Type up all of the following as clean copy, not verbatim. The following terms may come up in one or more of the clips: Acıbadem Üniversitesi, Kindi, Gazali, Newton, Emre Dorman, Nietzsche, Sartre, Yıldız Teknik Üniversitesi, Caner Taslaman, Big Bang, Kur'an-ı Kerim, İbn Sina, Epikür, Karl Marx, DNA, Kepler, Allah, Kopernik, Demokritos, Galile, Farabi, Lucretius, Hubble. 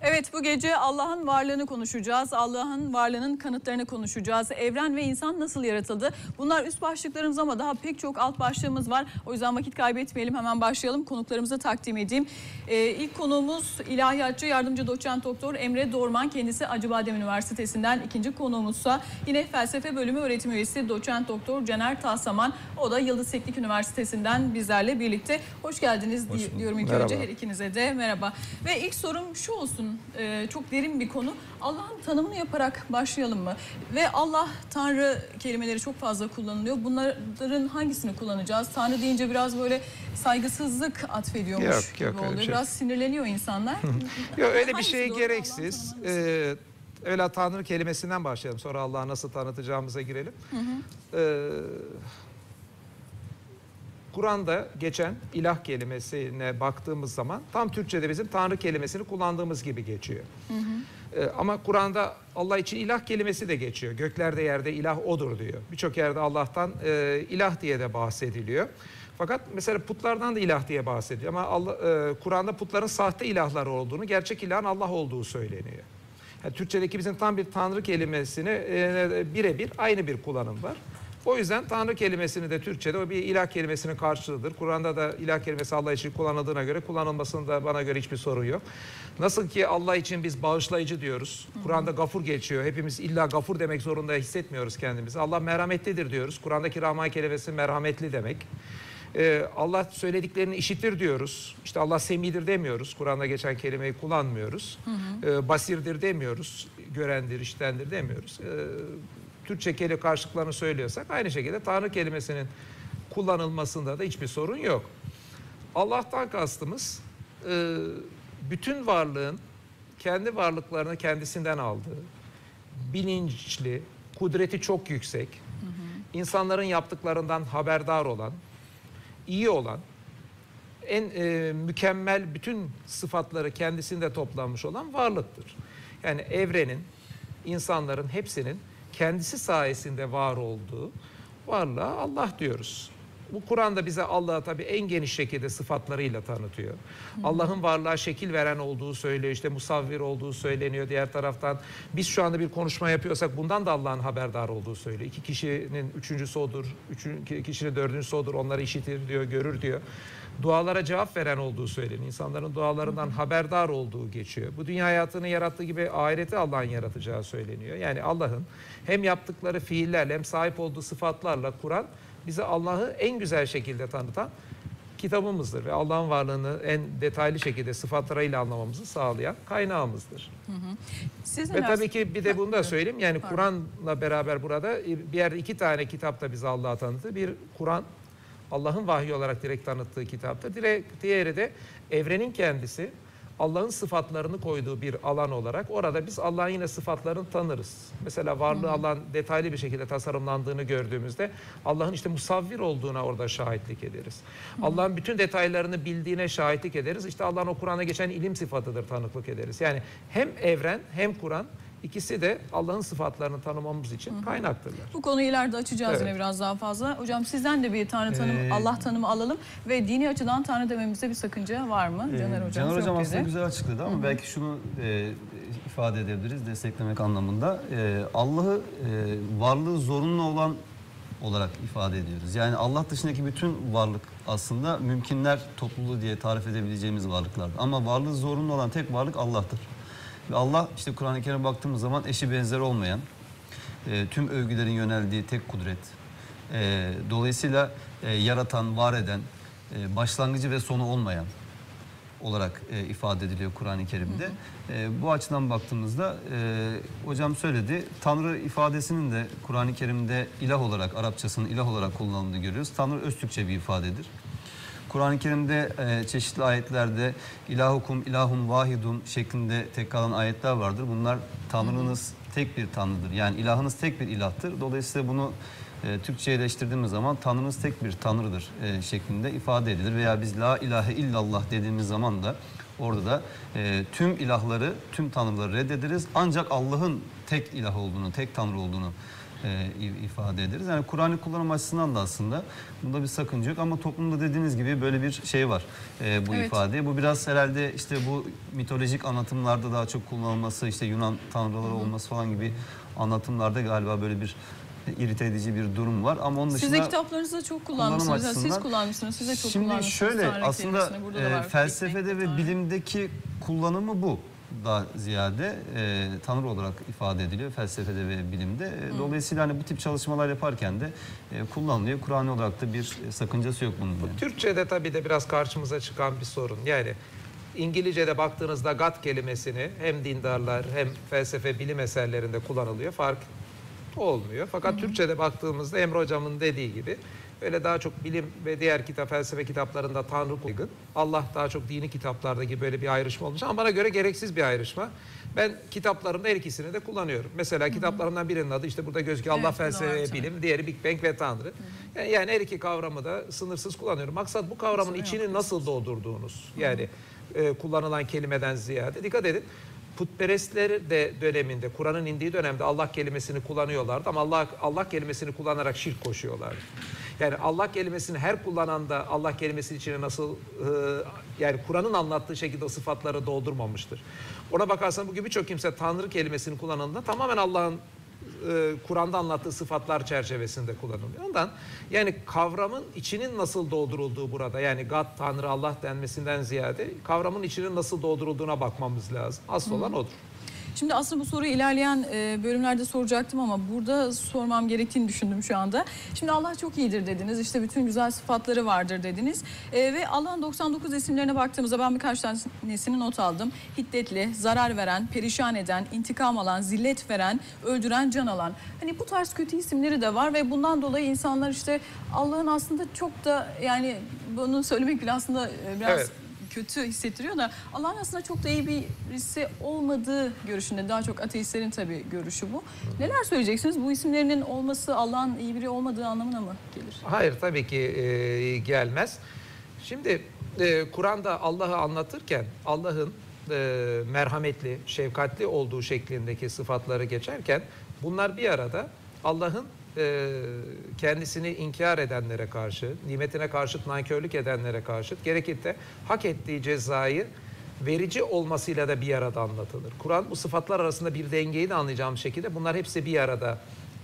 Evet, bu gece Allah'ın varlığını konuşacağız. Allah'ın varlığının kanıtlarını konuşacağız. Evren ve insan nasıl yaratıldı? Bunlar üst başlıklarımız ama daha pek çok alt başlığımız var. O yüzden vakit kaybetmeyelim, hemen başlayalım. Konuklarımıza takdim edeyim. İlk konuğumuz ilahiyatçı, yardımcı doçent doktor Emre Dorman. Kendisi Acıbadem Üniversitesi'nden. İkinci konuğumuzsa yine felsefe bölümü öğretim üyesi doçent doktor Caner Taslaman. O da Yıldız Teknik Üniversitesi'nden bizlerle birlikte. Hoş geldiniz diyorum ilk önce her ikinize de. Merhaba. Ve ilk sorum şu olsun. Çok derin bir konu. Allah'ın tanımını yaparak başlayalım mı? Ve Allah, Tanrı kelimeleri çok fazla kullanılıyor. Bunların hangisini kullanacağız? Tanrı deyince biraz böyle saygısızlık atfediyormuş gibi oluyor. Şey. Biraz sinirleniyor insanlar. Yok, öyle bir şey gereksiz. Öyle Tanrı kelimesinden başlayalım. Sonra Allah'ı nasıl tanıtacağımıza girelim. Kur'an'da geçen ilah kelimesine baktığımız zaman tam Türkçe'de bizim Tanrı kelimesini kullandığımız gibi geçiyor. Ama Kur'an'da Allah için ilah kelimesi de geçiyor. Göklerde yerde ilah odur diyor. Birçok yerde Allah'tan ilah diye de bahsediliyor. Fakat mesela putlardan da ilah diye bahsediliyor. Ama Kur'an'da putların sahte ilahlar olduğunu, gerçek ilahın Allah olduğu söyleniyor. Yani Türkçedeki bizim tam bir Tanrı kelimesini birebir aynı bir kullanım var. O yüzden Tanrı kelimesini de Türkçe'de o bir ilah kelimesinin karşılığıdır. Kur'an'da da ilah kelimesi Allah için kullanıldığına göre kullanılmasında bana göre hiçbir sorun yok. Nasıl ki Allah için biz bağışlayıcı diyoruz. Kur'an'da gafur geçiyor. Hepimiz illa gafur demek zorunda hissetmiyoruz kendimizi. Allah merhametlidir diyoruz. Kur'an'daki Rahman kelimesi merhametli demek. Allah söylediklerini işitir diyoruz. İşte Allah semidir demiyoruz. Kur'an'da geçen kelimeyi kullanmıyoruz. Basirdir demiyoruz. Görendir, işitendir demiyoruz. Türkçe kelime karşılıklarını söylüyorsak aynı şekilde Tanrı kelimesinin kullanılmasında da hiçbir sorun yok. Allah'tan kastımız bütün varlığın kendi varlıklarını kendisinden aldığı, bilinçli, kudreti çok yüksek, insanların yaptıklarından haberdar olan, iyi olan, en mükemmel bütün sıfatları kendisinde toplanmış olan varlıktır. Yani evrenin, insanların hepsinin kendisi sayesinde var olduğu varlığa Allah diyoruz. Bu Kur'an'da bize Allah'ı tabii en geniş şekilde sıfatlarıyla tanıtıyor. Allah'ın varlığa şekil veren olduğu söyleniyor, işte musavvir olduğu söyleniyor. Diğer taraftan biz şu anda bir konuşma yapıyorsak bundan da Allah'ın haberdar olduğu söyleniyor. İki kişinin üçüncüsü odur, iki kişinin dördüncüsü odur, onları işitir diyor, görür diyor. Dualara cevap veren olduğu söyleniyor. İnsanların dualarından haberdar olduğu geçiyor. Bu dünya hayatını yarattığı gibi ahireti Allah'ın yaratacağı söyleniyor. Yani Allah'ın hem yaptıkları fiillerle hem sahip olduğu sıfatlarla Kur'an bize Allah'ı en güzel şekilde tanıtan kitabımızdır ve Allah'ın varlığını en detaylı şekilde sıfatlarıyla anlamamızı sağlayan kaynağımızdır. Ve tabii ki bir de bunu da söyleyeyim. Yani Kur'an'la beraber burada bir yerde iki tane kitap da bize Allah'ı tanıttı. Bir Kur'an, Allah'ın vahyi olarak direkt tanıttığı kitaptır. Diğeri de evrenin kendisi, Allah'ın sıfatlarını koyduğu bir alan olarak orada biz Allah'ın yine sıfatlarını tanırız. Mesela varlığı Allah'ın detaylı bir şekilde tasarımlandığını gördüğümüzde Allah'ın işte musavvir olduğuna orada şahitlik ederiz. Allah'ın bütün detaylarını bildiğine şahitlik ederiz. İşte Allah'ın o Kur'an'a geçen ilim sıfatıdır, tanıklık ederiz. Yani hem evren hem Kur'an, İkisi de Allah'ın sıfatlarını tanımamız için kaynaktırlar. Bu konuyu ileride açacağız yine biraz daha fazla. Hocam sizden de bir Tanrı tanımı, Allah tanımı alalım ve dini açıdan Tanrı dememizde bir sakınca var mı? Caner Hocam aslında güzel açıkladı ama belki şunu ifade edebiliriz desteklemek anlamında. Allah'ı varlığı zorunlu olan olarak ifade ediyoruz. Yani Allah dışındaki bütün varlık aslında mümkünler topluluğu diye tarif edebileceğimiz varlıklardır. Ama varlığı zorunlu olan tek varlık Allah'tır. Allah işte Kur'an-ı Kerim'e baktığımız zaman eşi benzeri olmayan, tüm övgülerin yöneldiği tek kudret. Dolayısıyla yaratan, var eden, başlangıcı ve sonu olmayan olarak ifade ediliyor Kur'an-ı Kerim'de. Bu açıdan baktığımızda hocam söyledi, Tanrı ifadesinin de Kur'an-ı Kerim'de ilah olarak, Arapçasının ilah olarak kullanıldığını görüyoruz. Tanrı öz Türkçe bir ifadedir. Kur'an-ı Kerim'de çeşitli ayetlerde ilahukum, ilahum, vahidum şeklinde tekrarlanan ayetler vardır. Bunlar Tanrınız tek bir Tanrı'dır. Yani ilahınız tek bir ilahtır. Dolayısıyla bunu Türkçeleştirdiğimiz zaman Tanrınız tek bir Tanrı'dır şeklinde ifade edilir. Veya biz la ilahe illallah dediğimiz zaman da orada da tüm ilahları, tüm Tanrıları reddederiz. Ancak Allah'ın tek ilah olduğunu, tek Tanrı olduğunu ifade ederiz. Yani Kur'an'ı kullanım açısından da aslında bunda bir sakınca yok ama toplumda dediğiniz gibi böyle bir şey var bu ifade. Bu biraz herhalde işte bu mitolojik anlatımlarda daha çok kullanılması, işte Yunan tanrıları olması falan gibi anlatımlarda galiba böyle bir irite edici bir durum var ama onun dışında... Siz de kitaplarınızda çok kullanmışsınız. Siz kullanmışsınız. Siz de çok kullanmışsınız. Şimdi şöyle aslında felsefede ve bilimdeki kullanımı bu. Daha ziyade tanrı olarak ifade ediliyor felsefede ve bilimde. Dolayısıyla hani bu tip çalışmalar yaparken de kullanılıyor. Kur'an olarak da bir sakıncası yok bunun. Yani. Türkçe'de tabii de biraz karşımıza çıkan bir sorun. Yani İngilizce'de baktığınızda God kelimesini hem dindarlar hem felsefe bilim eserlerinde kullanılıyor. Fark olmuyor. Fakat Türkçe'de baktığımızda Emre Hocam'ın dediği gibi öyle daha çok bilim ve diğer kitap, felsefe kitaplarında Tanrı kullanılıyor. Allah daha çok dini kitaplardaki böyle bir ayrışma olmuş ama bana göre gereksiz bir ayrışma. Ben kitaplarımda her ikisini de kullanıyorum. Mesela kitaplarımdan birinin adı işte burada gözüküyor Allah, felsefe, bilim, diğeri Big Bang ve Tanrı. Yani her iki kavramı da sınırsız kullanıyorum. Maksat bu kavramın içini nasıl doldurduğunuz. Yani kullanılan kelimeden ziyade dikkat edin. Putperestler de döneminde, Kur'an'ın indiği dönemde Allah kelimesini kullanıyorlardı ama Allah kelimesini kullanarak şirk koşuyorlardı. Yani Allah kelimesini her kullanan da Allah kelimesinin içine nasıl yani Kur'an'ın anlattığı şekilde o sıfatları doldurmamıştır. Ona bakarsan bugün birçok kimse Tanrı kelimesini kullananında tamamen Allah'ın Kur'an'da anlattığı sıfatlar çerçevesinde kullanılıyor. Ondan yani kavramın içinin nasıl doldurulduğu burada, yani God, Tanrı, Allah denmesinden ziyade kavramın içinin nasıl doldurulduğuna bakmamız lazım. Asıl olan odur. Şimdi aslında bu soruyu ilerleyen bölümlerde soracaktım ama burada sormam gerektiğini düşündüm şu anda. Şimdi Allah çok iyidir dediniz, işte bütün güzel sıfatları vardır dediniz. Ve Allah'ın 99 isimlerine baktığımızda ben birkaç tanesini not aldım. Hiddetli, zarar veren, perişan eden, intikam alan, zillet veren, öldüren, can alan. Hani bu tarz kötü isimleri de var ve bundan dolayı insanlar işte Allah'ın aslında çok da, yani bunu söylemek bile aslında biraz... Evet. Kötü hissettiriyor da Allah'ın aslında çok da iyi birisi olmadığı görüşünde, daha çok ateistlerin tabii görüşü bu. Neler söyleyeceksiniz? Bu isimlerinin olması Allah'ın iyi biri olmadığı anlamına mı gelir? Hayır, tabii ki gelmez. Şimdi Kur'an'da Allah'ı anlatırken Allah'ın merhametli, şefkatli olduğu şeklindeki sıfatları geçerken bunlar bir arada Allah'ın kendisini inkar edenlere karşı, nimetine karşıt nankörlük edenlere karşıt, gerekir de hak ettiği cezayı verici olmasıyla da bir arada anlatılır. Kur'an bu sıfatlar arasında bir dengeyi de anlayacağım şekilde bunlar hepsi bir arada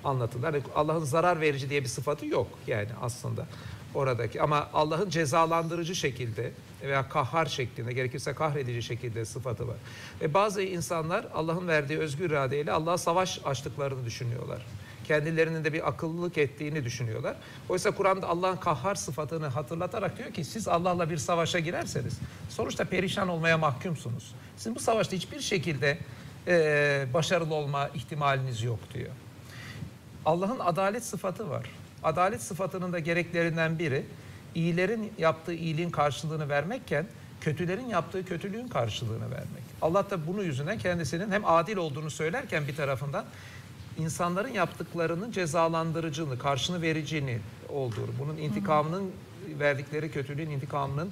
anlatılır. Yani Allah'ın zarar verici diye bir sıfatı yok yani aslında oradaki, ama Allah'ın cezalandırıcı şekilde veya kahhar şeklinde, gerekirse kahredici şekilde sıfatı var. Ve bazı insanlar Allah'ın verdiği özgür iradeyle Allah'a savaş açtıklarını düşünüyorlar. Kendilerinin de bir akıllılık ettiğini düşünüyorlar. Oysa Kur'an'da Allah'ın kahhar sıfatını hatırlatarak diyor ki siz Allah'la bir savaşa girerseniz sonuçta perişan olmaya mahkumsunuz. Sizin bu savaşta hiçbir şekilde başarılı olma ihtimaliniz yok diyor. Allah'ın adalet sıfatı var. Adalet sıfatının da gereklerinden biri iyilerin yaptığı iyiliğin karşılığını vermekken kötülerin yaptığı kötülüğün karşılığını vermek. Allah da bunu yüzünden kendisinin hem adil olduğunu söylerken bir tarafından İnsanların yaptıklarının cezalandırıcını, karşını vericini olduğunu, bunun intikamının, verdikleri kötülüğün intikamının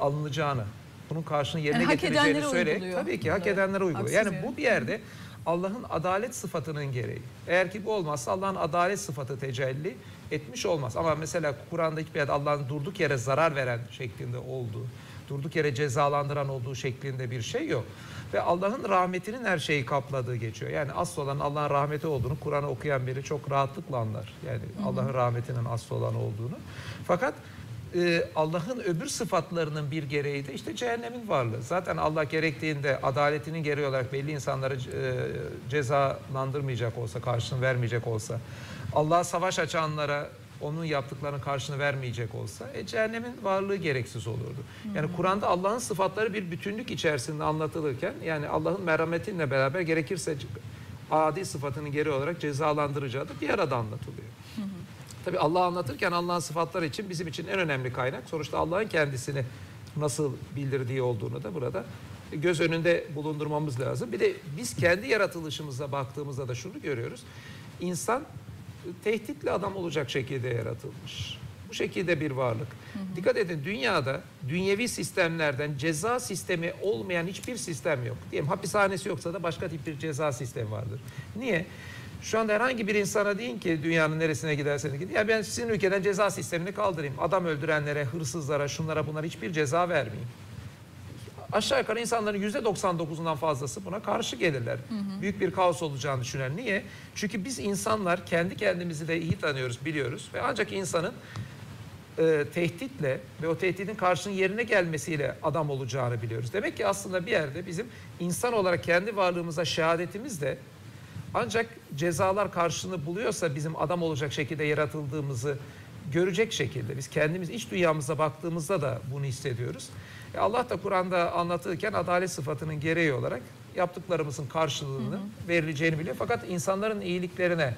alınacağını, bunun karşını yerine yani getireceğini söyleyerek tabii ki hak edenlere uyguluyor. Yani bu bir yerde Allah'ın adalet sıfatının gereği. Eğer ki bu olmazsa Allah'ın adalet sıfatı tecelli etmiş olmaz. Ama mesela Kur'an'da hiçbir yerde Allah'ın durduk yere zarar veren şeklinde olduğu, durduk yere cezalandıran olduğu şeklinde bir şey yok. Ve Allah'ın rahmetinin her şeyi kapladığı geçiyor. Yani asıl olan Allah'ın rahmeti olduğunu Kur'an'ı okuyan biri çok rahatlıkla anlar. Yani Allah'ın rahmetinin asıl olan olduğunu. Fakat Allah'ın öbür sıfatlarının bir gereği de işte cehennemin varlığı. Zaten Allah gerektiğinde adaletinin gereği olarak belli insanları cezalandırmayacak olsa, karşılığını vermeyecek olsa, Allah'a savaş açanlara onun yaptıklarının karşılığını vermeyecek olsa cehennemin varlığı gereksiz olurdu. Yani Kur'an'da Allah'ın sıfatları bir bütünlük içerisinde anlatılırken yani Allah'ın merhametiyle beraber gerekirse adi sıfatının geri olarak cezalandıracağı da bir arada anlatılıyor. Tabii Allah'ı anlatırken Allah'ın sıfatları için bizim için en önemli kaynak sonuçta Allah'ın kendisini nasıl bildirdiği olduğunu da burada göz önünde bulundurmamız lazım. Bir de biz kendi yaratılışımıza baktığımızda da şunu görüyoruz. İnsan tehditli adam olacak şekilde yaratılmış. Bu şekilde bir varlık. Dikkat edin, dünyada dünyevi sistemlerden ceza sistemi olmayan hiçbir sistem yok. Diyelim hapishanesi yoksa da başka tip bir ceza sistemi vardır. Niye? Şu anda herhangi bir insana deyin ki dünyanın neresine giderseniz gidin, ya ben sizin ülkeden ceza sistemini kaldırayım, adam öldürenlere, hırsızlara, şunlara, bunlara hiçbir ceza vermeyeyim. Aşağı yukarı insanların %99'undan fazlası buna karşı gelirler. Hı hı. Büyük bir kaos olacağını düşünen. Niye? Çünkü biz insanlar kendi kendimizi de iyi tanıyoruz, biliyoruz ve ancak insanın tehditle ve o tehdidin karşının yerine gelmesiyle adam olacağını biliyoruz. Demek ki aslında bir yerde bizim insan olarak kendi varlığımıza şehadetimiz de ancak cezalar karşılığını buluyorsa bizim adam olacak şekilde yaratıldığımızı görecek şekilde. Biz kendimiz iç dünyamıza baktığımızda da bunu hissediyoruz. Allah da Kur'an'da anlatırken adalet sıfatının gereği olarak yaptıklarımızın karşılığını verileceğini biliyor. Fakat insanların iyiliklerine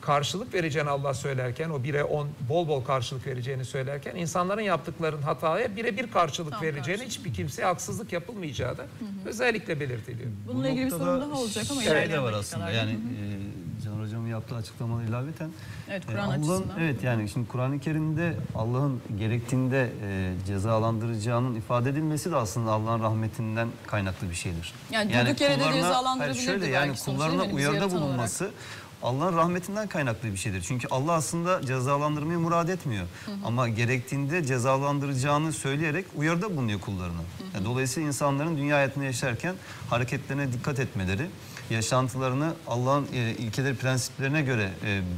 karşılık vereceğini Allah söylerken, o 1'e 10 bol bol karşılık vereceğini söylerken, insanların yaptıklarının hataya 1'e 1 karşılık vereceğini, hiçbir kimseye haksızlık yapılmayacağı da özellikle belirtiliyor. Bununla ilgili bir sorun daha olacak ama şey de var aslında. Yani Caner Hocam'ın yaptığı açıklamadan ilaveten. Evet, Kur'an açısından. Evet, yani şimdi Kur'an-ı Kerim'de Allah'ın gerektiğinde cezalandıracağının ifade edilmesi de aslında Allah'ın rahmetinden kaynaklı bir şeydir. Yani durduk yere de cezalandırabilirdi. Şöyle, yani kullarına uyarıda bulunması Allah'ın rahmetinden kaynaklı bir şeydir. Çünkü Allah aslında cezalandırmayı murad etmiyor. Ama gerektiğinde cezalandıracağını söyleyerek uyarıda bulunuyor kullarına. Yani dolayısıyla insanların dünya hayatını yaşarken hareketlerine dikkat etmeleri, yaşantılarını Allah'ın ilkeleri, prensiplerine göre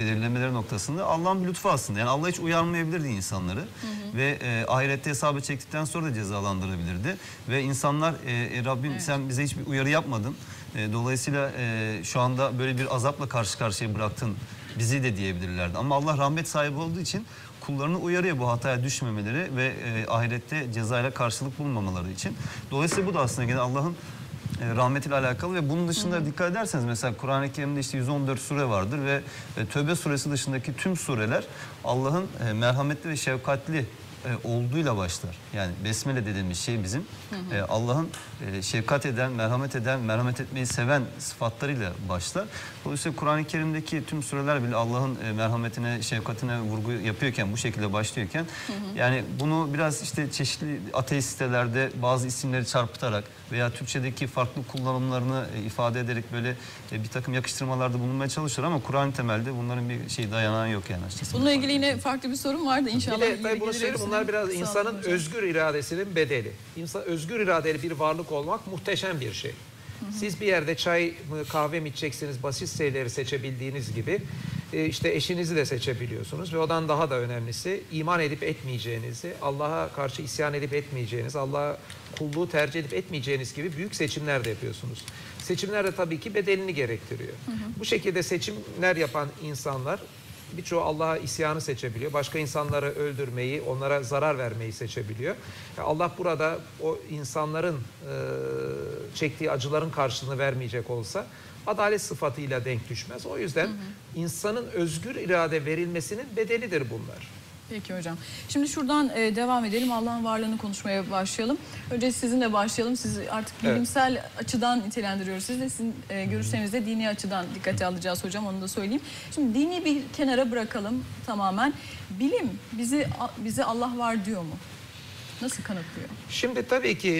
belirlemeleri noktasında Allah'ın bir lütfu aslında. Yani Allah hiç uyarmayabilirdi insanları. Ve ahirette hesaba çektikten sonra da cezalandırabilirdi. Ve insanlar Rabbim sen bize hiçbir uyarı yapmadın. Dolayısıyla şu anda böyle bir azapla karşı karşıya bıraktın bizi de diyebilirlerdi. Ama Allah rahmet sahibi olduğu için kullarını uyarıyor bu hataya düşmemeleri ve ahirette cezayla karşılık bulmamaları için. Dolayısıyla bu da aslında gene Allah'ın rahmetiyle alakalı ve bunun dışında dikkat ederseniz mesela Kur'an-ı Kerim'de işte 114 sure vardır ve Tövbe suresi dışındaki tüm sureler Allah'ın merhametli ve şefkatli olduğuyla başlar. Yani besmele dediğimiz şey bizim Allah'ın şefkat eden, merhamet etmeyi seven sıfatlarıyla başlar. Dolayısıyla Kur'an-ı Kerim'deki tüm sureler bile Allah'ın merhametine, şefkatine vurgu yapıyorken, bu şekilde başlıyorken yani bunu biraz işte çeşitli ateist sitelerde bazı isimleri çarpıtarak veya Türkçedeki farklı kullanımlarını ifade ederek böyle bir takım yakıştırmalarda bulunmaya çalışır ama Kur'an temelde bunların bir şey dayanağı yok yani. Bununla ilgili yine farklı bir sorun vardı inşallah. Bunlar biraz insanın özgür iradesinin bedeli. İnsan özgür iradeli bir varlık olmak muhteşem bir şey. Siz bir yerde çay mı kahve mi içeceksiniz basit şeyleri seçebildiğiniz gibi işte eşinizi de seçebiliyorsunuz ve ondan daha da önemlisi iman edip etmeyeceğinizi, Allah'a karşı isyan edip etmeyeceğiniz, Allah'a kulluğu tercih edip etmeyeceğiniz gibi büyük seçimler de yapıyorsunuz. Seçimler de tabii ki bedelini gerektiriyor. Bu şekilde seçimler yapan insanlar birçoğu Allah'a isyanı seçebiliyor. Başka insanları öldürmeyi, onlara zarar vermeyi seçebiliyor. Allah burada o insanların çektiği acıların karşılığını vermeyecek olsa adalet sıfatıyla denk düşmez. O yüzden insanın özgür irade verilmesinin bedelidir bunlar. Peki hocam. Şimdi şuradan devam edelim. Allah'ın varlığını konuşmaya başlayalım. Önce sizinle başlayalım. Siz artık bilimsel açıdan nitelendiriyoruz. Siz de sizin görüşlerinizde dini açıdan dikkate alacağız hocam. Onu da söyleyeyim. Şimdi dini bir kenara bırakalım tamamen. Bilim bize Allah var diyor mu? Nasıl kanıtlıyor? Şimdi tabii ki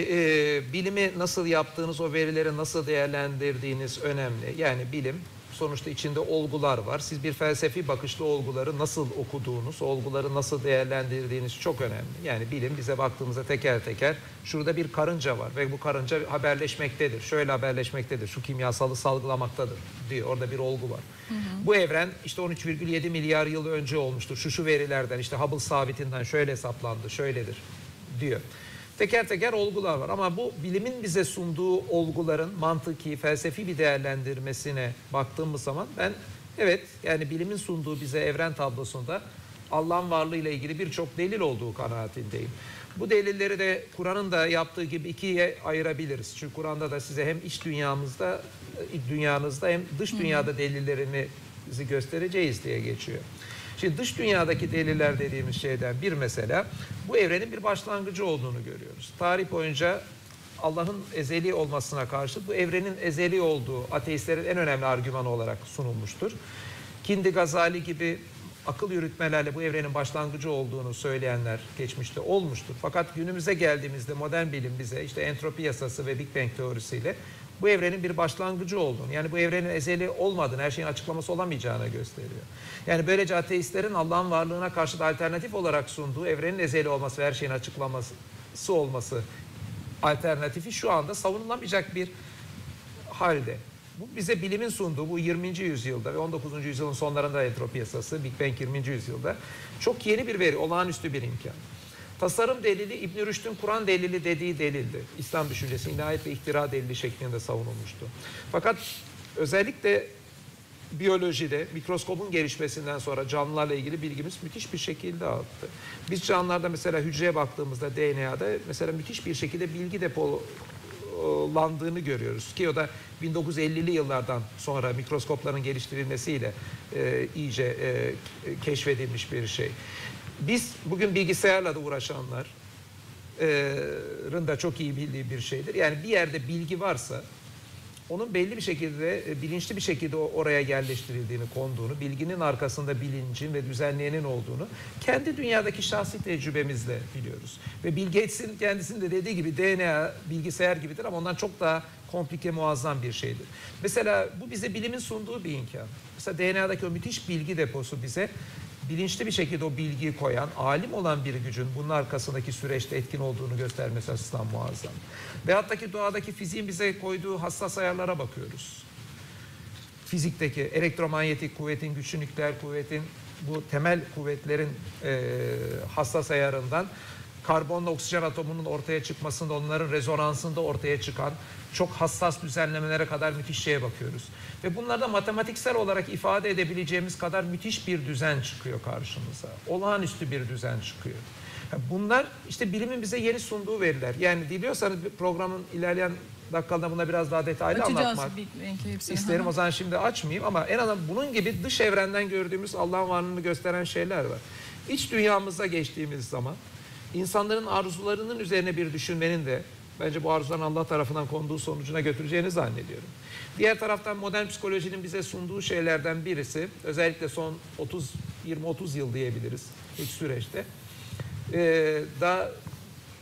bilimi nasıl yaptığınız, o verileri nasıl değerlendirdiğiniz önemli. Yani bilim sonuçta içinde olgular var. Siz bir felsefi bakışlı olguları nasıl okuduğunuz, olguları nasıl değerlendirdiğiniz çok önemli. Yani bilim bize baktığımızda teker teker şurada bir karınca var ve bu karınca haberleşmektedir. Şöyle haberleşmektedir, şu kimyasalı salgılamaktadır diyor. Orada bir olgu var. Bu evren işte 13,7 milyar yıl önce olmuştur. Şu verilerden işte Hubble sabitinden şöyle hesaplandı, şöyledir diyor. Teker teker olgular var ama bu bilimin bize sunduğu olguların mantıki, felsefi bir değerlendirmesine baktığımız zaman ben yani bilimin sunduğu bize evren tablosunda Allah'ın varlığıyla ilgili birçok delil olduğu kanaatindeyim. Bu delilleri de Kur'an'ın da yaptığı gibi ikiye ayırabiliriz. Çünkü Kur'an'da da size hem iç dünyanızda hem dış dünyada delillerimizi göstereceğiz diye geçiyor. Şimdi dış dünyadaki deliller dediğimiz şeyden bir mesela bu evrenin bir başlangıcı olduğunu görüyoruz. Tarih boyunca Allah'ın ezeli olmasına karşı bu evrenin ezeli olduğu ateistlerin en önemli argümanı olarak sunulmuştur. Kindi, Gazali gibi akıl yürütmelerle bu evrenin başlangıcı olduğunu söyleyenler geçmişte olmuştur. Fakat günümüze geldiğimizde modern bilim bize işte entropi yasası ve Big Bang teorisiyle bu evrenin bir başlangıcı olduğunu, yani bu evrenin ezeli olmadığını, her şeyin açıklaması olamayacağını gösteriyor. Yani böylece ateistlerin Allah'ın varlığına karşı da alternatif olarak sunduğu evrenin ezeli olması ve her şeyin açıklaması olması alternatifi şu anda savunulamayacak bir halde. Bu bize bilimin sunduğu bu 20. yüzyılda ve 19. yüzyılın sonlarında entropi yasası, Big Bang 20. yüzyılda çok yeni bir veri, olağanüstü bir imkan. Tasarım delili İbn Rüşd'ün Kur'an delili dediği delildi. İslam düşüncesi, inayet ve ihtira delili şeklinde savunulmuştu. Fakat özellikle biyolojide mikroskopun gelişmesinden sonra canlılarla ilgili bilgimiz müthiş bir şekilde arttı. Biz canlılarda mesela hücreye baktığımızda DNA'da mesela müthiş bir şekilde bilgi depolandığını görüyoruz. Ki o da 1950'li yıllardan sonra mikroskopların geliştirilmesiyle iyice keşfedilmiş bir şey. Biz bugün bilgisayarla da uğraşanların da çok iyi bildiği bir şeydir. Yani bir yerde bilgi varsa onun belli bir şekilde, bilinçli bir şekilde oraya yerleştirildiğini, konduğunu, bilginin arkasında bilincin ve düzenleyenin olduğunu kendi dünyadaki şahsi tecrübemizle biliyoruz. Ve Bill Gates'in kendisinin de dediği gibi DNA bilgisayar gibidir ama ondan çok daha komplike, muazzam bir şeydir. Mesela bu bize bilimin sunduğu bir imkan. Mesela DNA'daki o müthiş bilgi deposu bize bilinçli bir şekilde o bilgiyi koyan, alim olan bir gücün bunun arkasındaki süreçte etkin olduğunu göstermesi açısından muazzam. Veyahut da ki doğadaki fiziğin bize koyduğu hassas ayarlara bakıyoruz. Fizikteki elektromanyetik kuvvetin, güçlü nükleer kuvvetin, bu temel kuvvetlerin hassas ayarından, karbonla oksijen atomunun ortaya çıkmasında, onların rezonansında ortaya çıkan çok hassas düzenlemelere kadar müthiş şeye bakıyoruz. Ve bunlarda matematiksel olarak ifade edebileceğimiz kadar müthiş bir düzen çıkıyor karşımıza. Olağanüstü bir düzen çıkıyor. Bunlar işte bilimin bize yeni sunduğu veriler. Yani diliyorsanız programın ilerleyen dakikalarında buna biraz daha detaylı anlatmak isterim. O zaman şimdi açmayayım ama en azından bunun gibi dış evrenden gördüğümüz Allah'ın varlığını gösteren şeyler var. İç dünyamıza geçtiğimiz zaman İnsanların arzularının üzerine bir düşünmenin de bence bu arzuların Allah tarafından konduğu sonucuna götüreceğini zannediyorum. Diğer taraftan modern psikolojinin bize sunduğu şeylerden birisi, özellikle son 20-30 yıl diyebiliriz ilk süreçte, daha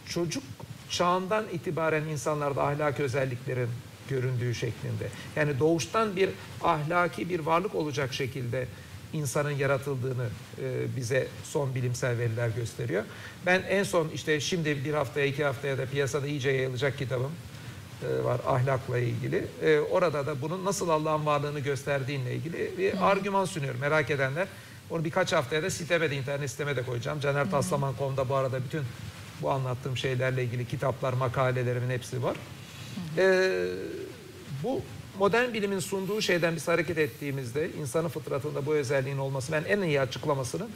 çocuk çağından itibaren insanlarda ahlaki özelliklerin göründüğü şeklinde. Yani doğuştan bir ahlaki bir varlık olacak şekilde insanın yaratıldığını bize son bilimsel veriler gösteriyor. Ben en son işte şimdi bir haftaya, iki haftaya da piyasada iyice yayılacak kitabım var ahlakla ilgili. Orada da bunun nasıl Allah'ın varlığını gösterdiğinle ilgili bir argüman sunuyorum. Merak edenler onu birkaç haftaya da siteme de, internet siteme de koyacağım. Caner Taslaman.com'da bu arada bütün bu anlattığım şeylerle ilgili kitaplar, makalelerimin hepsi var. Bu modern bilimin sunduğu şeyden biz hareket ettiğimizde insanın fıtratında bu özelliğin olması, ben en iyi açıklamasının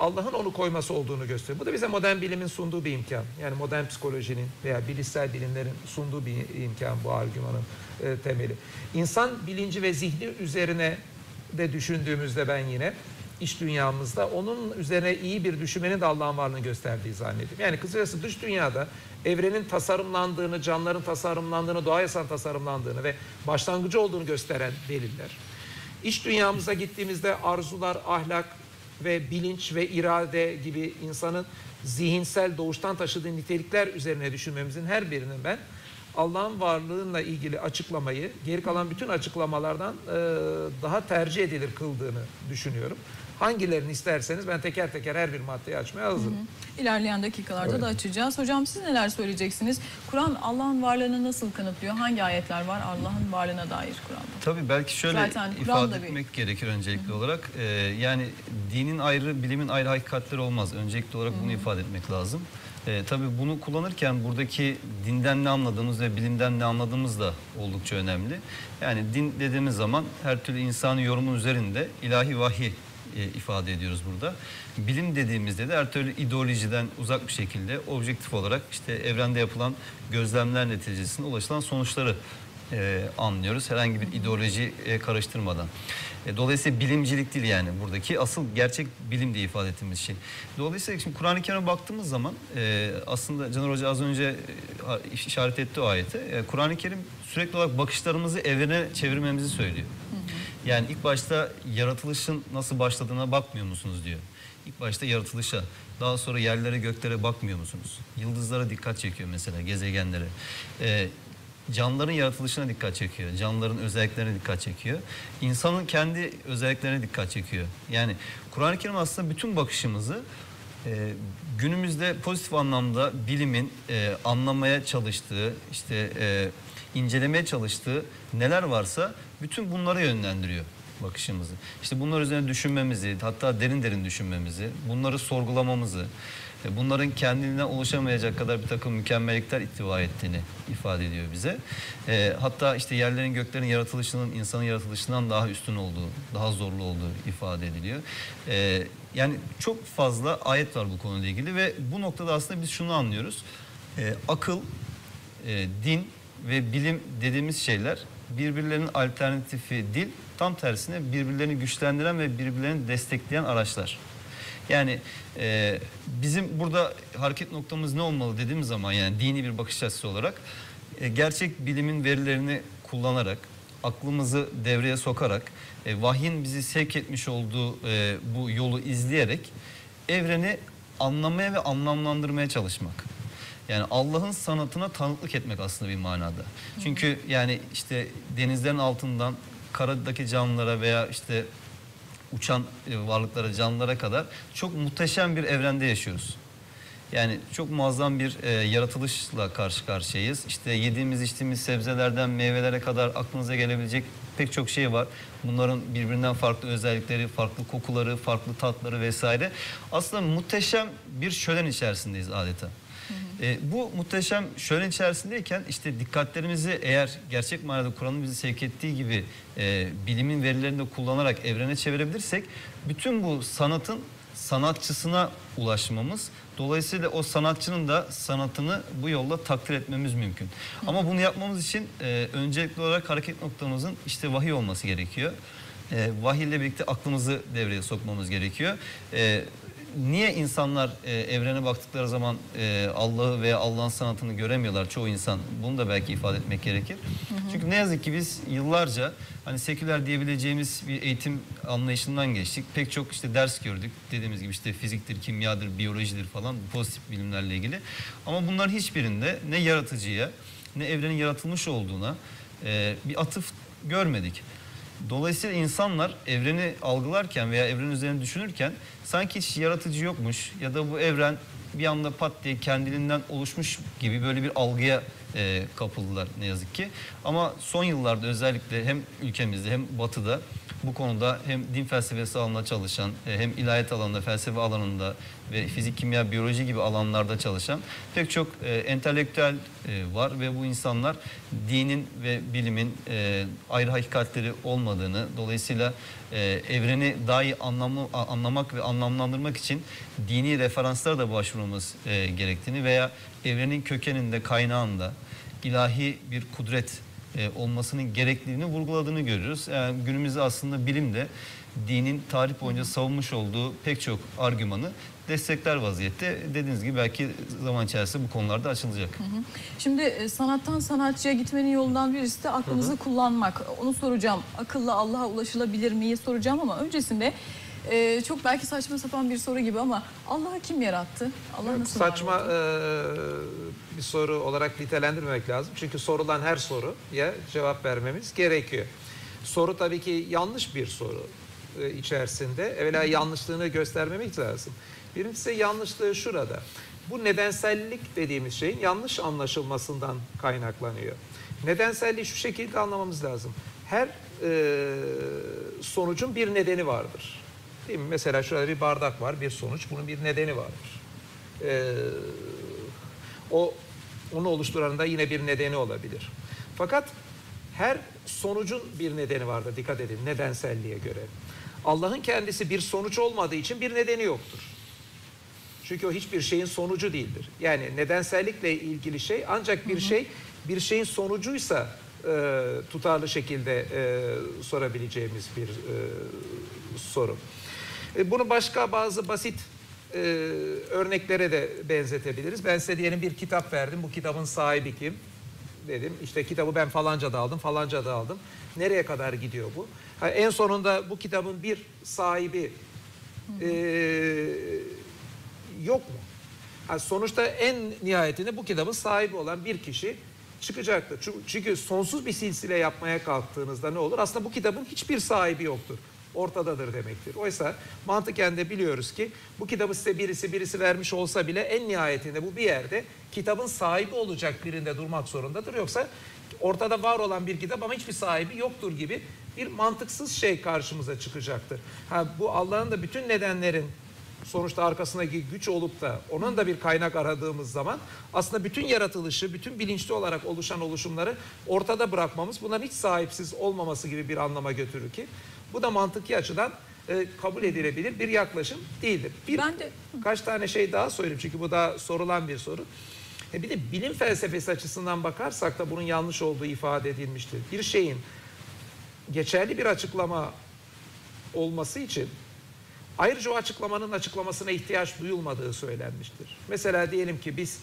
Allah'ın onu koyması olduğunu gösteriyor. Bu da bize modern bilimin sunduğu bir imkan. Yani modern psikolojinin veya bilişsel bilimlerin sunduğu bir imkan bu argümanın temeli. İnsan bilinci ve zihni üzerine de düşündüğümüzde ben yine iç dünyamızda onun üzerine iyi bir düşünmenin de Allah'ın varlığını gösterdiği zannediyorum. Yani kısacası dış dünyada evrenin tasarımlandığını, canlıların tasarımlandığını, doğa yasanın tasarımlandığını ve başlangıcı olduğunu gösteren deliller. İç dünyamıza gittiğimizde arzular, ahlak ve bilinç ve irade gibi insanın zihinsel doğuştan taşıdığı nitelikler üzerine düşünmemizin her birinin ben Allah'ın varlığıyla ilgili açıklamayı geri kalan bütün açıklamalardan daha tercih edilir kıldığını düşünüyorum. Hangilerini isterseniz ben teker teker her bir maddeyi açmaya hazırım. İlerleyen dakikalarda da açacağız. Hocam siz neler söyleyeceksiniz? Kur'an Allah'ın varlığını nasıl kanıtlıyor? Hangi ayetler var Allah'ın varlığına dair Kur'an'da? Tabii belki şöyle ifade etmek gerekir öncelikli olarak. Yani dinin ayrı, bilimin ayrı hakikatleri olmaz. Öncelikli olarak bunu ifade etmek lazım. Tabii bunu kullanırken buradaki dinden ne anladığımız ve bilimden ne anladığımız da oldukça önemli. Yani din dediğimiz zaman her türlü insanı yorumun üzerinde ilahi vahiy ifade ediyoruz burada. Bilim dediğimizde de her türlü ideolojiden uzak bir şekilde objektif olarak işte evrende yapılan gözlemler neticesinde ulaşılan sonuçları anlıyoruz. Herhangi bir ideoloji karıştırmadan. Dolayısıyla bilimcilik değil yani buradaki asıl gerçek bilim diye ifade ettiğimiz şey. Dolayısıyla şimdi Kur'an-ı Kerim'e baktığımız zaman aslında Caner Hoca az önce işaret etti o ayeti. Kur'an-ı Kerim sürekli olarak bakışlarımızı evrene çevirmemizi söylüyor. Yani ilk başta yaratılışın nasıl başladığına bakmıyor musunuz diyor. İlk başta yaratılışa, daha sonra yerlere göklere bakmıyor musunuz? Yıldızlara dikkat çekiyor mesela, gezegenlere. canlıların yaratılışına dikkat çekiyor. Canlıların özelliklerine dikkat çekiyor. İnsanın kendi özelliklerine dikkat çekiyor. Yani Kur'an-ı Kerim aslında bütün bakışımızı günümüzde pozitif anlamda bilimin anlamaya çalıştığı, işte incelemeye çalıştığı neler varsa bütün bunlara yönlendiriyor bakışımızı. İşte bunlar üzerine düşünmemizi, hatta derin derin düşünmemizi, bunları sorgulamamızı, bunların kendine ulaşamayacak kadar bir takım mükemmellikler ihtiva ettiğini ifade ediyor bize. Hatta işte yerlerin göklerin yaratılışının insanın yaratılışından daha üstün olduğu, daha zorlu olduğu ifade ediliyor. Yani çok fazla ayet var bu konuyla ilgili ve bu noktada aslında biz şunu anlıyoruz. Akıl, din ve bilim dediğimiz şeyler birbirlerinin alternatifi değil, tam tersine birbirlerini güçlendiren ve birbirlerini destekleyen araçlar. Yani bizim burada hareket noktamız ne olmalı dediğimiz zaman, yani dini bir bakış açısı olarak gerçek bilimin verilerini kullanarak, aklımızı devreye sokarak, vahyin bizi sevk etmiş olduğu bu yolu izleyerek evreni anlamaya ve anlamlandırmaya çalışmak. Yani Allah'ın sanatına tanıklık etmek aslında bir manada. Çünkü yani işte denizlerin altından karadaki canlılara veya işte uçan varlıklara, canlılara kadar çok muhteşem bir evrende yaşıyoruz. Yani çok muazzam bir yaratılışla karşı karşıyayız. İşte yediğimiz, içtiğimiz sebzelerden meyvelere kadar aklınıza gelebilecek pek çok şey var. Bunların birbirinden farklı özellikleri, farklı kokuları, farklı tatları vesaire. Aslında muhteşem bir şölen içerisindeyiz adeta. Bu muhteşem şölen içerisindeyken işte dikkatlerimizi eğer gerçek manada Kur'an'ın bizi sevk ettiği gibi bilimin verilerini de kullanarak evrene çevirebilirsek bütün bu sanatın sanatçısına ulaşmamız, dolayısıyla o sanatçının da sanatını bu yolla takdir etmemiz mümkün. Ama bunu yapmamız için öncelikli olarak hareket noktamızın işte vahiy olması gerekiyor. Vahiy ile birlikte aklımızı devreye sokmamız gerekiyor. Niye insanlar evrene baktıkları zaman Allah'ı veya Allah'ın sanatını göremiyorlar çoğu insan? Bunu da belki ifade etmek gerekir. Hı hı. Çünkü ne yazık ki biz yıllarca hani seküler diyebileceğimiz bir eğitim anlayışından geçtik. Pek çok işte ders gördük. Dediğimiz gibi işte fiziktir, kimyadır, biyolojidir falan, pozitif bilimlerle ilgili. Ama bunlar hiçbirinde ne yaratıcıya ne evrenin yaratılmış olduğuna bir atıf görmedik. Dolayısıyla insanlar evreni algılarken veya evren üzerine düşünürken sanki hiç yaratıcı yokmuş ya da bu evren bir anda pat diye kendiliğinden oluşmuş gibi böyle bir algıya kapıldılar ne yazık ki. Ama son yıllarda özellikle hem ülkemizde hem batıda bu konuda hem din felsefesi alanında çalışan, hem ilahiyat alanında, felsefe alanında ve fizik, kimya, biyoloji gibi alanlarda çalışan pek çok entelektüel var ve bu insanlar dinin ve bilimin ayrı hakikatleri olmadığını, dolayısıyla evreni daha iyi anlamak ve anlamlandırmak için dini referanslara da başvurmamız gerektiğini veya evrenin kökeninde, kaynağında ilahi bir kudret olmasının gerekliliğini vurguladığını görüyoruz. Yani günümüzde aslında bilim de dinin tarih boyunca savunmuş olduğu pek çok argümanı destekler vaziyette. Dediğiniz gibi belki zaman içerisinde bu konularda açılacak. Hı hı. Şimdi sanattan sanatçıya gitmenin yolundan birisi de aklımızı kullanmak. Onu soracağım. Akılla Allah'a ulaşılabilir miyi soracağım ama öncesinde çok belki saçma sapan bir soru gibi ama Allah'ı kim yarattı? Allah nasıl saçma bir soru olarak nitelendirmemek lazım. Çünkü sorulan her soruya cevap vermemiz gerekiyor. Soru tabii ki yanlış bir soru içerisinde. Evvela yanlışlığını göstermemek lazım. Birincisi yanlışlığı şurada. Bu nedensellik dediğimiz şeyin yanlış anlaşılmasından kaynaklanıyor. Nedenselliği şu şekilde anlamamız lazım. Her sonucun bir nedeni vardır. Değil mi? Mesela şurada bir bardak var, bir sonuç. Bunun bir nedeni vardır. Onu oluşturan da yine bir nedeni olabilir. Fakat her sonucun bir nedeni vardır. Dikkat edin nedenselliğe göre. Allah'ın kendisi bir sonuç olmadığı için bir nedeni yoktur. Çünkü o hiçbir şeyin sonucu değildir. Yani nedensellikle ilgili şey ancak bir şey bir şeyin sonucuysa tutarlı şekilde sorabileceğimiz bir soru. Bunu başka bazı basit örneklere de benzetebiliriz. Ben size diyelim bir kitap verdim. Bu kitabın sahibi kim? Dedim işte kitabı ben falanca da aldım, falanca da aldım. Nereye kadar gidiyor bu? Ha, en sonunda bu kitabın bir sahibi yok mu? Ha, sonuçta en nihayetinde bu kitabın sahibi olan bir kişi çıkacaktır. Çünkü sonsuz bir silsile yapmaya kalktığınızda ne olur? Aslında bu kitabın hiçbir sahibi yoktur. Ortadadır demektir. Oysa mantıken de biliyoruz ki bu kitabı size birisi vermiş olsa bile en nihayetinde bu bir yerde kitabın sahibi olacak birinde durmak zorundadır. Yoksa ortada var olan bir kitap ama hiçbir sahibi yoktur gibi bir mantıksız şey karşımıza çıkacaktır. Bu Allah'ın da bütün nedenlerin sonuçta arkasındaki güç olup da onun da bir kaynak aradığımız zaman aslında bütün yaratılışı, bütün bilinçli olarak oluşan oluşumları ortada bırakmamız, bunların hiç sahipsiz olmaması gibi bir anlama götürür ki bu da mantıki açıdan kabul edilebilir bir yaklaşım değildir. Birkaç tane şey daha söyleyeyim çünkü bu da sorulan bir soru. Bir de bilim felsefesi açısından bakarsak da bunun yanlış olduğu ifade edilmiştir. Bir şeyin geçerli bir açıklama olması için ayrıca o açıklamanın açıklamasına ihtiyaç duyulmadığı söylenmiştir. Mesela diyelim ki biz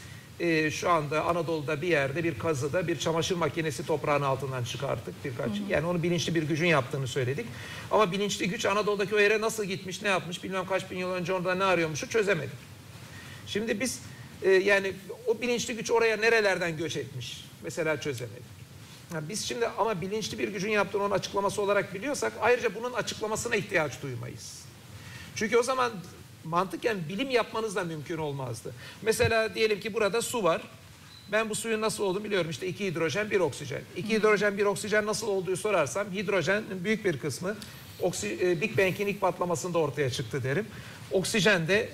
şu anda Anadolu'da bir yerde bir kazıda bir çamaşır makinesi toprağın altından çıkarttık birkaç. Yani onu bilinçli bir gücün yaptığını söyledik. Ama bilinçli güç Anadolu'daki o yere nasıl gitmiş, ne yapmış, bilmem kaç bin yıl önce orada ne arıyormuşu çözemedik. Şimdi biz yani o bilinçli güç oraya nerelerden göç etmiş mesela çözemedik. Yani biz şimdi ama bilinçli bir gücün yaptığını onun açıklaması olarak biliyorsak ayrıca bunun açıklamasına ihtiyaç duymayız. Çünkü o zaman mantıken bilim yapmanız da mümkün olmazdı. Mesela diyelim ki burada su var. Ben bu suyun nasıl olduğunu biliyorum. İşte 2 hidrojen, 1 oksijen. 2 hidrojen, 1 oksijen nasıl olduğu sorarsam hidrojenin büyük bir kısmı Big Bang'in ilk patlamasında ortaya çıktı derim. Oksijen de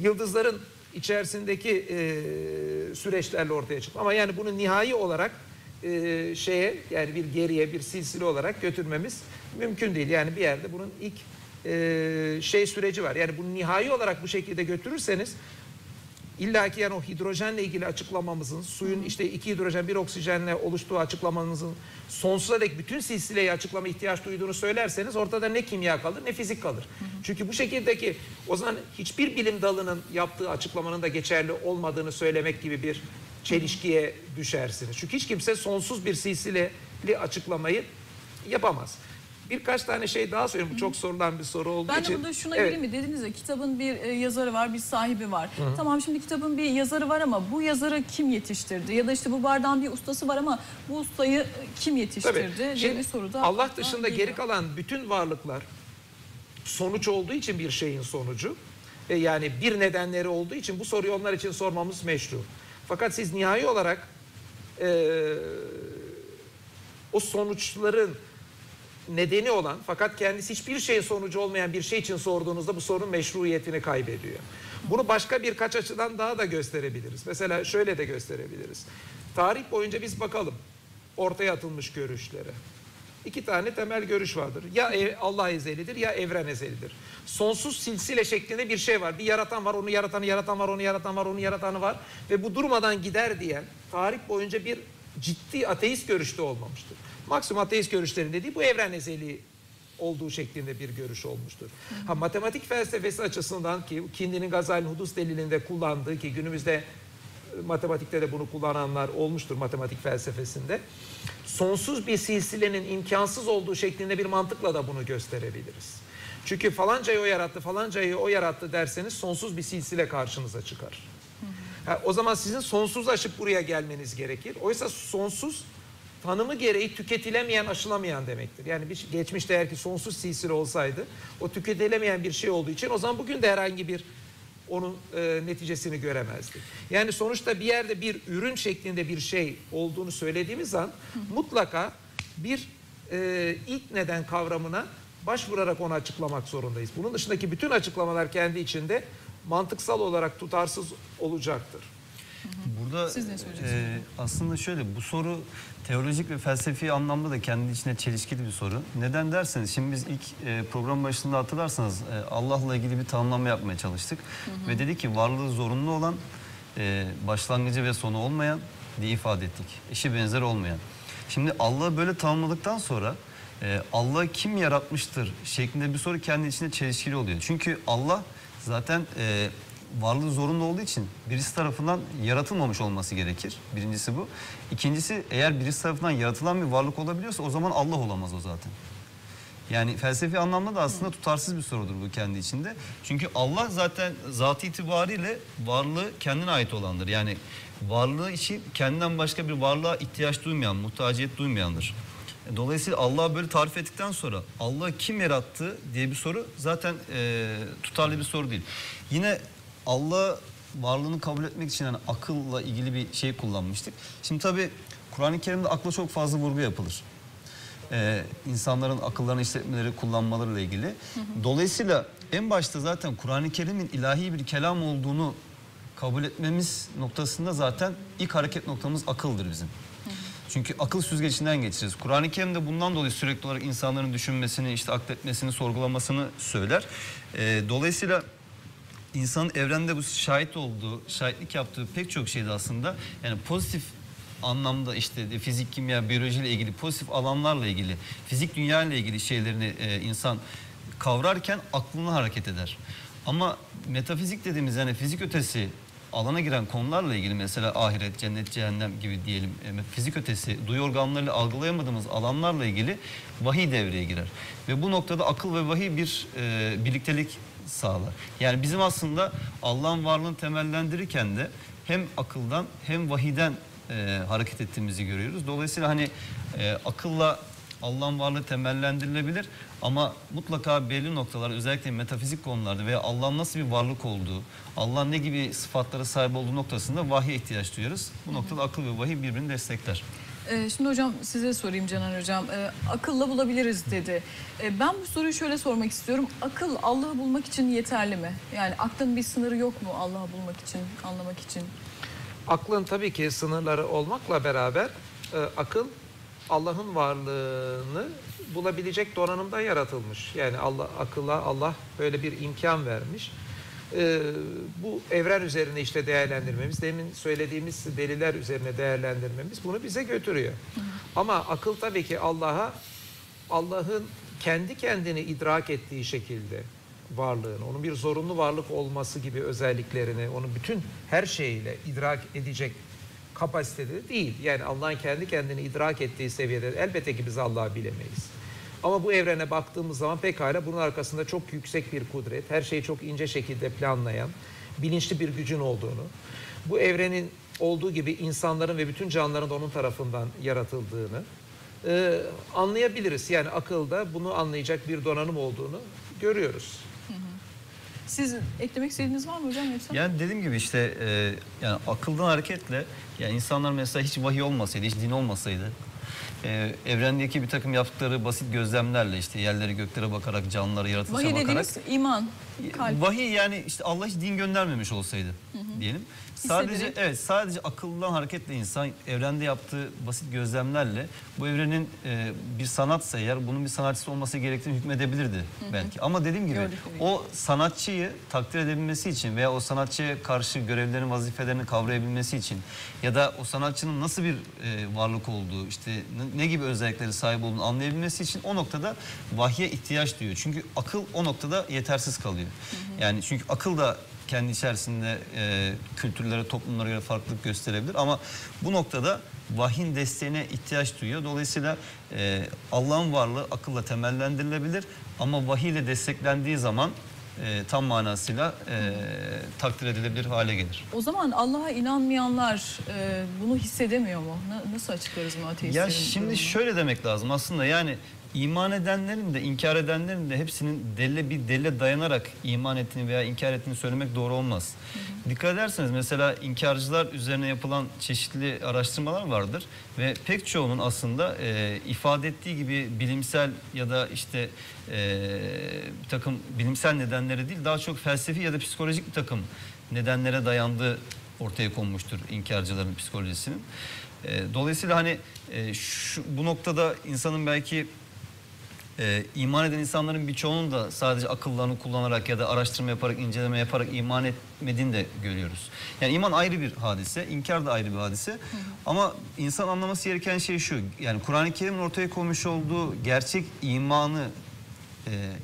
yıldızların içerisindeki süreçlerle ortaya çıktı. Ama yani bunu nihai olarak yani bir geriye, bir silsile olarak götürmemiz mümkün değil. Yani bir yerde bunun ilk süreci var. Yani bunu nihai olarak bu şekilde götürürseniz illaki yani o hidrojenle ilgili açıklamamızın, suyun işte 2 hidrojen, 1 oksijenle oluştuğu açıklamanızın sonsuza dek bütün silsileyi açıklama ihtiyaç duyduğunu söylerseniz ortada ne kimya kalır ne fizik kalır. Çünkü bu şekildeki o zaman hiçbir bilim dalının yaptığı açıklamanın da geçerli olmadığını söylemek gibi bir çelişkiye düşersiniz. Çünkü hiç kimse sonsuz bir silsileli açıklamayı yapamaz. Birkaç tane şey daha söyleyeyim. Bu çok sorulan bir soru olduğu için. Ben de burada şuna gireyim mi? Dediniz ya kitabın bir yazarı var, bir sahibi var. Tamam şimdi kitabın bir yazarı var ama bu yazarı kim yetiştirdi? Ya da işte bu bardağın bir ustası var ama bu ustayı kim yetiştirdi? Diye bir soru da Allah dışında geri kalan bütün varlıklar sonuç olduğu için bir şeyin sonucu. Yani bir nedenleri olduğu için bu soruyu onlar için sormamız meşru. Fakat siz nihai olarak o sonuçların nedeni olan fakat kendisi hiçbir şeyin sonucu olmayan bir şey için sorduğunuzda bu sorunun meşruiyetini kaybediyor. Bunu başka birkaç açıdan daha da gösterebiliriz. Mesela şöyle de gösterebiliriz. Tarih boyunca biz bakalım ortaya atılmış görüşlere. 2 tane temel görüş vardır. Ya Allah ezelidir ya evren ezelidir. Sonsuz silsile şeklinde bir şey var. Bir yaratan var, onu yaratanı yaratan var, onu yaratan var, onu yaratanı var. Ve bu durmadan gider diyen tarih boyunca bir ciddi ateist görüşte olmamıştır. Maksimum ateist görüşlerin dediği bu evren ezeli olduğu şeklinde bir görüş olmuştur. Matematik felsefesi açısından ki Kindi'nin Gazali'nin hudus delilinde kullandığı ki günümüzde matematikte de bunu kullananlar olmuştur matematik felsefesinde. Sonsuz bir silsilenin imkansız olduğu şeklinde bir mantıkla da bunu gösterebiliriz. Çünkü falancayı o yarattı, falancayı o yarattı derseniz sonsuz bir silsile karşınıza çıkar. O zaman sizin sonsuzlaşıp buraya gelmeniz gerekir. Oysa sonsuz tanımı gereği tüketilemeyen, aşılamayan demektir. Yani bir geçmişte eğer ki sonsuz silsile olsaydı o tüketilemeyen bir şey olduğu için o zaman bugün de herhangi bir onun neticesini göremezdik. Yani sonuçta bir yerde bir ürün şeklinde bir şey olduğunu söylediğimiz an mutlaka bir ilk neden kavramına başvurarak onu açıklamak zorundayız. Bunun dışındaki bütün açıklamalar kendi içinde mantıksal olarak tutarsız olacaktır. Burada aslında şöyle bu soru teolojik ve felsefi anlamda da kendi içine çelişkili bir soru. Neden derseniz şimdi biz ilk program başında hatırlarsanız Allah'la ilgili bir tanımlama yapmaya çalıştık. Ve dedi ki varlığı zorunlu olan, başlangıcı ve sonu olmayan diye ifade ettik. Eşi benzeri olmayan. Şimdi Allah'ı böyle tanımladıktan sonra Allah kim yaratmıştır şeklinde bir soru kendi içine çelişkili oluyor. Çünkü Allah zaten... varlığı zorunlu olduğu için birisi tarafından yaratılmamış olması gerekir. Birincisi bu. İkincisi eğer birisi tarafından yaratılan bir varlık olabiliyorsa o zaman Allah olamaz o zaten. Yani felsefi anlamda da aslında tutarsız bir sorudur bu kendi içinde. Çünkü Allah zaten zatı itibariyle varlığı kendine ait olandır. Yani varlığı için kendinden başka bir varlığa ihtiyaç duymayan, muhtaciyet duymayandır. Dolayısıyla Allah'ı böyle tarif ettikten sonra Allah kim yarattı diye bir soru zaten tutarlı bir soru değil. Yine Allah varlığını kabul etmek için yani akılla ilgili bir şey kullanmıştık. Şimdi tabii Kur'an-ı Kerim'de akla çok fazla vurgu yapılır. İnsanların akıllarını işletmeleri, kullanmalarıyla ilgili. Dolayısıyla en başta zaten Kur'an-ı Kerim'in ilahi bir kelam olduğunu kabul etmemiz noktasında zaten ilk hareket noktamız akıldır bizim. Çünkü akıl süzgecinden geçeceğiz. Kur'an-ı Kerim de bundan dolayı sürekli olarak insanların düşünmesini, işte akletmesini, sorgulamasını söyler. Dolayısıyla insanın evrende bu şahit olduğu, şahitlik yaptığı pek çok şeyde aslında yani pozitif anlamda işte fizik, kimya, biyoloji ile ilgili pozitif alanlarla ilgili, fizik dünya ile ilgili şeylerini insan kavrarken aklını hareket eder. Ama metafizik dediğimiz yani fizik ötesi alana giren konularla ilgili mesela ahiret, cennet, cehennem gibi diyelim fizik ötesi, duyu organlarıyla algılayamadığımız alanlarla ilgili vahiy devreye girer. Ve bu noktada akıl ve vahiy bir birliktelik sağlar. Yani bizim aslında Allah'ın varlığını temellendirirken de hem akıldan hem vahiyden hareket ettiğimizi görüyoruz. Dolayısıyla hani akılla Allah'ın varlığı temellendirilebilir ama mutlaka belli noktalar özellikle metafizik konularda veya Allah'ın nasıl bir varlık olduğu, Allah'ın ne gibi sıfatlara sahip olduğu noktasında vahiye ihtiyaç duyuyoruz. Bu noktada akıl ve vahiy birbirini destekler. Şimdi hocam size sorayım Caner hocam. Akılla bulabiliriz dedi. Ben bu soruyu şöyle sormak istiyorum. Akıl Allah'ı bulmak için yeterli mi? Yani aklın bir sınırı yok mu Allah'ı bulmak için, anlamak için? Aklın tabii ki sınırları olmakla beraber akıl Allah'ın varlığını bulabilecek donanımda yaratılmış. Yani akılla Allah böyle bir imkan vermiş. Bu evren üzerine işte değerlendirmemiz, demin söylediğimiz deliller üzerine değerlendirmemiz bunu bize götürüyor. Ama akıl tabii ki Allah'ın kendi kendini idrak ettiği şekilde varlığını, onun bir zorunlu varlık olması gibi özelliklerini, onun bütün her şeyiyle idrak edecek kapasitede değil. Yani Allah'ın kendi kendini idrak ettiği seviyede elbette ki biz Allah'ı bilemeyiz. Ama bu evrene baktığımız zaman pekala bunun arkasında çok yüksek bir kudret, her şeyi çok ince şekilde planlayan, bilinçli bir gücün olduğunu, bu evrenin olduğu gibi insanların ve bütün canlıların da onun tarafından yaratıldığını anlayabiliriz. Yani akılda bunu anlayacak bir donanım olduğunu görüyoruz. Siz eklemek istediğiniz var mı hocam? Yani dediğim gibi işte yani akıldan hareketle yani insanlar mesela hiç vahiy olmasaydı, hiç din olmasaydı evrendeki bir takım yaptıkları basit gözlemlerle işte yerlere göklere bakarak, canlılara, yaratılışa bakarak. Vahiy dediğimiz iman, kalp. Vahiy yani işte Allah hiç din göndermemiş olsaydı diyelim. Sadece sadece akıldan hareketle insan evrende yaptığı basit gözlemlerle bu evrenin bir sanatsa eğer bunun bir sanatçısı olması gerektiğini hükmedebilirdi belki. Ama dediğim gibi o sanatçıyı takdir edebilmesi için veya o sanatçıya karşı görevlerin, vazifelerini kavrayabilmesi için ya da o sanatçının nasıl bir varlık olduğu, işte ne gibi özellikleri sahip olduğunu anlayabilmesi için o noktada vahye ihtiyaç duyuyor. Çünkü akıl o noktada yetersiz kalıyor. Yani çünkü akıl da kendi içerisinde kültürlere, toplumlara göre farklılık gösterebilir. Ama bu noktada vahyin desteğine ihtiyaç duyuyor. Dolayısıyla Allah'ın varlığı akılla temellendirilebilir. Ama vahiy ile desteklendiği zaman tam manasıyla takdir edilebilir hale gelir. O zaman Allah'a inanmayanlar bunu hissedemiyor mu? Nasıl açıklarız mı ateistlerin? Ya şimdi şöyle demek lazım aslında yani İman edenlerin de, inkar edenlerin de hepsinin bir delile dayanarak iman ettiğini veya inkar ettiğini söylemek doğru olmaz. Dikkat ederseniz mesela inkarcılar üzerine yapılan çeşitli araştırmalar vardır. Ve pek çoğunun aslında ifade ettiği gibi bilimsel ya da işte bir takım bilimsel nedenlere değil daha çok felsefi ya da psikolojik bir takım nedenlere dayandığı ortaya konmuştur inkarcıların psikolojisinin. Dolayısıyla hani bu noktada insanın belki... iman eden insanların birçoğunun da sadece akıllarını kullanarak ya da araştırma yaparak, inceleme yaparak iman etmediğini de görüyoruz. Yani iman ayrı bir hadise, inkar da ayrı bir hadise. Ama insan anlaması gereken şey şu, yani Kur'an-ı Kerim'in ortaya koymuş olduğu gerçek imanı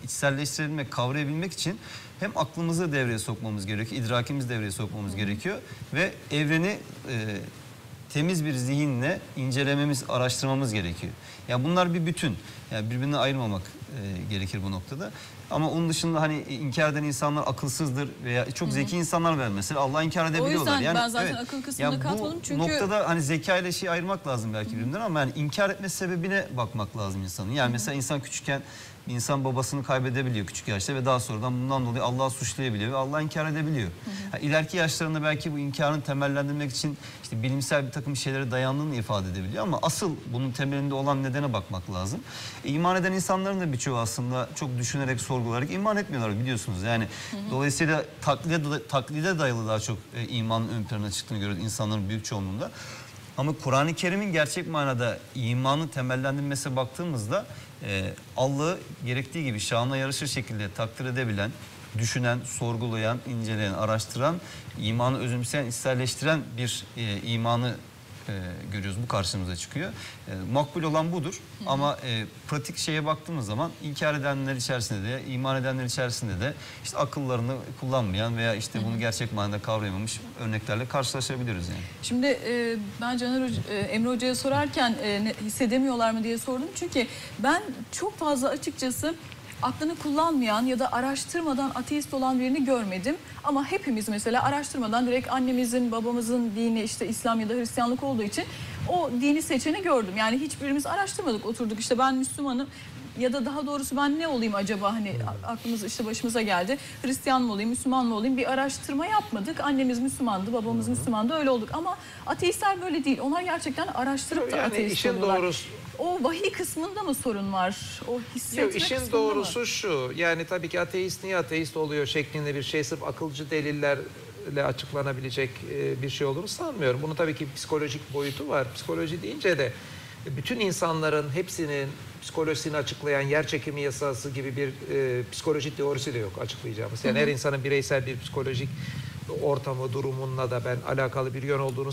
içselleştirebilmek, kavrayabilmek için hem aklımızı devreye sokmamız gerekiyor, idrakimizi devreye sokmamız gerekiyor ve evreni temiz bir zihinle incelememiz, araştırmamız gerekiyor. Ya bunlar bir bütün. Yani birbirinden ayırmamak gerekir bu noktada. Ama onun dışında hani inkar eden insanlar akılsızdır veya çok zeki insanlar var mesela. Allah'ı inkar edebiliyorlar. O yüzden yani, ben zaten akıl kısmını katmadım çünkü... Bu noktada hani zeka ile şeyi ayırmak lazım belki birbirinden ama yani inkar etmesi sebebine bakmak lazım insanın. Yani mesela insan küçükken bir insan babasını kaybedebiliyor küçük yaşta ve daha sonradan bundan dolayı Allah'ı suçlayabiliyor ve Allah'ı inkar edebiliyor. Yani ileriki yaşlarında belki bu inkarını temellendirmek için işte bilimsel bir takım şeylere dayandığını ifade edebiliyor ama asıl bunun temelinde olan nedene bakmak lazım. İman eden insanların da birçoğu aslında çok düşünerek, sorgulayarak iman etmiyorlar biliyorsunuz. Yani dolayısıyla taklide dayalı daha çok imanın ön plana çıktığını görüyoruz insanların büyük çoğunluğunda. Ama Kur'an-ı Kerim'in gerçek manada imanı temellendirmesine baktığımızda Allah'ı gerektiği gibi şanına yarışır şekilde takdir edebilen, düşünen, sorgulayan, inceleyen, araştıran, imanı özümseyen, içselleştiren bir imanı görüyoruz. Bu karşımıza çıkıyor. Makbul olan budur. Ama pratik şeye baktığımız zaman inkar edenler içerisinde de, iman edenler içerisinde de işte akıllarını kullanmayan veya işte bunu gerçek manada kavrayamamış örneklerle karşılaşabiliriz yani. Şimdi ben Caner Hoca, Emre Hoca'ya sorarken hissedemiyorlar mı diye sordum. Çünkü ben çok fazla açıkçası aklını kullanmayan ya da araştırmadan ateist olan birini görmedim. Ama hepimiz mesela araştırmadan direkt annemizin, babamızın dini işte İslam ya da Hristiyanlık olduğu için o dini seçeni gördüm. Yani hiçbirimiz araştırmadık, oturduk işte ben Müslümanım ya da daha doğrusu ben ne olayım acaba, hani aklımız işte başımıza geldi. Hristiyan mı olayım, Müslüman mı olayım, bir araştırma yapmadık. Annemiz Müslümandı, babamız Müslümandı, öyle olduk. Ama ateistler böyle değil. Onlar gerçekten araştırıp da yani ateist oluyorlar. Doğrusu... O vahiy kısmında mı sorun var? O hissetme kısmında mı? İşin doğrusu şu, yani tabii ki ateist niye ateist oluyor şeklinde bir şey sırf akılcı delillerle açıklanabilecek bir şey olduğunu sanmıyorum. Bunun tabii ki psikolojik boyutu var. Psikoloji deyince de bütün insanların hepsinin psikolojisini açıklayan yer çekimi yasası gibi bir psikoloji teorisi de yok açıklayacağımız. Yani her insanın bireysel bir psikolojik ortamı, durumunla da ben alakalı bir yön olduğunu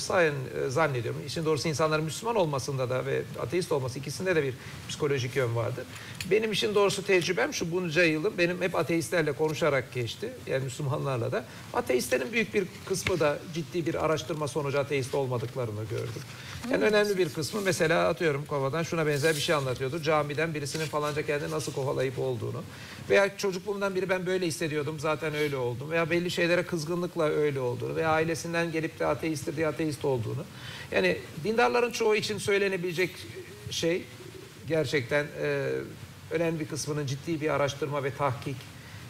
zannediyorum. İşin doğrusu insanların Müslüman olmasında da ve ateist olması, ikisinde de bir psikolojik yön vardı. Benim işin doğrusu tecrübem şu, bunca yılım benim hep ateistlerle konuşarak geçti. Yani Müslümanlarla da. Ateistlerin büyük bir kısmı da ciddi bir araştırma sonucu ateist olmadıklarını gördüm. Yani önemli bir kısmı mesela atıyorum kovadan şuna benzer bir şey anlatıyordu. Camiden birisinin falanca kendini nasıl kovalayıp olduğunu. Veya çocukluğumdan biri ben böyle hissediyordum zaten öyle oldum. Veya belli şeylere kızgınlıkla öyle olduğunu veya ailesinden gelip de ateisttir diye ateist olduğunu. Yani dindarların çoğu için söylenebilecek şey gerçekten önemli bir kısmının ciddi bir araştırma ve tahkik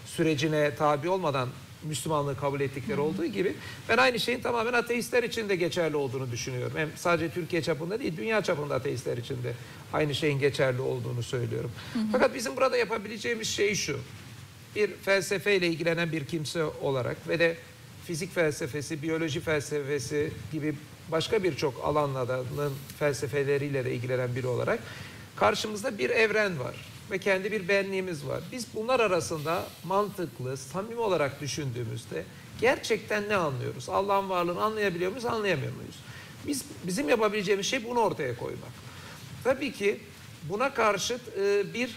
sürecine tabi olmadan Müslümanlığı kabul ettikleri olduğu gibi ben aynı şeyin tamamen ateistler için de geçerli olduğunu düşünüyorum. Hem sadece Türkiye çapında değil, dünya çapında ateistler için de aynı şeyin geçerli olduğunu söylüyorum. Fakat bizim burada yapabileceğimiz şey şu. Bir felsefeyle ilgilenen bir kimse olarak ve de fizik felsefesi, biyoloji felsefesi gibi başka birçok alanların felsefeleriyle de ilgilenen biri olarak karşımızda bir evren var ve kendi bir benliğimiz var. Biz bunlar arasında mantıklı, samimi olarak düşündüğümüzde gerçekten ne anlıyoruz? Allah'ın varlığını anlayabiliyor muyuz, anlayamıyor muyuz? Bizim yapabileceğimiz şey bunu ortaya koymak. Tabii ki buna karşıt bir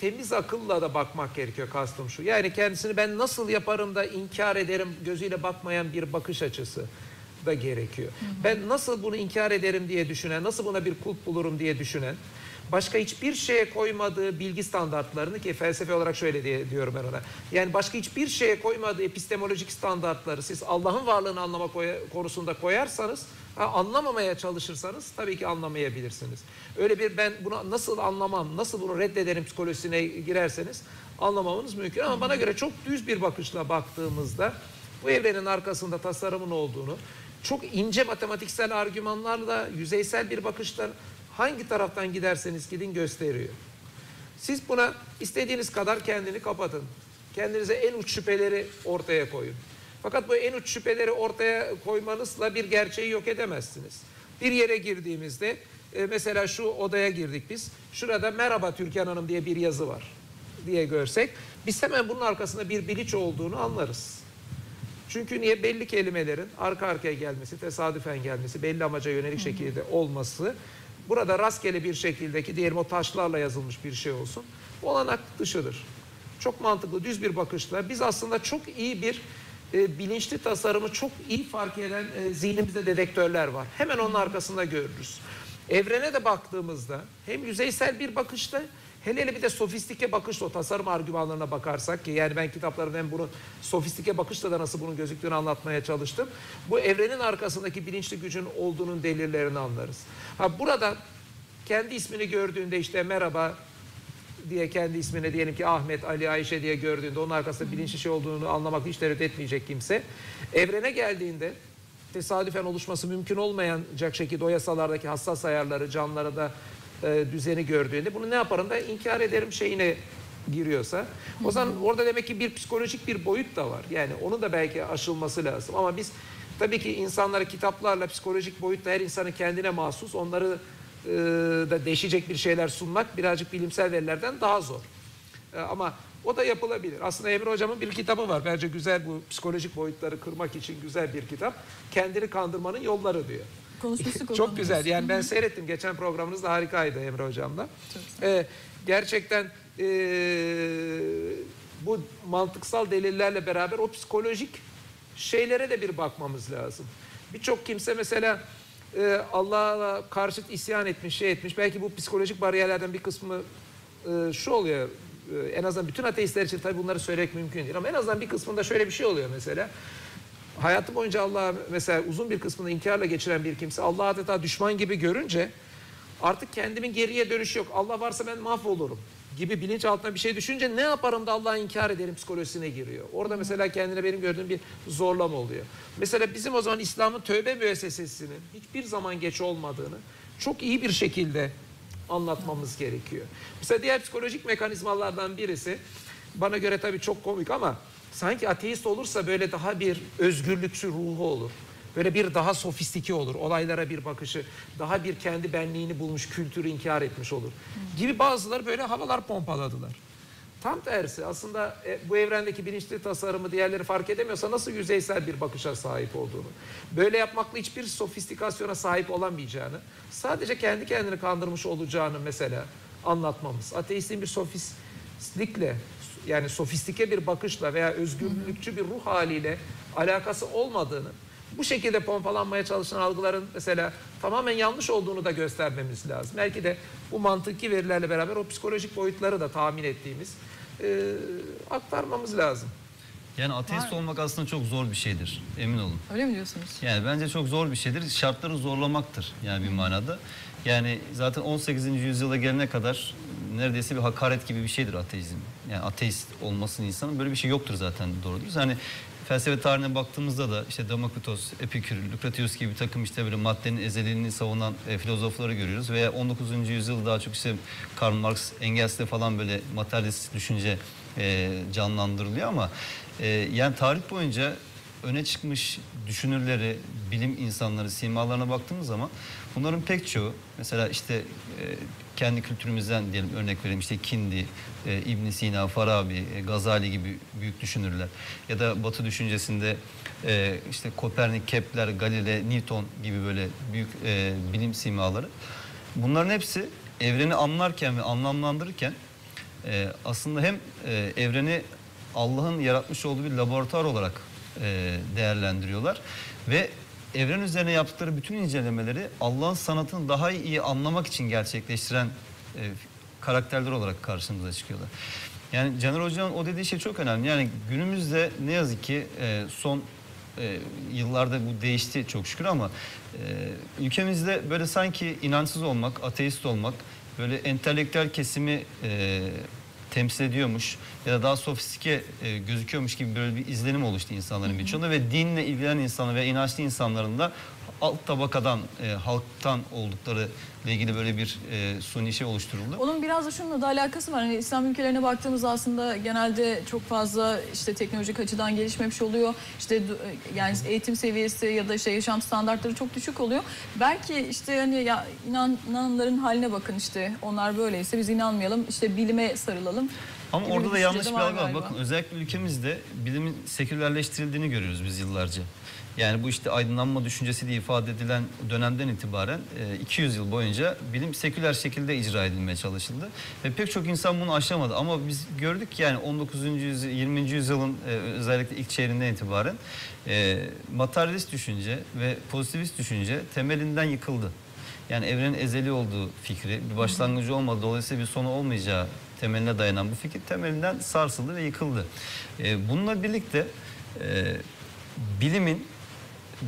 temiz akılla da bakmak gerekiyor, kastım şu. Yani kendisini ben nasıl yaparım da inkar ederim gözüyle bakmayan bir bakış açısı da gerekiyor. Ben nasıl bunu inkar ederim diye düşünen, nasıl buna bir kulp bulurum diye düşünen, başka hiçbir şeye koymadığı bilgi standartlarını, ki felsefe olarak şöyle diye diyorum ben ona. Yani başka hiçbir şeye koymadığı epistemolojik standartları siz Allah'ın varlığını anlama konusunda koyarsanız, anlamamaya çalışırsanız tabii ki anlamayabilirsiniz. Öyle bir ben bunu nasıl anlamam, nasıl bunu reddederim psikolojisine girerseniz anlamamanız mümkün. Ama bana göre çok düz bir bakışla baktığımızda bu evrenin arkasında tasarımın olduğunu, çok ince matematiksel argümanlarla, yüzeysel bir bakışla hangi taraftan giderseniz gidin gösteriyor. Siz buna istediğiniz kadar kendini kapatın. Kendinize en uç şüpheleri ortaya koyun. Fakat bu en uç şüpheleri ortaya koymanızla bir gerçeği yok edemezsiniz. Bir yere girdiğimizde, mesela şu odaya girdik biz. Şurada merhaba Türkan Hanım diye bir yazı var diye görsek, biz hemen bunun arkasında bir bilinç olduğunu anlarız. Çünkü niye? Belli kelimelerin arka arkaya gelmesi, tesadüfen gelmesi, belli amaca yönelik şekilde olması... Burada rastgele bir şekildeki diyelim o taşlarla yazılmış bir şey olsun, olanak dışıdır. Çok mantıklı, düz bir bakışla biz aslında çok iyi bir bilinçli tasarımı çok iyi fark eden zihnimizde dedektörler var. Hemen onun arkasında görürüz. Evrene de baktığımızda hem yüzeysel bir bakışla Hele bir de sofistike bakışla, o tasarım argümanlarına bakarsak ki, yani ben kitaplarımda hem bunun sofistike bakışla da nasıl bunun gözüktüğünü anlatmaya çalıştım. Bu evrenin arkasındaki bilinçli gücün olduğunun delillerini anlarız. Ha, burada kendi ismini gördüğünde işte merhaba diye kendi ismini diyelim ki Ahmet, Ali, Ayşe diye gördüğünde onun arkasında bilinçli şey olduğunu anlamak hiç tereddüt etmeyecek kimse. Evrene geldiğinde tesadüfen oluşması mümkün olmayacak şekilde o yasalardaki hassas ayarları, canlılara da düzeni gördüğünde bunu ne yaparım da inkar ederim şeyine giriyorsa. O zaman orada demek ki bir psikolojik bir boyut da var. Yani onun da belki aşılması lazım. Ama biz tabii ki insanlara kitaplarla psikolojik boyutta her insanın kendine mahsus onları da değişecek bir şeyler sunmak birazcık bilimsel verilerden daha zor. Ama o da yapılabilir. Aslında Emre Hocam'ın bir kitabı var. Bence güzel, bu psikolojik boyutları kırmak için güzel bir kitap. Kendini kandırmanın yolları diyor. Çok güzel. Yani ben seyrettim. Geçen programınız da harikaydı Emre Hocam'la. Gerçekten bu mantıksal delillerle beraber o psikolojik şeylere de bir bakmamız lazım. Birçok kimse mesela Allah'a karşıt isyan etmiş, şey etmiş. Belki bu psikolojik bariyerlerden bir kısmı şu oluyor. En azından bütün ateistler için tabii bunları söylemek mümkün değil. Ama en azından bir kısmında şöyle bir şey oluyor mesela. Hayatı boyunca Allah'a mesela uzun bir kısmını inkarla geçiren bir kimse Allah'a adeta düşman gibi görünce artık kendimin geriye dönüşü yok. Allah varsa ben mahvolurum gibi bilinç altına bir şey düşünce ne yaparım da Allah'a inkar ederim psikolojisine giriyor. Orada mesela kendine benim gördüğüm bir zorlama oluyor. Mesela bizim o zaman İslam'ın tövbe müessesesinin hiçbir zaman geç olmadığını çok iyi bir şekilde anlatmamız gerekiyor. Mesela diğer psikolojik mekanizmalardan birisi, bana göre tabii çok komik ama sanki ateist olursa böyle daha bir özgürlükçü ruhu olur. Böyle bir daha sofistike olur. Olaylara bir bakışı, daha bir kendi benliğini bulmuş, kültürü inkar etmiş olur gibi bazıları böyle havalar pompaladılar. Tam tersi aslında bu evrendeki bilinçli tasarımı diğerleri fark edemiyorsa nasıl yüzeysel bir bakışa sahip olduğunu, böyle yapmakla hiçbir sofistikasyona sahip olamayacağını, sadece kendi kendini kandırmış olacağını mesela anlatmamız. Ateistin bir sofistlikle, yani sofistike bir bakışla veya özgürlükçü bir ruh haliyle alakası olmadığını, bu şekilde pompalanmaya çalışan algıların mesela tamamen yanlış olduğunu da göstermemiz lazım. Belki de bu mantıki verilerle beraber o psikolojik boyutları da tahmin ettiğimiz aktarmamız lazım. Yani ateist olmak aslında çok zor bir şeydir, emin olun. Öyle mi diyorsunuz? Yani bence çok zor bir şeydir. Şartları zorlamaktır yani bir manada. Yani zaten 18. yüzyıla gelene kadar neredeyse bir hakaret gibi bir şeydir ateizm. Yani ateist olmasının insanın böyle bir şey yoktur zaten, doğrudur. Yani felsefe tarihine baktığımızda da işte Demokritos, Epikür, Lucretius gibi bir takım işte böyle maddenin ezeliğini savunan filozofları görüyoruz. Veya 19. yüzyılda daha çok işte Karl Marx, Engels'te falan böyle materyalist düşünce canlandırılıyor ama yani tarih boyunca öne çıkmış düşünürleri, bilim insanları, simalarına baktığımız zaman bunların pek çoğu mesela işte kendi kültürümüzden diyelim örnek vereyim, işte Kindi, İbn Sina, Farabi, Gazali gibi büyük düşünürler ya da Batı düşüncesinde işte Kopernik, Kepler, Galile, Newton gibi böyle büyük bilim simaları, bunların hepsi evreni anlarken ve anlamlandırırken aslında hem evreni Allah'ın yaratmış olduğu bir laboratuvar olarak değerlendiriyorlar ve evren üzerine yaptıkları bütün incelemeleri Allah'ın sanatını daha iyi anlamak için gerçekleştiren karakterler olarak karşımıza çıkıyorlar. Yani Caner Hoca'nın o dediği şey çok önemli. Yani günümüzde ne yazık ki son yıllarda bu değişti çok şükür ama ülkemizde böyle sanki inançsız olmak, ateist olmak böyle entelektüel kesimi temsil ediyormuş ya da daha sofistike gözüküyormuş gibi böyle bir izlenim oluştu insanların birçoğunda ve dinle ilgilenen insanlar ve inançlı insanların da alt tabakadan, halktan oldukları ile ilgili böyle bir suni şey oluşturuldu. Onun biraz da şununla da alakası var. Hani İslam ülkelerine baktığımızda aslında genelde çok fazla işte teknolojik açıdan gelişmemiş oluyor. İşte yani eğitim seviyesi ya da şey, yaşam standartları çok düşük oluyor. Belki işte hani ya inananların haline bakın, işte onlar böyleyse biz inanmayalım, işte bilime sarılalım. Ama orada da yanlış bir algı var. Bakın özellikle ülkemizde bilimin sekülerleştirildiğini görüyoruz biz yıllarca. Yani bu işte aydınlanma düşüncesi diye ifade edilen dönemden itibaren 200 yıl boyunca bilim seküler şekilde icra edilmeye çalışıldı. Ve pek çok insan bunu aşamadı ama biz gördük yani 19. yüzyıl, 20. yüzyılın özellikle ilk çeyreğinden itibaren materyalist düşünce ve pozitivist düşünce temelinden yıkıldı. yani evrenin ezeli olduğu fikri, bir başlangıcı olmadı, dolayısıyla bir sonu olmayacağı temeline dayanan bu fikir temelinden sarsıldı ve yıkıldı. Bununla birlikte bilimin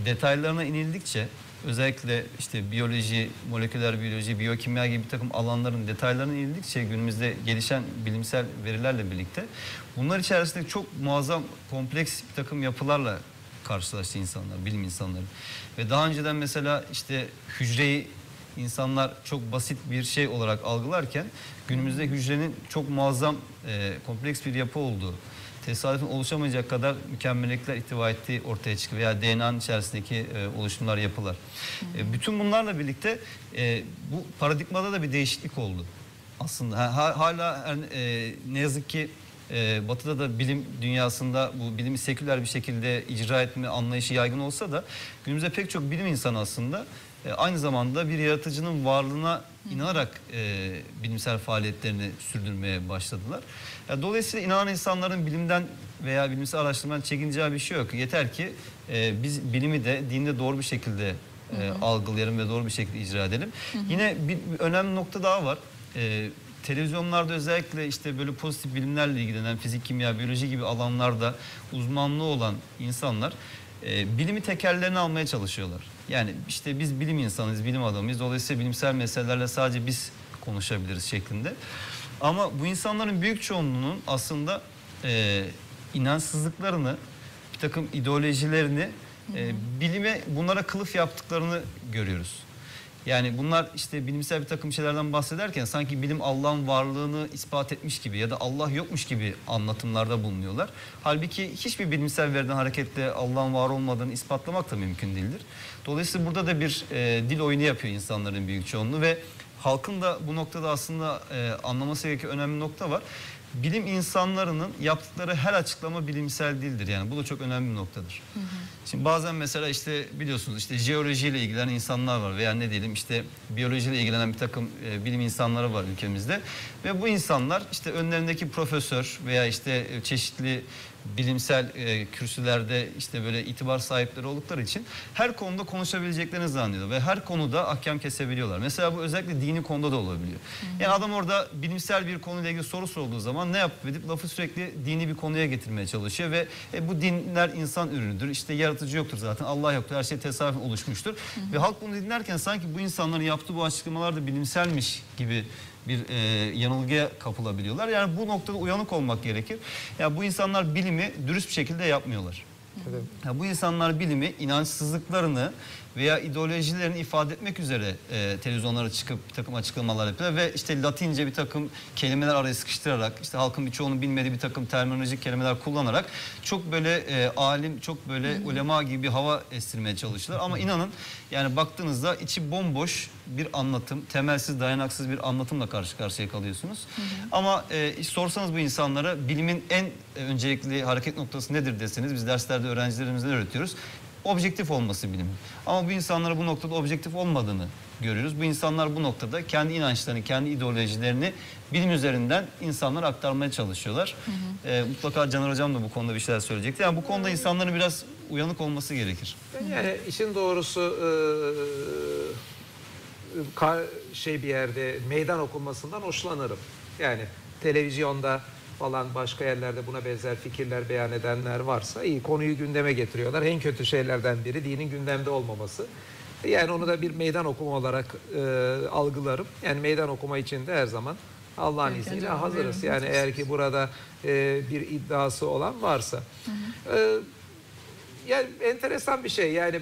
detaylarına inildikçe, özellikle işte biyoloji, moleküler biyoloji, biyokimya gibi bir takım alanların detaylarına inildikçe günümüzde gelişen bilimsel verilerle birlikte bunlar içerisinde çok muazzam kompleks bir takım yapılarla karşılaştı insanlar, bilim insanları. Ve daha önceden mesela işte hücreyi insanlar çok basit bir şey olarak algılarken günümüzde hücrenin çok muazzam kompleks bir yapı olduğu, tesadüfen oluşamayacak kadar mükemmellikler ihtiva ettiği ortaya çıkıyor veya DNA'nın içerisindeki oluşumlar, yapılar. Bütün bunlarla birlikte bu paradigmada da bir değişiklik oldu aslında. Hala ne yazık ki Batı'da da bilim dünyasında bu bilimi seküler bir şekilde icra etme anlayışı yaygın olsa da günümüzde pek çok bilim insanı aslında aynı zamanda bir yaratıcının varlığına inanarak bilimsel faaliyetlerini sürdürmeye başladılar. Yani dolayısıyla inanan insanların bilimden veya bilimsel araştırmadan çekineceği bir şey yok. Yeter ki biz bilimi de dinde doğru bir şekilde algılayalım ve doğru bir şekilde icra edelim. Hı hı. Yine bir önemli nokta daha var. Televizyonlarda özellikle işte böyle pozitif bilimlerle ilgilenen fizik, kimya, biyoloji gibi alanlarda uzmanlığı olan insanlar bilimi tekellerine almaya çalışıyorlar. Yani işte biz bilim insanıyız, bilim adamıyız. Dolayısıyla bilimsel meselelerle sadece biz konuşabiliriz şeklinde. Ama bu insanların büyük çoğunluğunun aslında inançsızlıklarını, bir takım ideolojilerini, bilime bunlara kılıf yaptıklarını görüyoruz. Yani bunlar işte bilimsel bir takım şeylerden bahsederken sanki bilim Allah'ın varlığını ispat etmiş gibi ya da Allah yokmuş gibi anlatımlarda bulunuyorlar. Halbuki hiçbir bilimsel veriden hareketle Allah'ın var olmadığını ispatlamak da mümkün değildir. Dolayısıyla burada da bir dil oyunu yapıyor insanların büyük çoğunluğu ve halkın da bu noktada aslında anlaması gereken önemli nokta var. Bilim insanlarının yaptıkları her açıklama bilimsel değildir. Yani bu da çok önemli bir noktadır. Hı hı. Şimdi bazen mesela işte biliyorsunuz işte jeolojiyle ilgilenen insanlar var veya ne diyelim işte biyolojiyle ilgilenen bir takım bilim insanları var ülkemizde. Ve bu insanlar işte önlerindeki profesör veya işte çeşitli bilimsel kürsülerde işte böyle itibar sahipleri oldukları için her konuda konuşabileceklerini zannediyor ve her konuda ahkam kesebiliyorlar. Mesela bu özellikle dini konuda da olabiliyor. Hı-hı. Yani adam orada bilimsel bir konuyla ilgili soru sorulduğu zaman ne yapıp edip lafı sürekli dini bir konuya getirmeye çalışıyor ve bu dinler insan ürünüdür. İşte yaratıcı yoktur zaten, Allah yoktur, her şey tesadüfen oluşmuştur. Hı-hı. Ve halk bunu dinlerken sanki bu insanların yaptığı bu açıklamalar da bilimselmiş gibi bir yanılgıya kapılabiliyorlar. Yani bu noktada uyanık olmak gerekir. Yani bu insanlar bilimi dürüst bir şekilde yapmıyorlar. Evet. Yani bu insanlar bilimi inançsızlıklarını veya ideolojilerini ifade etmek üzere televizyonlara çıkıp bir takım açıklamalar yapıyorlar ve işte Latince bir takım kelimeler araya sıkıştırarak, işte halkın birçoğunun bilmediği bir takım terminolojik kelimeler kullanarak çok böyle alim, çok böyle ulema gibi bir hava estirmeye çalıştılar. Ama inanın yani baktığınızda içi bomboş bir anlatım, temelsiz, dayanaksız bir anlatımla karşı karşıya kalıyorsunuz. Hı-hı. Ama sorsanız bu insanlara bilimin en öncelikli hareket noktası nedir deseniz, biz derslerde öğrencilerimizden öğretiyoruz. Objektif olması bilimin. Ama bu insanlara bu noktada objektif olmadığını görüyoruz. Bu insanlar bu noktada kendi inançlarını, kendi ideolojilerini bilim üzerinden insanlara aktarmaya çalışıyorlar. Hı hı. Mutlaka Caner Hocam da bu konuda bir şeyler söyleyecekti. Yani bu konuda insanların biraz uyanık olması gerekir. Yani işin doğrusu bir yerde meydan okunmasından hoşlanırım. Yani televizyonda falan başka yerlerde buna benzer fikirler beyan edenler varsa iyi, konuyu gündeme getiriyorlar. En kötü şeylerden biri dinin gündemde olmaması. Yani onu da bir meydan okuma olarak algılarım. Yani meydan okuma için de her zaman Allah'ın izniyle hazırız. Yani eğer ki burada bir iddiası olan varsa. Yani enteresan bir şey. Yani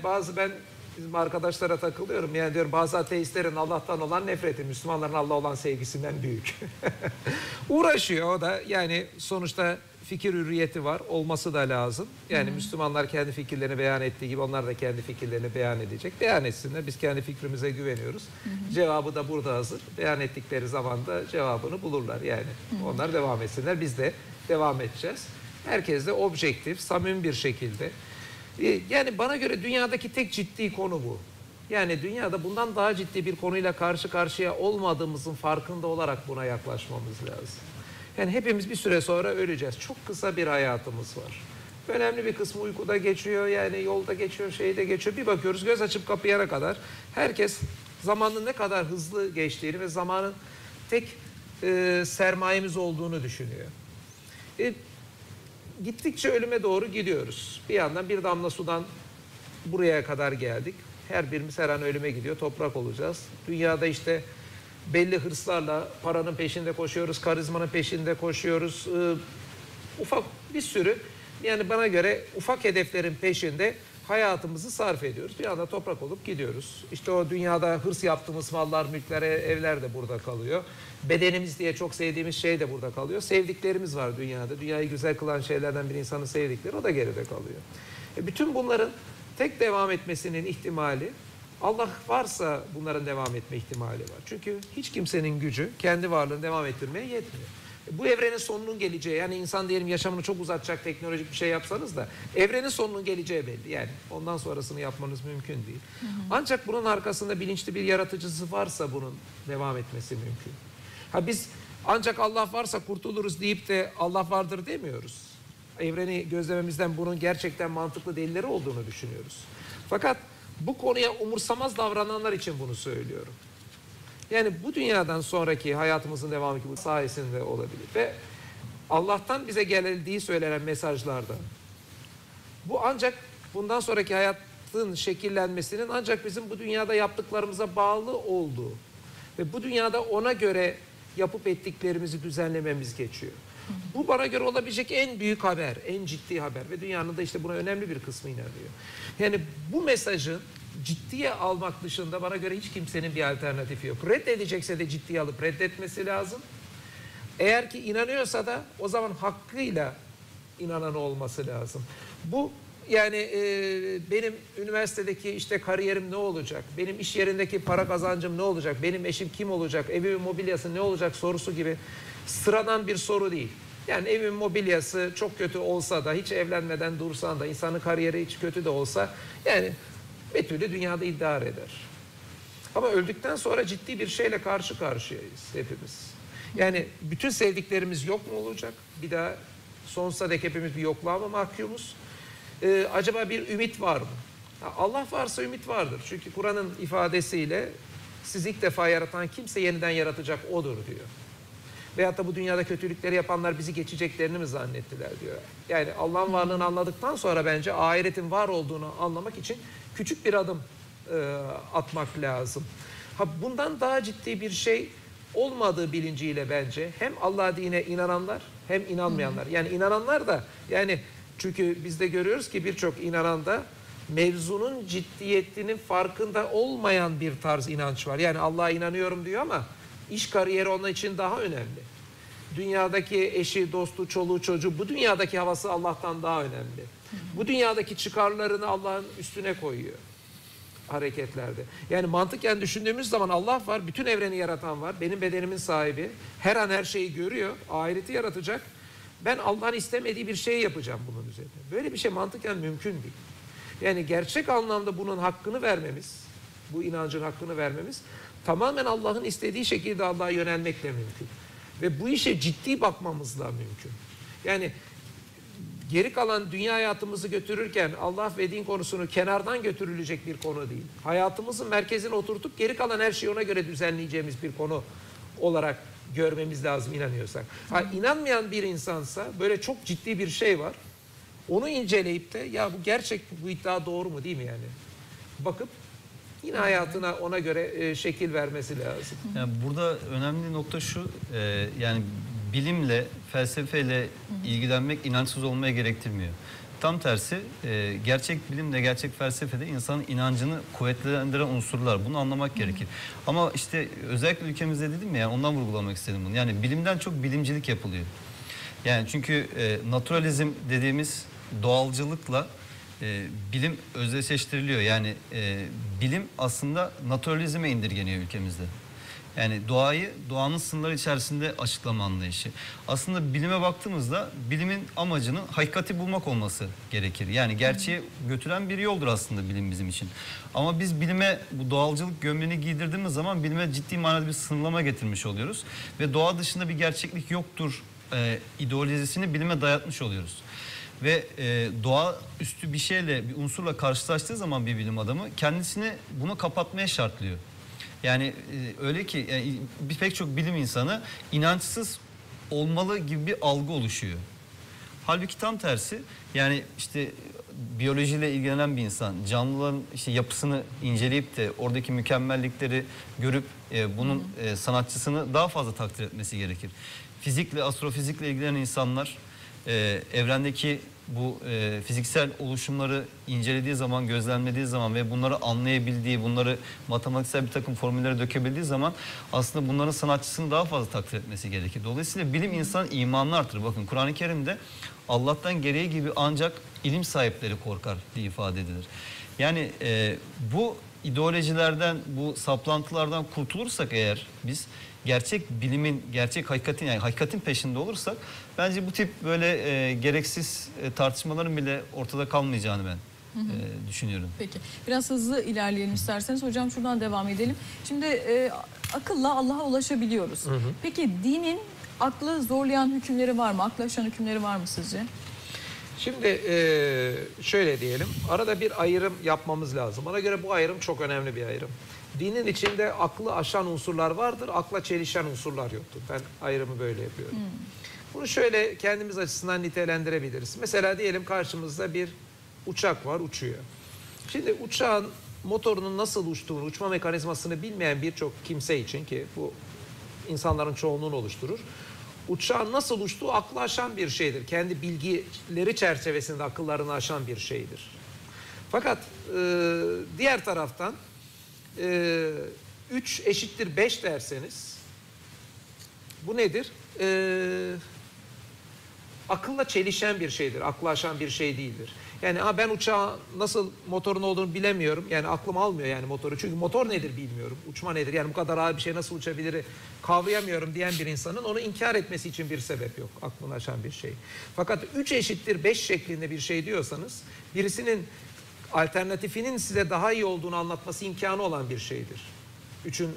bizim arkadaşlara takılıyorum. Yani diyorum bazı ateistlerin Allah'tan olan nefreti Müslümanların Allah'a olan sevgisinden büyük. Uğraşıyor o da. Yani sonuçta fikir hürriyeti var. Olması da lazım. Yani Müslümanlar kendi fikirlerini beyan ettiği gibi onlar da kendi fikirlerini beyan edecek. Beyan etsinler. Biz kendi fikrimize güveniyoruz. Cevabı da burada hazır. Beyan ettikleri zaman da cevabını bulurlar. Yani onlar devam etsinler. Biz de devam edeceğiz. Herkes de objektif, samimi bir şekilde. Yani bana göre dünyadaki tek ciddi konu bu. Yani dünyada bundan daha ciddi bir konuyla karşı karşıya olmadığımızın farkında olarak buna yaklaşmamız lazım. Yani hepimiz bir süre sonra öleceğiz. Çok kısa bir hayatımız var. Önemli bir kısmı uykuda geçiyor, yani yolda geçiyor, şeyde geçiyor. Bir bakıyoruz göz açıp kapayana kadar herkes zamanın ne kadar hızlı geçtiğini ve zamanın tek sermayemiz olduğunu düşünüyor. Gittikçe ölüme doğru gidiyoruz. Bir yandan bir damla sudan buraya kadar geldik. Her birimiz her an ölüme gidiyor, toprak olacağız. Dünyada işte belli hırslarla paranın peşinde koşuyoruz, karizmanın peşinde koşuyoruz. Ufak bir sürü, yani bana göre ufak hedeflerin peşinde hayatımızı sarf ediyoruz. Bir anda toprak olup gidiyoruz. İşte o dünyada hırs yaptığımız mallar, mülkler, evler de burada kalıyor. Bedenimiz diye çok sevdiğimiz şey de burada kalıyor. Sevdiklerimiz var dünyada. Dünyayı güzel kılan şeylerden bir insanın sevdikleri, o da geride kalıyor. Bütün bunların tek devam etmesinin ihtimali, Allah varsa bunların devam etme ihtimali var. Çünkü hiç kimsenin gücü kendi varlığını devam ettirmeye yetmiyor. Bu evrenin sonunun geleceği, yani insan diyelim yaşamını çok uzatacak teknolojik bir şey yapsanız da evrenin sonunun geleceği belli. Yani ondan sonrasını yapmanız mümkün değil. Hı hı. Ancak bunun arkasında bilinçli bir yaratıcısı varsa bunun devam etmesi mümkün. Ha biz ancak Allah varsa kurtuluruz deyip de Allah vardır demiyoruz. Evreni gözlememizden bunun gerçekten mantıklı delilleri olduğunu düşünüyoruz. Fakat bu konuya umursamaz davrananlar için bunu söylüyorum. Yani bu dünyadan sonraki hayatımızın devamı ki bu sayesinde olabilir. Ve Allah'tan bize geldiği söylenen mesajlarda bu ancak bundan sonraki hayatın şekillenmesinin ancak bizim bu dünyada yaptıklarımıza bağlı olduğu ve bu dünyada ona göre yapıp ettiklerimizi düzenlememiz geçiyor. Bu bana göre olabilecek en büyük haber, en ciddi haber ve dünyanın da işte buna önemli bir kısmı inanıyor. Yani bu mesajın ciddiye almak dışında bana göre hiç kimsenin bir alternatifi yok. Reddedecekse de ciddiye alıp reddetmesi lazım. Eğer ki inanıyorsa da o zaman hakkıyla inanan olması lazım. Bu yani benim üniversitedeki işte kariyerim ne olacak, benim iş yerindeki para kazancım ne olacak, benim eşim kim olacak, evimin mobilyası ne olacak sorusu gibi sıradan bir soru değil. Yani evin mobilyası çok kötü olsa da, hiç evlenmeden dursan da, insanın kariyeri hiç kötü de olsa yani bir türlü dünyada idare eder. Ama öldükten sonra ciddi bir şeyle karşı karşıyayız hepimiz. Yani bütün sevdiklerimiz yok mu olacak? Bir daha sonsuza dek hepimiz bir yokluğa mı mahkumuz? Acaba bir ümit var mı? Allah varsa ümit vardır. Çünkü Kur'an'ın ifadesiyle sizi ilk defa yaratan kimse yeniden yaratacak odur diyor. Veyahut da bu dünyada kötülükleri yapanlar bizi geçeceklerini mi zannettiler diyor. Yani Allah'ın varlığını anladıktan sonra bence ahiretin var olduğunu anlamak için küçük bir adım atmak lazım. Ha, bundan daha ciddi bir şey olmadığı bilinciyle bence hem Allah dinine inananlar hem inanmayanlar. Yani inananlar da yani çünkü biz de görüyoruz ki birçok inanan da mevzunun ciddiyetinin farkında olmayan bir tarz inanç var. Yani Allah'a inanıyorum diyor ama İş kariyeri onun için daha önemli. Dünyadaki eşi, dostu, çoluğu, çocuğu, bu dünyadaki havası Allah'tan daha önemli. Bu dünyadaki çıkarlarını Allah'ın üstüne koyuyor hareketlerde. Yani mantıken düşündüğümüz zaman Allah var, bütün evreni yaratan var, benim bedenimin sahibi, her an her şeyi görüyor, ahireti yaratacak. Ben Allah'ın istemediği bir şey yapacağım bunun üzerine. Böyle bir şey mantıken mümkün değil. Yani gerçek anlamda bunun hakkını vermemiz, bu inancın hakkını vermemiz tamamen Allah'ın istediği şekilde Allah'a yönelmekle mümkün. Ve bu işe ciddi bakmamızla mümkün. Yani geri kalan dünya hayatımızı götürürken Allah ve din konusunu kenardan götürülecek bir konu değil. Hayatımızın merkezine oturtup geri kalan her şeyi ona göre düzenleyeceğimiz bir konu olarak görmemiz lazım inanıyorsak. Ha, inanmayan bir insansa böyle çok ciddi bir şey var. Onu inceleyip de ya bu gerçek, bu iddia doğru mu değil mi yani? Bakıp yine hayatına ona göre şekil vermesi lazım. Yani burada önemli nokta şu, yani bilimle, felsefeyle ilgilenmek inançsız olmaya gerektirmiyor. Tam tersi, gerçek bilimle, gerçek felsefede insanın inancını kuvvetlendiren unsurlar. Bunu anlamak gerekir. Ama işte özellikle ülkemizde dedim ya, yani ondan vurgulamak istedim bunu. Yani bilimden çok bilimcilik yapılıyor. Yani çünkü naturalizm dediğimiz doğalcılıkla bilim özdeşleştiriliyor. Yani bilim aslında naturalizme indirgeniyor ülkemizde. Yani doğayı, doğanın sınırları içerisinde açıklama anlayışı. Aslında bilime baktığımızda bilimin amacının hakikati bulmak olması gerekir. Yani gerçeğe götüren bir yoldur aslında bilim bizim için. Ama biz bilime bu doğalcılık gömleğini giydirdiğimiz zaman bilime ciddi manada bir sınırlama getirmiş oluyoruz. Ve doğa dışında bir gerçeklik yoktur ideolojisini bilime dayatmış oluyoruz. Ve doğa üstü bir şeyle, bir unsurla karşılaştığı zaman bir bilim adamı kendisini bunu kapatmaya şartlıyor. Yani öyle ki yani pek çok bilim insanı inançsız olmalı gibi bir algı oluşuyor. Halbuki tam tersi, yani işte biyolojiyle ilgilenen bir insan canlıların işte yapısını inceleyip de oradaki mükemmellikleri görüp bunun sanatçısını daha fazla takdir etmesi gerekir. Fizikle, astrofizikle ilgilenen insanlar evrendeki bu fiziksel oluşumları incelediği zaman, gözlemlediği zaman ve bunları anlayabildiği, bunları matematiksel bir takım formüllere dökebildiği zaman aslında bunların sanatçısını daha fazla takdir etmesi gerekir. Dolayısıyla bilim insanın imanını artırır. Bakın Kur'an-ı Kerim'de Allah'tan gereği gibi ancak ilim sahipleri korkar diye ifade edilir. Yani bu ideolojilerden, bu saplantılardan kurtulursak eğer biz, gerçek bilimin, gerçek hakikatin, yani hakikatin peşinde olursak bence bu tip böyle gereksiz tartışmaların bile ortada kalmayacağını ben düşünüyorum. Peki. Biraz hızlı ilerleyelim isterseniz. Hocam şuradan devam edelim. Şimdi akılla Allah'a ulaşabiliyoruz. Hı hı. Peki dinin aklı zorlayan hükümleri var mı? Akla aşan hükümleri var mı sizce? Şimdi şöyle diyelim. Arada bir ayrım yapmamız lazım. Bana göre bu ayrım çok önemli bir ayrım. Dinin içinde aklı aşan unsurlar vardır, akla çelişen unsurlar yoktur. Ben ayrımı böyle yapıyorum. Bunu şöyle kendimiz açısından nitelendirebiliriz. Mesela diyelim karşımızda bir uçak var, uçuyor. Şimdi uçağın motorunun nasıl uçtuğunu, uçma mekanizmasını bilmeyen birçok kimse için ki bu insanların çoğunluğunu oluşturur. Uçağın nasıl uçtuğu aklı aşan bir şeydir. Kendi bilgileri çerçevesinde akıllarını aşan bir şeydir. Fakat diğer taraftan 3 eşittir 5 derseniz bu nedir? Akılla çelişen bir şeydir. Aklı aşan bir şey değildir. Yani ben uçağın nasıl motorun olduğunu bilemiyorum. Yani aklım almıyor yani motoru. Çünkü motor nedir bilmiyorum. Uçma nedir? Yani bu kadar ağır bir şey nasıl uçabilir kavrayamıyorum diyen bir insanın onu inkar etmesi için bir sebep yok. Aklını aşan bir şey. Fakat 3 eşittir 5 şeklinde bir şey diyorsanız birisinin alternatifinin size daha iyi olduğunu anlatması imkanı olan bir şeydir. 3'ün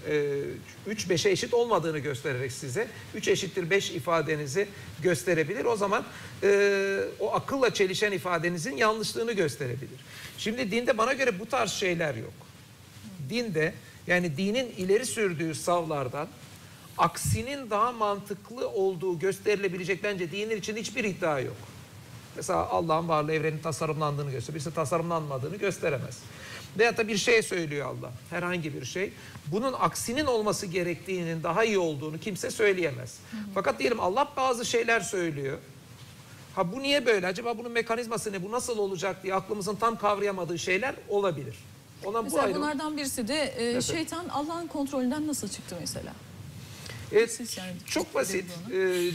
3 5'e eşit olmadığını göstererek size 3 eşittir 5 ifadenizi gösterebilir. O zaman o akılla çelişen ifadenizin yanlışlığını gösterebilir. Şimdi dinde bana göre bu tarz şeyler yok. Dinde yani dinin ileri sürdüğü savlardan aksinin daha mantıklı olduğu gösterilebilecek bence dinin için hiçbir iddia yok. Mesela Allah'ın varlığı evrenin tasarımlandığını gösterir. Birisi tasarımlanmadığını gösteremez. Veyahut da bir şey söylüyor Allah. Herhangi bir şey. Bunun aksinin olması gerektiğinin daha iyi olduğunu kimse söyleyemez. Hı hı. Fakat diyelim Allah bazı şeyler söylüyor. Ha bu niye böyle? Acaba bunun mekanizması ne? Bu nasıl olacak diye aklımızın tam kavrayamadığı şeyler olabilir. Ona mesela bu bunlardan birisi de şeytan Allah'ın kontrolünden nasıl çıktı mesela? Evet, yani çok basit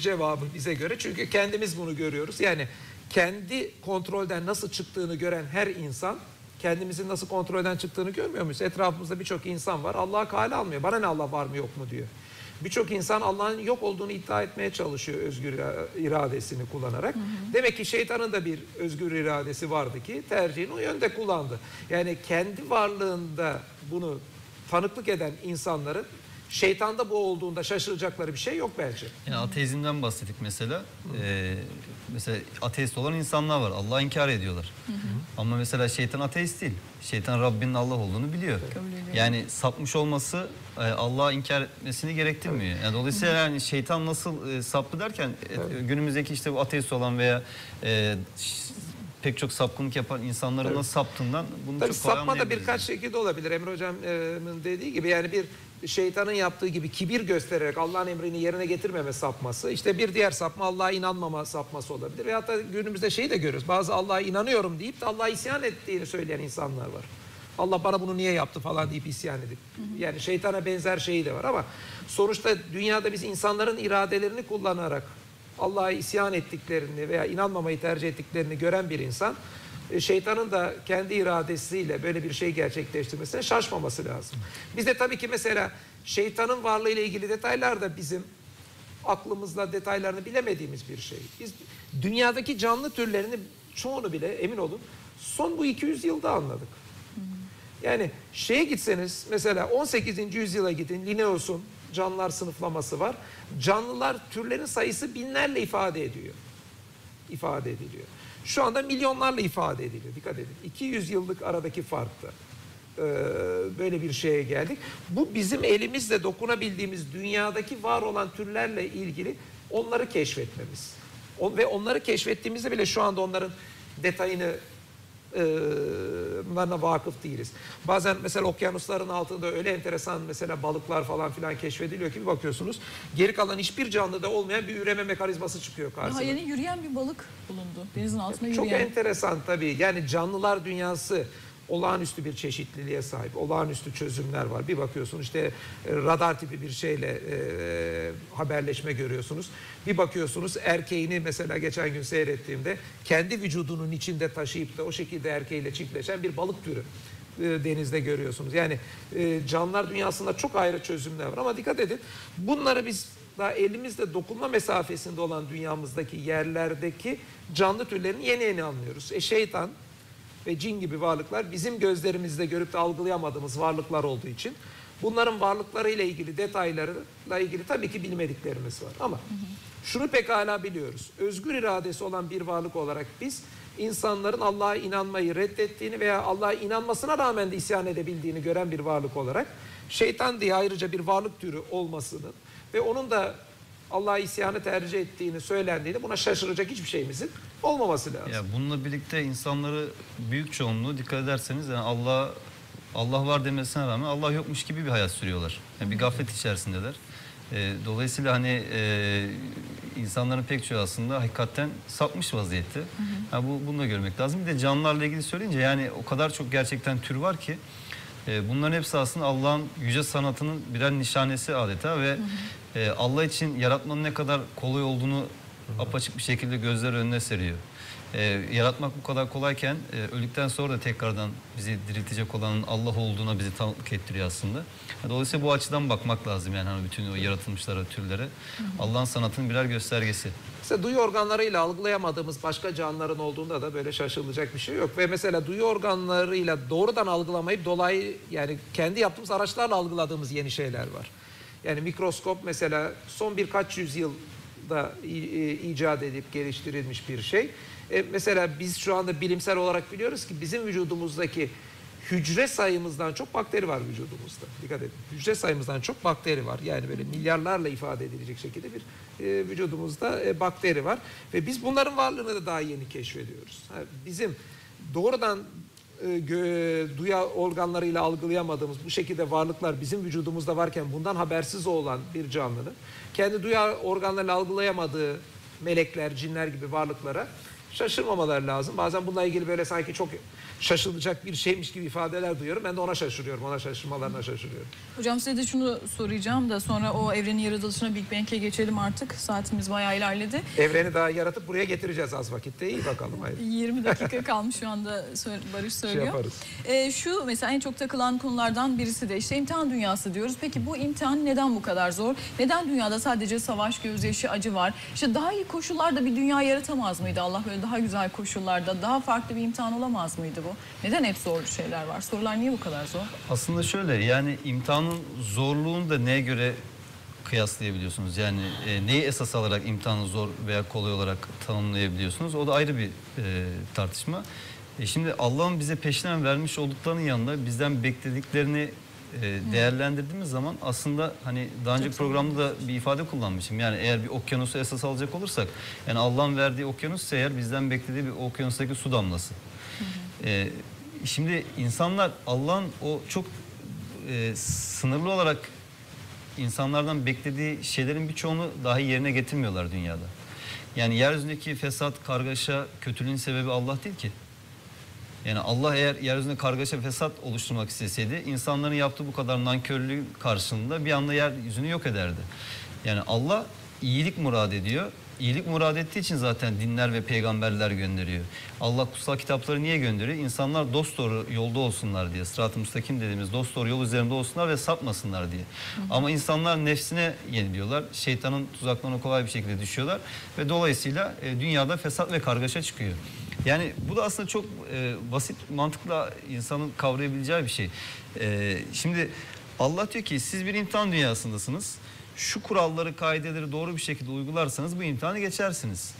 cevabı bize göre. Çünkü kendimiz bunu görüyoruz. Yani kendi kontrolden nasıl çıktığını gören her insan, kendimizin nasıl kontrolden çıktığını görmüyor muyuz? Etrafımızda birçok insan var. Allah'a kale almıyor. Bana ne Allah var mı yok mu diyor. Birçok insan Allah'ın yok olduğunu iddia etmeye çalışıyor özgür iradesini kullanarak. Hı hı. Demek ki şeytanın da bir özgür iradesi vardı ki tercihini o yönde kullandı. Yani kendi varlığında bunu tanıklık eden insanların şeytanda bu olduğunda şaşıracakları bir şey yok bence. Yani ateizmden bahsettik mesela. Mesela ateist olan insanlar var. Allah'ı inkar ediyorlar. Hı hı. Ama mesela şeytan ateist değil. Şeytan Rabbinin Allah olduğunu biliyor. Yani sapmış olması Allah'a inkar etmesini gerektirmiyor. Yani dolayısıyla yani şeytan nasıl saplı derken günümüzdeki işte bu ateist olan veya pek çok sapkınlık yapan insanların nasıl saptığından bunu tabii çok kolay anlayabiliriz. Sapma da birkaç şekilde olabilir. Emre Hocam'ın dediği gibi yani bir şeytanın yaptığı gibi kibir göstererek Allah'ın emrini yerine getirmeme sapması. İşte bir diğer sapma Allah'a inanmama sapması olabilir. Ve hatta günümüzde şeyi de görüyoruz. Bazı Allah'a inanıyorum deyip de Allah'a isyan ettiğini söyleyen insanlar var. Allah bana bunu niye yaptı falan deyip isyan edip. Yani şeytana benzer şeyi de var ama sonuçta dünyada biz insanların iradelerini kullanarak Allah'a isyan ettiklerini veya inanmamayı tercih ettiklerini gören bir insan şeytanın da kendi iradesiyle böyle bir şey gerçekleştirmesine şaşmaması lazım. Biz de tabii ki mesela şeytanın varlığıyla ilgili detaylar da bizim aklımızla detaylarını bilemediğimiz bir şey. Biz dünyadaki canlı türlerini çoğunu bile emin olun son bu 200 yılda anladık. Yani şeye gitseniz mesela 18. yüzyıla gidin Linnaeus'un canlılar sınıflaması var. Canlılar türlerin sayısı binlerle ifade ediliyor. Şu anda milyonlarla ifade ediliyor. Dikkat edin. 200 yıllık aradaki farkta. böyle bir şeye geldik. Bu bizim elimizle dokunabildiğimiz dünyadaki var olan türlerle ilgili onları keşfetmemiz. Ve onları keşfettiğimizde bile şu anda onların detayını bunlarına vakıf değiliz. Bazen mesela okyanusların altında öyle enteresan mesela balıklar falan filan keşfediliyor ki bir bakıyorsunuz geri kalan hiçbir canlıda olmayan bir üreme mekanizması çıkıyor karşısına. Yeni yürüyen bir balık bulundu. Denizin altında yürüyen. Çok enteresan tabii. Yani canlılar dünyası olağanüstü bir çeşitliliğe sahip. Olağanüstü çözümler var. Bir bakıyorsun işte radar tipi bir şeyle haberleşme görüyorsunuz. Bir bakıyorsunuz erkeğini mesela geçen gün seyrettiğimde kendi vücudunun içinde taşıyıp da o şekilde erkeğiyle çiftleşen bir balık türü denizde görüyorsunuz. Yani canlılar dünyasında çok ayrı çözümler var ama dikkat edin bunları biz daha elimizde dokunma mesafesinde olan dünyamızdaki yerlerdeki canlı türlerini yeni yeni anlıyoruz. Şeytan ve cin gibi varlıklar bizim gözlerimizde görüp de algılayamadığımız varlıklar olduğu için bunların varlıklarıyla ilgili detaylarıyla ilgili tabii ki bilmediklerimiz var. Ama şunu pekala biliyoruz. Özgür iradesi olan bir varlık olarak biz insanların Allah'a inanmayı reddettiğini veya Allah'a inanmasına rağmen de isyan edebildiğini gören bir varlık olarak şeytan diye ayrıca bir varlık türü olmasının ve onun da Allah'a isyanı tercih ettiğini söylendiğini buna şaşıracak hiçbir şeyimizin olmaması lazım. Ya bununla birlikte insanları büyük çoğunluğu dikkat ederseniz yani Allah var demesine rağmen Allah yokmuş gibi bir hayat sürüyorlar. Yani bir gaflet içerisindeler. Dolayısıyla hani insanların pek çoğu aslında hakikaten sapmış vaziyette. Yani bunu da görmek lazım. Bir de canlılarla ilgili söyleyince yani o kadar çok gerçekten tür var ki bunların hepsi aslında Allah'ın yüce sanatının birer nişanesi adeta ve Allah için yaratmanın ne kadar kolay olduğunu apaçık bir şekilde gözler önüne seriyor. Yaratmak bu kadar kolayken öldükten sonra da tekrardan bizi diriltecek olanın Allah olduğuna bizi tanıklık ettiriyor aslında. Dolayısıyla bu açıdan bakmak lazım yani hani bütün o yaratılmışlara, türlere. Allah'ın sanatının birer göstergesi. Mesela duyu organlarıyla algılayamadığımız başka canlıların olduğunda da böyle şaşırılacak bir şey yok. Ve mesela duyu organlarıyla doğrudan algılamayıp dolayı yani kendi yaptığımız araçlarla algıladığımız yeni şeyler var. Yani mikroskop mesela son birkaç yüzyılda icat edip geliştirilmiş bir şey. Mesela biz şu anda bilimsel olarak biliyoruz ki bizim vücudumuzdaki hücre sayımızdan çok bakteri var vücudumuzda. Dikkat edin. Hücre sayımızdan çok bakteri var. Yani böyle milyarlarla ifade edilecek şekilde bir vücudumuzda bakteri var. Ve biz bunların varlığını da daha yeni keşfediyoruz. Yani bizim doğrudan duya organlarıyla algılayamadığımız bu şekilde varlıklar bizim vücudumuzda varken bundan habersiz olan bir canlının kendi duya organlarıyla algılayamadığı melekler, cinler gibi varlıklara şaşırmamaları lazım. Bazen bununla ilgili böyle sanki çok şaşılacak bir şeymiş gibi ifadeler duyuyorum. Ben de ona şaşırıyorum. Ona şaşırmalarına şaşırıyorum. Hocam size de şunu soracağım da sonra o evrenin yaratılışına Big Bang'e geçelim artık. Saatimiz bayağı ilerledi. Evreni daha yaratıp buraya getireceğiz az vakitte. İyi bakalım. Haydi. 20 dakika kalmış şu anda Barış söylüyor. Şey yaparız. Şu mesela en çok takılan konulardan birisi de işte imtihan dünyası diyoruz. Peki bu imtihan neden bu kadar zor? Neden dünyada sadece savaş, gözyaşı, acı var? İşte daha iyi koşullarda bir dünya yaratamaz mıydı Allah böyle? Daha güzel koşullarda, daha farklı bir imtihan olamaz mıydı bu? Neden hep zor şeyler var? Sorular niye bu kadar zor? Aslında şöyle yani imtihanın zorluğunu da neye göre kıyaslayabiliyorsunuz? Yani neyi esas alarak imtihanı zor veya kolay olarak tanımlayabiliyorsunuz? O da ayrı bir tartışma. Şimdi Allah'ın bize peşinden vermiş olduklarının yanında bizden beklediklerini değerlendirdiğimiz zaman aslında hani daha önce programda da bir ifade kullanmışım. Yani eğer bir okyanusu esas alacak olursak yani Allah'ın verdiği okyanus eğer bizden beklediği bir okyanustaki su damlası. Şimdi insanlar Allah'ın o çok sınırlı olarak insanlardan beklediği şeylerin birçoğunu dahi yerine getirmiyorlar dünyada. Yani yeryüzündeki fesat, kargaşa, kötülüğün sebebi Allah değil ki. Yani Allah eğer yeryüzünde kargaşa fesat oluşturmak isteseydi insanların yaptığı bu kadar nankörlüğü karşılığında bir anda yeryüzünü yok ederdi. Yani Allah iyilik murad ediyor. İyilik murad ettiği için zaten dinler ve peygamberler gönderiyor. Allah kutsal kitapları niye gönderiyor? İnsanlar dosdoğru yolda olsunlar diye. Sırat-ı müstakim dediğimiz dosdoğru yol üzerinde olsunlar ve sapmasınlar diye. Ama insanlar nefsine yeniliyorlar. Şeytanın tuzaklarına kolay bir şekilde düşüyorlar. Ve dolayısıyla dünyada fesat ve kargaşa çıkıyor. Yani bu da aslında çok basit mantıkla insanın kavrayabileceği bir şey. Şimdi Allah diyor ki siz bir imtihan dünyasındasınız. Şu kuralları, kaideleri doğru bir şekilde uygularsanız bu imtihanı geçersiniz.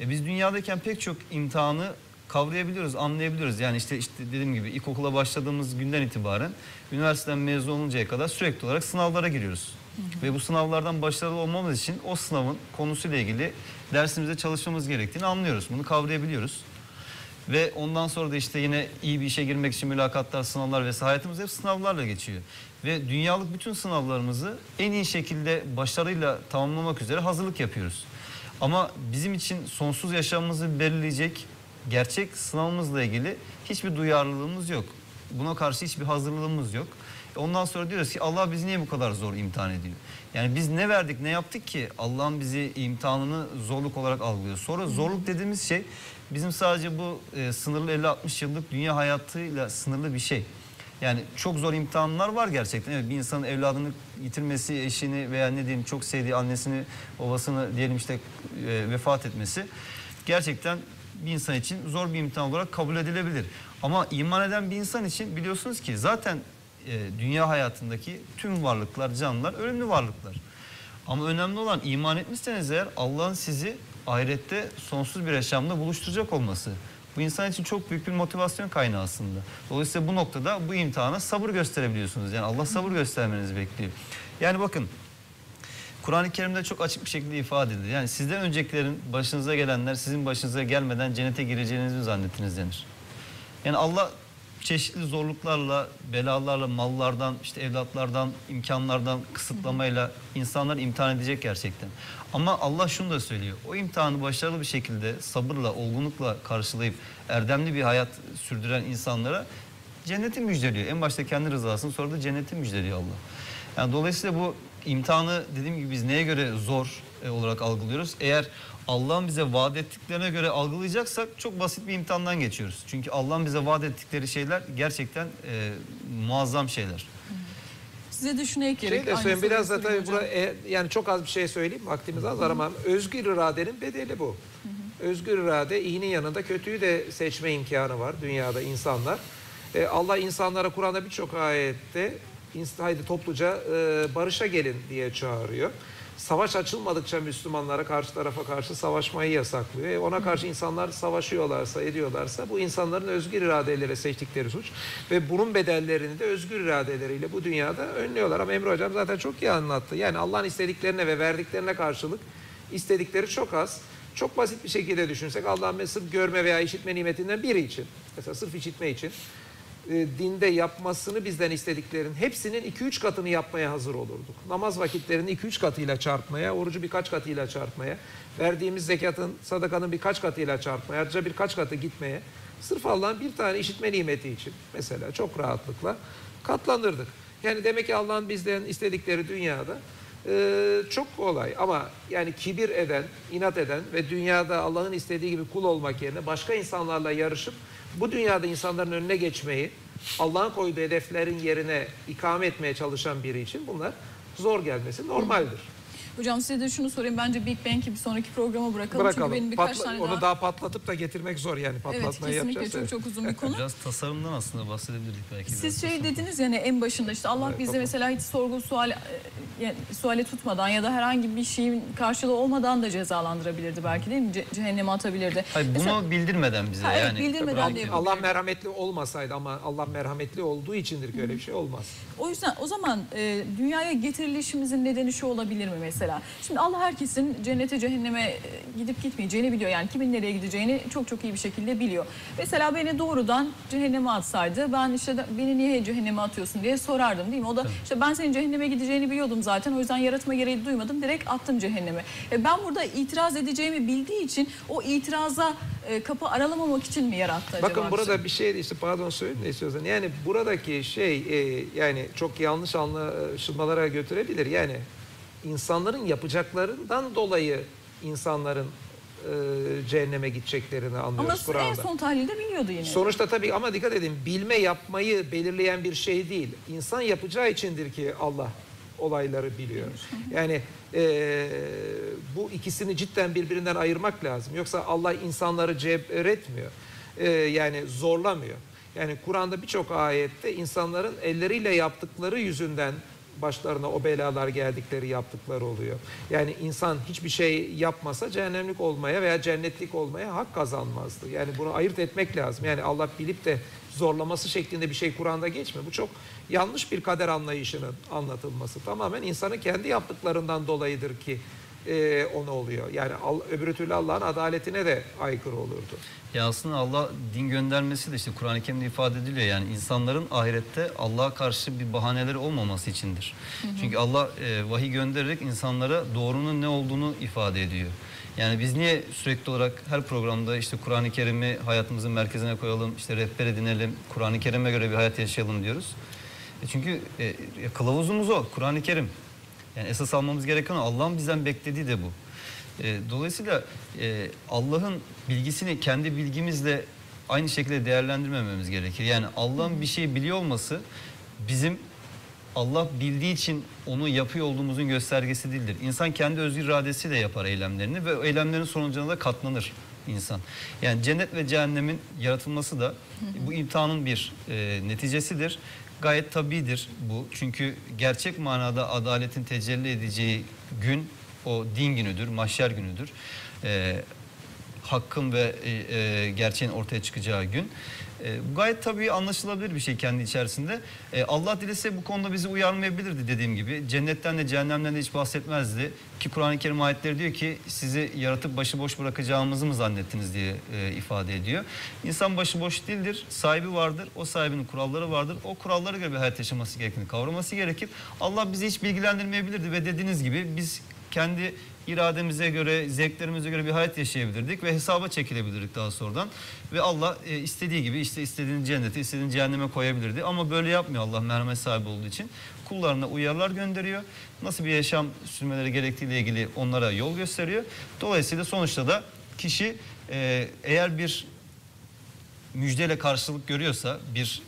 Biz dünyadayken pek çok imtihanı kavrayabiliyoruz, anlayabiliyoruz. Yani işte dediğim gibi ilkokula başladığımız günden itibaren üniversiteden mezun oluncaya kadar sürekli olarak sınavlara giriyoruz. Ve bu sınavlardan başarılı olmamız için o sınavın konusuyla ilgili dersimize çalışmamız gerektiğini anlıyoruz. Bunu kavrayabiliyoruz. Ve ondan sonra da işte yine iyi bir işe girmek için mülakatlar, sınavlar vesaire, hayatımız hep sınavlarla geçiyor. Ve dünyalık bütün sınavlarımızı en iyi şekilde başarıyla tamamlamak üzere hazırlık yapıyoruz. Ama bizim için sonsuz yaşamımızı belirleyecek gerçek sınavımızla ilgili hiçbir duyarlılığımız yok. Buna karşı hiçbir hazırlığımız yok. Ondan sonra diyoruz ki Allah bizi niye bu kadar zor imtihan ediyor? Yani biz ne verdik, ne yaptık ki Allah'ın bizi imtihanını zorluk olarak algılıyor. Sonra zorluk dediğimiz şey bizim sadece bu sınırlı 50-60 yıllık dünya hayatıyla sınırlı bir şey. Yani çok zor imtihanlar var gerçekten. Evet, bir insanın evladını yitirmesi, eşini veya ne diyeyim çok sevdiği annesini, babasını diyelim işte vefat etmesi gerçekten bir insan için zor bir imtihan olarak kabul edilebilir. Ama iman eden bir insan için biliyorsunuz ki zaten dünya hayatındaki tüm varlıklar, canlılar ölümlü varlıklar. Ama önemli olan iman etmişseniz eğer Allah'ın sizi ahirette sonsuz bir yaşamda buluşturacak olması. Bu insan için çok büyük bir motivasyon kaynağı aslında. Dolayısıyla bu noktada bu imtihana sabır gösterebiliyorsunuz. Yani Allah sabır göstermenizi bekliyor. Yani bakın Kur'an-ı Kerim'de çok açık bir şekilde ifade edilir. Yani sizden öncekilerin başınıza gelenler sizin başınıza gelmeden cennete gireceğinizi mi zannettiniz denir. Yani Allah çeşitli zorluklarla, belalarla, mallardan, işte evlatlardan, imkanlardan, kısıtlamayla insanlar imtihan edecek gerçekten. Ama Allah şunu da söylüyor. O imtihanı başarılı bir şekilde sabırla, olgunlukla karşılayıp erdemli bir hayat sürdüren insanlara cenneti müjdeliyor. En başta kendi rızasını, sonra da cenneti müjdeliyor Allah. Yani dolayısıyla bu imtihanı dediğim gibi biz neye göre zor olarak algılıyoruz? Eğer Allah'ın bize vaat ettiklerine göre algılayacaksak çok basit bir imtihandan geçiyoruz. Çünkü Allah'ın bize vaat ettikleri şeyler gerçekten muazzam şeyler. Size de şunu ekleyerek... biraz da tabii yani çok az bir şey söyleyeyim, vaktimiz az ama özgür iradenin bedeli bu. Özgür irade iyinin yanında kötüyü de seçme imkanı var dünyada insanlar. Allah insanlara Kur'an'da birçok ayette haydi topluca barışa gelin diye çağırıyor. Savaş açılmadıkça Müslümanlara karşı tarafa karşı savaşmayı yasaklıyor. Ona karşı insanlar savaşıyorlarsa, ediyorlarsa bu insanların özgür iradeleriyle seçtikleri suç. Ve bunun bedellerini de özgür iradeleriyle bu dünyada önlüyorlar. Ama Emre Hocam zaten çok iyi anlattı. Yani Allah'ın istediklerine ve verdiklerine karşılık istedikleri çok az. Çok basit bir şekilde düşünsek Allah'ın sırf görme veya işitme nimetinden biri için, mesela sırf işitme için dinde yapmasını bizden istediklerin hepsinin 2-3 katını yapmaya hazır olurduk. Namaz vakitlerini 2-3 katıyla çarpmaya, orucu birkaç katıyla çarpmaya, verdiğimiz zekatın, sadakanın birkaç katıyla çarpmaya, ayrıca birkaç katı gitmeye, sırf Allah'ın bir tane işitme nimeti için mesela çok rahatlıkla katlanırdık. Yani demek ki Allah'ın bizden istedikleri dünyada çok kolay ama yani kibir eden, inat eden ve dünyada Allah'ın istediği gibi kul olmak yerine başka insanlarla yarışıp bu dünyada insanların önüne geçmeyi, Allah'ın koyduğu hedeflerin yerine ikame etmeye çalışan biri için bunlar zor gelmesi normaldir. Hocam size de şunu sorayım, bence Big Bang'i bir sonraki programa bırakalım. Çünkü benim birkaç tane onu daha patlatıp da getirmek zor yani, patlatmayı yapacağız. Evet kesinlikle, çok uzun bir konu. Biraz tasarımdan aslında bahsedebilirdik belki. Siz şey dediniz yani en başında işte Allah bize mesela hiç sorgu suale tutmadan ya da herhangi bir şeyin karşılığı olmadan da cezalandırabilirdi belki değil mi? Cehenneme atabilirdi. Hayır, bunu mesela bildirmeden bize yani. Bildirmeden diye. Allah merhametli olmasaydı ama Allah merhametli olduğu içindir ki öyle bir şey olmaz. O yüzden o zaman dünyaya getirilişimizin nedeni şu olabilir mi mesela? Şimdi Allah herkesin cennete cehenneme gidip gitmeyeceğini biliyor. Yani kimin nereye gideceğini çok çok iyi bir şekilde biliyor. Mesela beni doğrudan cehenneme atsaydı ben işte beni niye cehenneme atıyorsun diye sorardım değil mi? O da işte ben senin cehenneme gideceğini biliyordum zaten. O yüzden yaratma gereği duymadım. Direkt attım cehenneme. Ben burada itiraz edeceğimi bildiği için o itiraza kapı aralamamak için mi yarattı acaba? Bakın burada bir şey işte pardon söyleyeyim de istiyorsan. Yani buradaki şey yani çok yanlış anlaşılmalara götürebilir. Yani İnsanların yapacaklarından dolayı insanların cehenneme gideceklerini anlıyoruz Kur'an'da. Ama en son tahlilde biliyordu yine. Sonuçta tabii ama dikkat edin, bilme yapmayı belirleyen bir şey değil. İnsan yapacağı içindir ki Allah olayları biliyor. Yani bu ikisini cidden birbirinden ayırmak lazım. Yoksa Allah insanları cebretmiyor. Yani zorlamıyor. Yani Kur'an'da birçok ayette insanların elleriyle yaptıkları yüzünden başlarına o belalar geldikleri, yaptıkları oluyor. Yani insan hiçbir şey yapmasa cehennemlik olmaya veya cennetlik olmaya hak kazanmazdı. Yani bunu ayırt etmek lazım. Yani Allah bilip de zorlaması şeklinde bir şey Kur'an'da geçmiyor. Bu çok yanlış bir kader anlayışının anlatılması. Tamamen insanın kendi yaptıklarından dolayıdır ki ona oluyor. Yani öbür türlü Allah'ın adaletine de aykırı olurdu. Ya aslında Allah din göndermesi de işte Kur'an-ı Kerim'de ifade ediliyor. Yani insanların ahirette Allah'a karşı bir bahaneleri olmaması içindir. Hı hı. Çünkü Allah vahiy göndererek insanlara doğrunun ne olduğunu ifade ediyor. Yani biz niye sürekli olarak her programda işte Kur'an-ı Kerim'i hayatımızın merkezine koyalım, işte rehber edinelim, Kur'an-ı Kerim'e göre bir hayat yaşayalım diyoruz. Çünkü kılavuzumuz o, Kur'an-ı Kerim. Yani esas almamız gereken Allah'ın bizden beklediği de bu. Dolayısıyla Allah'ın bilgisini kendi bilgimizle aynı şekilde değerlendirmememiz gerekir. Yani Allah'ın bir şeyi biliyor olması bizim Allah bildiği için onu yapıyor olduğumuzun göstergesi değildir. İnsan kendi özgür iradesiyle yapar eylemlerini ve eylemlerin sonucuna da katlanır insan. Yani cennet ve cehennemin yaratılması da bu imtihanın bir neticesidir. Gayet tabidir bu. Çünkü gerçek manada adaletin tecelli edeceği gün o din günüdür, mahşer günüdür. Hakkın ve gerçeğin ortaya çıkacağı gün. Gayet tabii anlaşılabilir bir şey kendi içerisinde. Allah dilese bu konuda bizi uyarmayabilirdi dediğim gibi. Cennetten de cehennemden de hiç bahsetmezdi. Ki Kur'an-ı Kerim ayetleri diyor ki sizi yaratıp başıboş bırakacağımızı mı zannettiniz diye ifade ediyor. İnsan başıboş değildir. Sahibi vardır. O sahibinin kuralları vardır. O kurallara göre bir hayat yaşaması gerektiğini kavraması gerekir. Allah bizi hiç bilgilendirmeyebilirdi ve dediğiniz gibi biz kendi irademize göre, zevklerimize göre bir hayat yaşayabilirdik ve hesaba çekilebilirdik daha sonradan. Ve Allah istediği gibi işte istediğini cennete, istediğini cehenneme koyabilirdi. Ama böyle yapmıyor Allah, merhamet sahibi olduğu için. Kullarına uyarılar gönderiyor. Nasıl bir yaşam sürmeleri gerektiğiyle ilgili onlara yol gösteriyor. Dolayısıyla sonuçta da kişi eğer bir müjdeyle karşılık görüyorsa, bir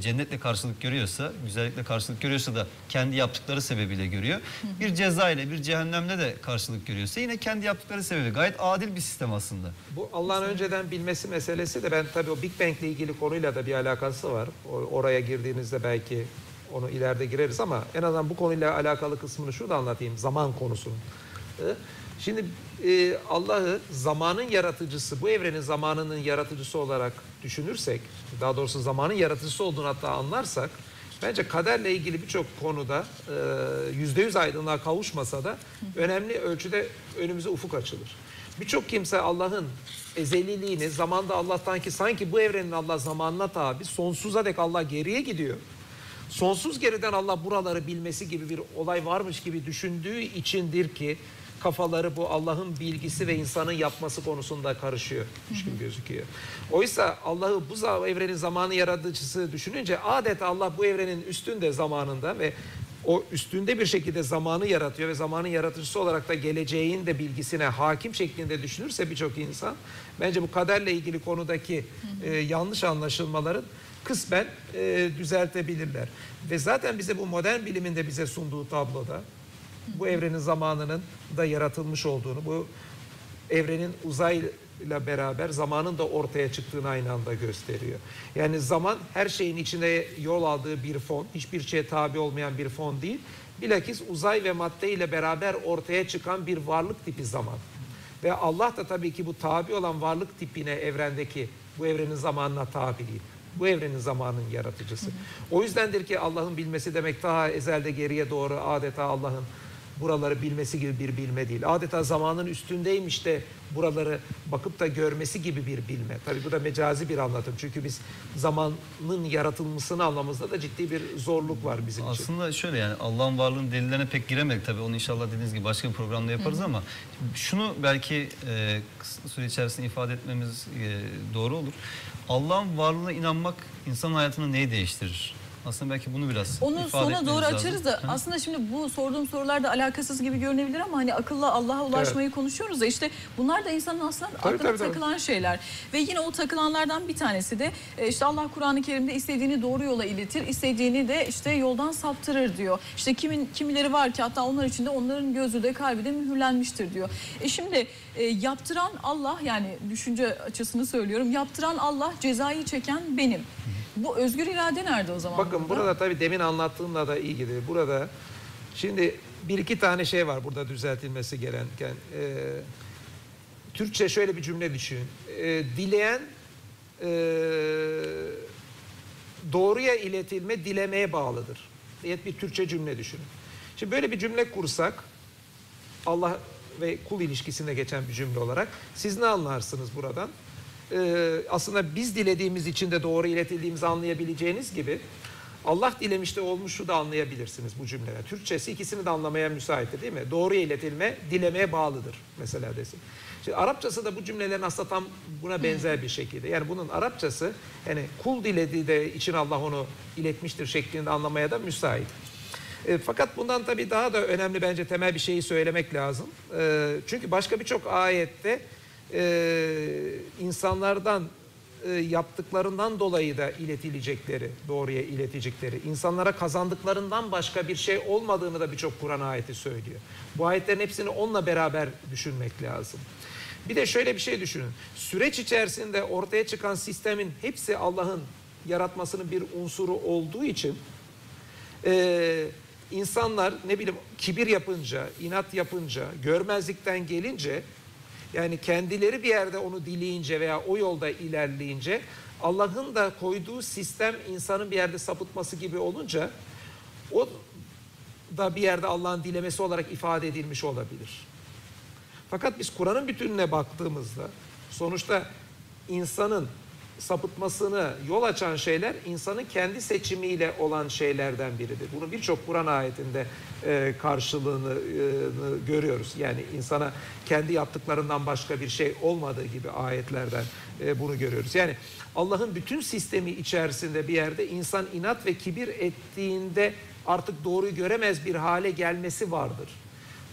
cennetle karşılık görüyorsa, güzellikle karşılık görüyorsa da kendi yaptıkları sebebiyle görüyor. Bir ceza ile, bir cehennemle de karşılık görüyorsa yine kendi yaptıkları sebebiyle. Gayet adil bir sistem aslında. Bu Allah'ın önceden bilmesi meselesi de, ben tabii o Big Bang ile ilgili konuyla da bir alakası var. Oraya girdiğinizde belki onu ileride gireriz ama en azından bu konuyla alakalı kısmını şurada anlatayım. Zaman konusunun. Şimdi Allah'ı zamanın yaratıcısı, bu evrenin zamanının yaratıcısı olarak düşünürsek, daha doğrusu zamanın yaratıcısı olduğunu hatta anlarsak, bence kaderle ilgili birçok konuda %100 aydınlığa kavuşmasa da önemli ölçüde önümüze ufuk açılır. Birçok kimse Allah'ın ezeliliğini, zamanda Allah'tan ki sanki bu evrenin Allah zamanına tabi, sonsuza dek Allah geriye gidiyor. Sonsuz geriden Allah buraları bilmesi gibi bir olay varmış gibi düşündüğü içindir ki kafaları bu Allah'ın bilgisi ve insanın yapması konusunda karışıyor gibi gözüküyor. Oysa Allah'ı bu evrenin zamanı yaratıcısı düşününce adeta Allah bu evrenin üstünde zamanında ve o üstünde bir şekilde zamanı yaratıyor ve zamanın yaratıcısı olarak da geleceğin de bilgisine hakim şeklinde düşünürse birçok insan, bence bu kaderle ilgili konudaki yanlış anlaşılmaların kısmen düzeltebilirler. Ve zaten bize bu modern bilimin de bize sunduğu tabloda bu evrenin zamanının da yaratılmış olduğunu, bu evrenin uzayla beraber zamanın da ortaya çıktığını aynı anda gösteriyor. Yani zaman her şeyin içinde yol aldığı bir fon, hiçbir şeye tabi olmayan bir fon değil. Bilakis uzay ve madde ile beraber ortaya çıkan bir varlık tipi zaman. Ve Allah da tabii ki bu tabi olan varlık tipine, evrendeki bu evrenin zamanına tabi değil. Bu evrenin zamanının yaratıcısı. O yüzdendir ki Allah'ın bilmesi demek daha ezelde geriye doğru adeta Allah'ın buraları bilmesi gibi bir bilme değil. Adeta zamanın üstündeymiş de buraları bakıp da görmesi gibi bir bilme. Tabii bu da mecazi bir anlatım. Çünkü biz zamanın yaratılmasını anlamamızda da ciddi bir zorluk var bizim için. Aslında şöyle, yani Allah'ın varlığının delillerine pek giremedik. Tabii onu inşallah dediğiniz gibi başka bir programda yaparız ama şunu belki kısa süre içerisinde ifade etmemiz doğru olur. Allah'ın varlığına inanmak insan hayatını neyi değiştirir? Aslında belki bunu biraz onu sona doğru açarız da aslında şimdi bu sorduğum sorularda alakasız gibi görünebilir ama hani akılla Allah'a ulaşmayı konuşuyoruz da işte bunlar da insanın aslında aklına takılan şeyler. Ve yine o takılanlardan bir tanesi de işte Allah Kur'an-ı Kerim'de istediğini doğru yola iletir, istediğini de işte yoldan saptırır diyor. İşte kimileri var ki hatta onlar için de onların gözü de kalbi de mühürlenmiştir diyor. Şimdi yaptıran Allah, yani düşünce açısını söylüyorum, yaptıran Allah, cezayı çeken benim. Bu özgür irade nerede o zaman? Bakın burada tabii demin anlattığımla da ilgili. Burada şimdi bir iki tane şey var burada düzeltilmesi gereken. Türkçe şöyle bir cümle düşün. Dileyen doğruya iletilme dilemeye bağlıdır. Bir Türkçe cümle düşünün. Şimdi böyle bir cümle kursak, Allah ve kul ilişkisinde geçen bir cümle olarak, siz ne anlarsınız buradan? Aslında biz dilediğimiz için de doğru iletildiğimizi anlayabileceğiniz gibi Allah dilemiş de olmuşu da anlayabilirsiniz bu cümlede. Türkçesi ikisini de anlamaya müsait, değil mi? Doğruya iletilme dilemeye bağlıdır mesela desin. Şimdi Arapçası da bu cümlelerin aslında tam buna benzer bir şekilde. Yani bunun Arapçası hani kul dilediği de için Allah onu iletmiştir şeklinde anlamaya da müsait. Fakat bundan tabii daha da önemli bence temel bir şeyi söylemek lazım. Çünkü başka birçok ayette insanlardan yaptıklarından dolayı da iletilecekleri, doğruya iletecekleri, insanlara kazandıklarından başka bir şey olmadığını da birçok Kur'an ayeti söylüyor. Bu ayetlerin hepsini onunla beraber düşünmek lazım. Bir de şöyle bir şey düşünün. Süreç içerisinde ortaya çıkan sistemin hepsi Allah'ın yaratmasının bir unsuru olduğu için insanlar ne bileyim kibir yapınca, inat yapınca, görmezlikten gelince, yani kendileri bir yerde onu dileyince veya o yolda ilerleyince, Allah'ın da koyduğu sistem insanın bir yerde sapıtması gibi olunca o da bir yerde Allah'ın dilemesi olarak ifade edilmiş olabilir. Fakat biz Kur'an'ın bütününe baktığımızda sonuçta insanın sapıtmasını yol açan şeyler insanın kendi seçimiyle olan şeylerden biridir. Bunu birçok Kur'an ayetinde karşılığını görüyoruz. Yani insana kendi yaptıklarından başka bir şey olmadığı gibi ayetlerden bunu görüyoruz. Yani Allah'ın bütün sistemi içerisinde bir yerde insan inat ve kibir ettiğinde artık doğruyu göremez bir hale gelmesi vardır.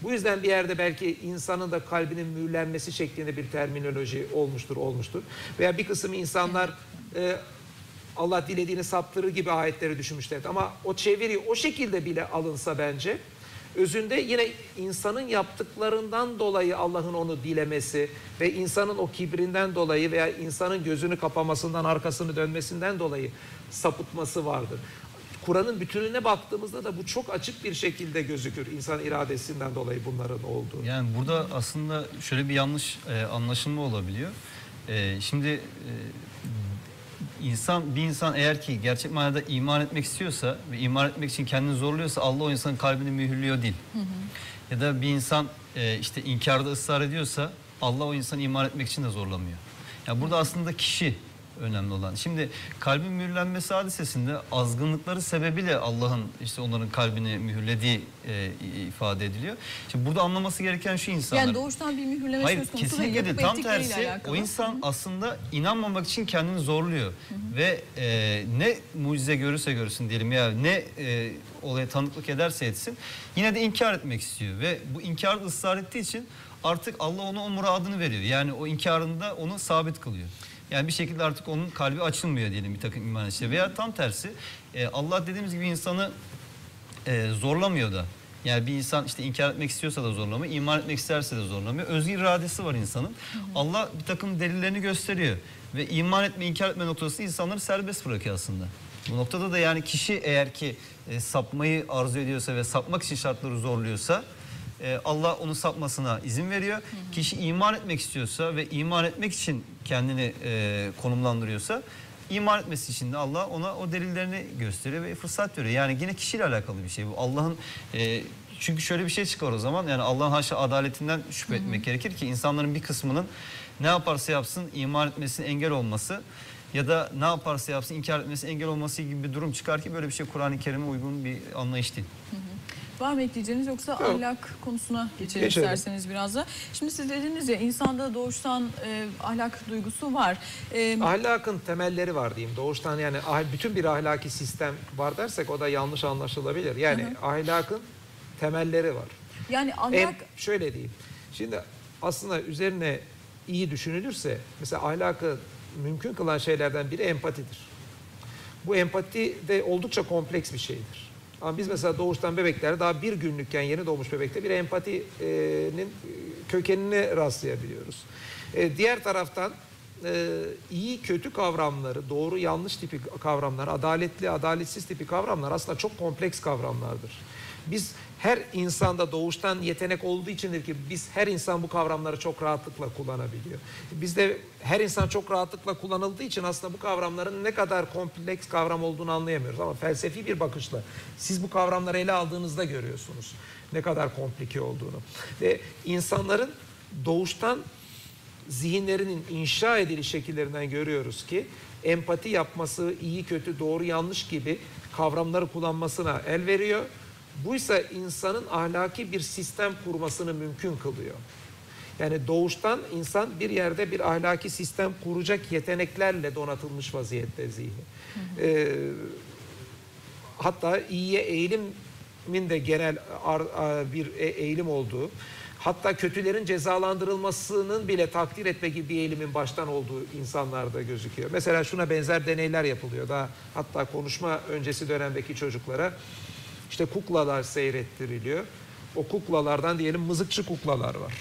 Bu yüzden bir yerde belki insanın da kalbinin mühürlenmesi şeklinde bir terminoloji olmuştur. Veya bir kısım insanlar Allah dilediğini saptırır gibi ayetleri düşünmüşlerdi. Ama o çeviri o şekilde bile alınsa bence özünde yine insanın yaptıklarından dolayı Allah'ın onu dilemesi ve insanın o kibrinden dolayı veya insanın gözünü kapamasından, arkasını dönmesinden dolayı sapıtması vardır. Kur'an'ın bütününe baktığımızda da bu çok açık bir şekilde gözükür. İnsan iradesinden dolayı bunların olduğu. Yani burada aslında şöyle bir yanlış anlaşılma olabiliyor. Şimdi bir insan eğer ki gerçek manada iman etmek istiyorsa ve iman etmek için kendini zorluyorsa Allah o insanın kalbini mühürlüyor değil. Hı hı. Ya da bir insan işte inkarda ısrar ediyorsa Allah o insanı iman etmek için de zorlamıyor. Yani burada aslında kişi önemli olan. Şimdi kalbin mühürlenmesi hadisesinde azgınlıkları sebebiyle Allah'ın işte onların kalbini mühürlediği ifade ediliyor. Şimdi burada anlaması gereken şu insanlar. Yani doğuştan bir mühürlenme söz konusu. Hayır, kesinlikle değil. Tam tersi o insan aslında inanmamak için kendini zorluyor. Hı hı. Ve ne mucize görürse görsün diyelim ya ne olaya tanıklık ederse etsin yine de inkar etmek istiyor ve bu inkar ısrar ettiği için artık Allah ona o muradını veriyor. Yani o inkarında onu sabit kılıyor. Yani bir şekilde artık onun kalbi açılmıyor diyelim bir takım iman işleri. Veya tam tersi Allah dediğimiz gibi insanı zorlamıyor da. Yani bir insan işte inkar etmek istiyorsa da zorlamıyor, iman etmek isterse de zorlamıyor. Özgür iradesi var insanın. Hı hı. Allah bir takım delillerini gösteriyor. Ve iman etme, inkar etme noktası insanları serbest bırakıyor aslında. Bu noktada da yani kişi eğer ki sapmayı arzu ediyorsa ve sapmak için şartları zorluyorsa Allah onu sapmasına izin veriyor. Hı hı. Kişi iman etmek istiyorsa ve iman etmek için kendini konumlandırıyorsa iman etmesi için de Allah ona o delillerini gösteriyor ve fırsat veriyor. Yani yine kişiyle alakalı bir şey bu. Allah'ın çünkü şöyle bir şey çıkar o zaman yani Allah'ın haşa adaletinden şüphe etmek gerekir ki insanların bir kısmının ne yaparsa yapsın iman etmesine engel olması ya da ne yaparsa yapsın inkar etmesine engel olması gibi bir durum çıkar ki böyle bir şey Kur'an-ı Kerim'e uygun bir anlayış değil. Hı hı. Var mı ekleyeceğiniz yoksa yok. Ahlak konusuna geçelim isterseniz biraz da. Şimdi siz dediniz ya insanda doğuştan ahlak duygusu var. Ahlakın temelleri var diyeyim. Doğuştan yani bütün bir ahlaki sistem var dersek o da yanlış anlaşılabilir. Yani hı-hı. ahlakın temelleri var. Yani ahlak... şöyle diyeyim. Şimdi aslında üzerine iyi düşünülürse mesela ahlakı mümkün kılan şeylerden biri empatidir. Bu empati de oldukça kompleks bir şeydir. Ama biz mesela doğuştan bebeklerde daha bir günlükken yeni doğmuş bebekte bir empatinin kökenine rastlayabiliyoruz. Diğer taraftan iyi kötü kavramları, doğru yanlış tipi kavramlar, adaletli adaletsiz tipi kavramlar aslında çok kompleks kavramlardır. Biz her insanda doğuştan yetenek olduğu içindir ki biz her insan bu kavramları çok rahatlıkla kullanabiliyor. Bizde her insan çok rahatlıkla kullanıldığı için aslında bu kavramların ne kadar kompleks kavram olduğunu anlayamıyoruz. Ama felsefi bir bakışla siz bu kavramları ele aldığınızda görüyorsunuz ne kadar komplike olduğunu. Ve insanların doğuştan zihinlerinin inşa ediliş şekillerinden görüyoruz ki empati yapması, iyi kötü, doğru yanlış gibi kavramları kullanmasına el veriyor. Buysa insanın ahlaki bir sistem kurmasını mümkün kılıyor. Yani doğuştan insan bir yerde bir ahlaki sistem kuracak yeteneklerle donatılmış vaziyette zihni. Hatta iyiye eğilimin de genel bir eğilim olduğu, hatta kötülerin cezalandırılmasının bile takdir etme gibi bir eğilimin baştan olduğu insanlarda gözüküyor. Mesela şuna benzer deneyler yapılıyor. Daha hatta konuşma öncesi dönemdeki çocuklara İşte kuklalar seyrettiriliyor. O kuklalardan diyelim mızıkçı kuklalar var.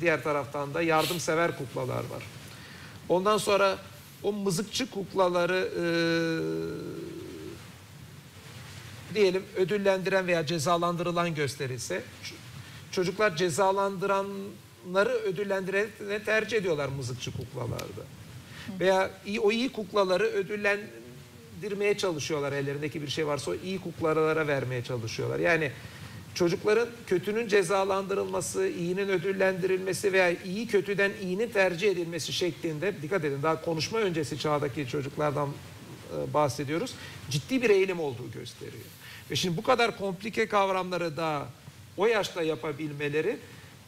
Diğer taraftan da yardımsever kuklalar var. Ondan sonra o mızıkçı kuklaları diyelim ödüllendiren veya cezalandırılan gösterilse, çocuklar cezalandıranları ödüllendirene tercih ediyorlar mızıkçı kuklalarda. Veya o iyi kuklaları ödüllendirmeye çalışıyorlar, ellerindeki bir şey varsa o iyi kuklalara vermeye çalışıyorlar. Yani çocukların kötünün cezalandırılması, iyinin ödüllendirilmesi veya iyi kötüden iyinin tercih edilmesi şeklinde, dikkat edin daha konuşma öncesi çağdaki çocuklardan bahsediyoruz, ciddi bir eğilim olduğu gösteriyor. Ve şimdi bu kadar komplike kavramları da o yaşta yapabilmeleri,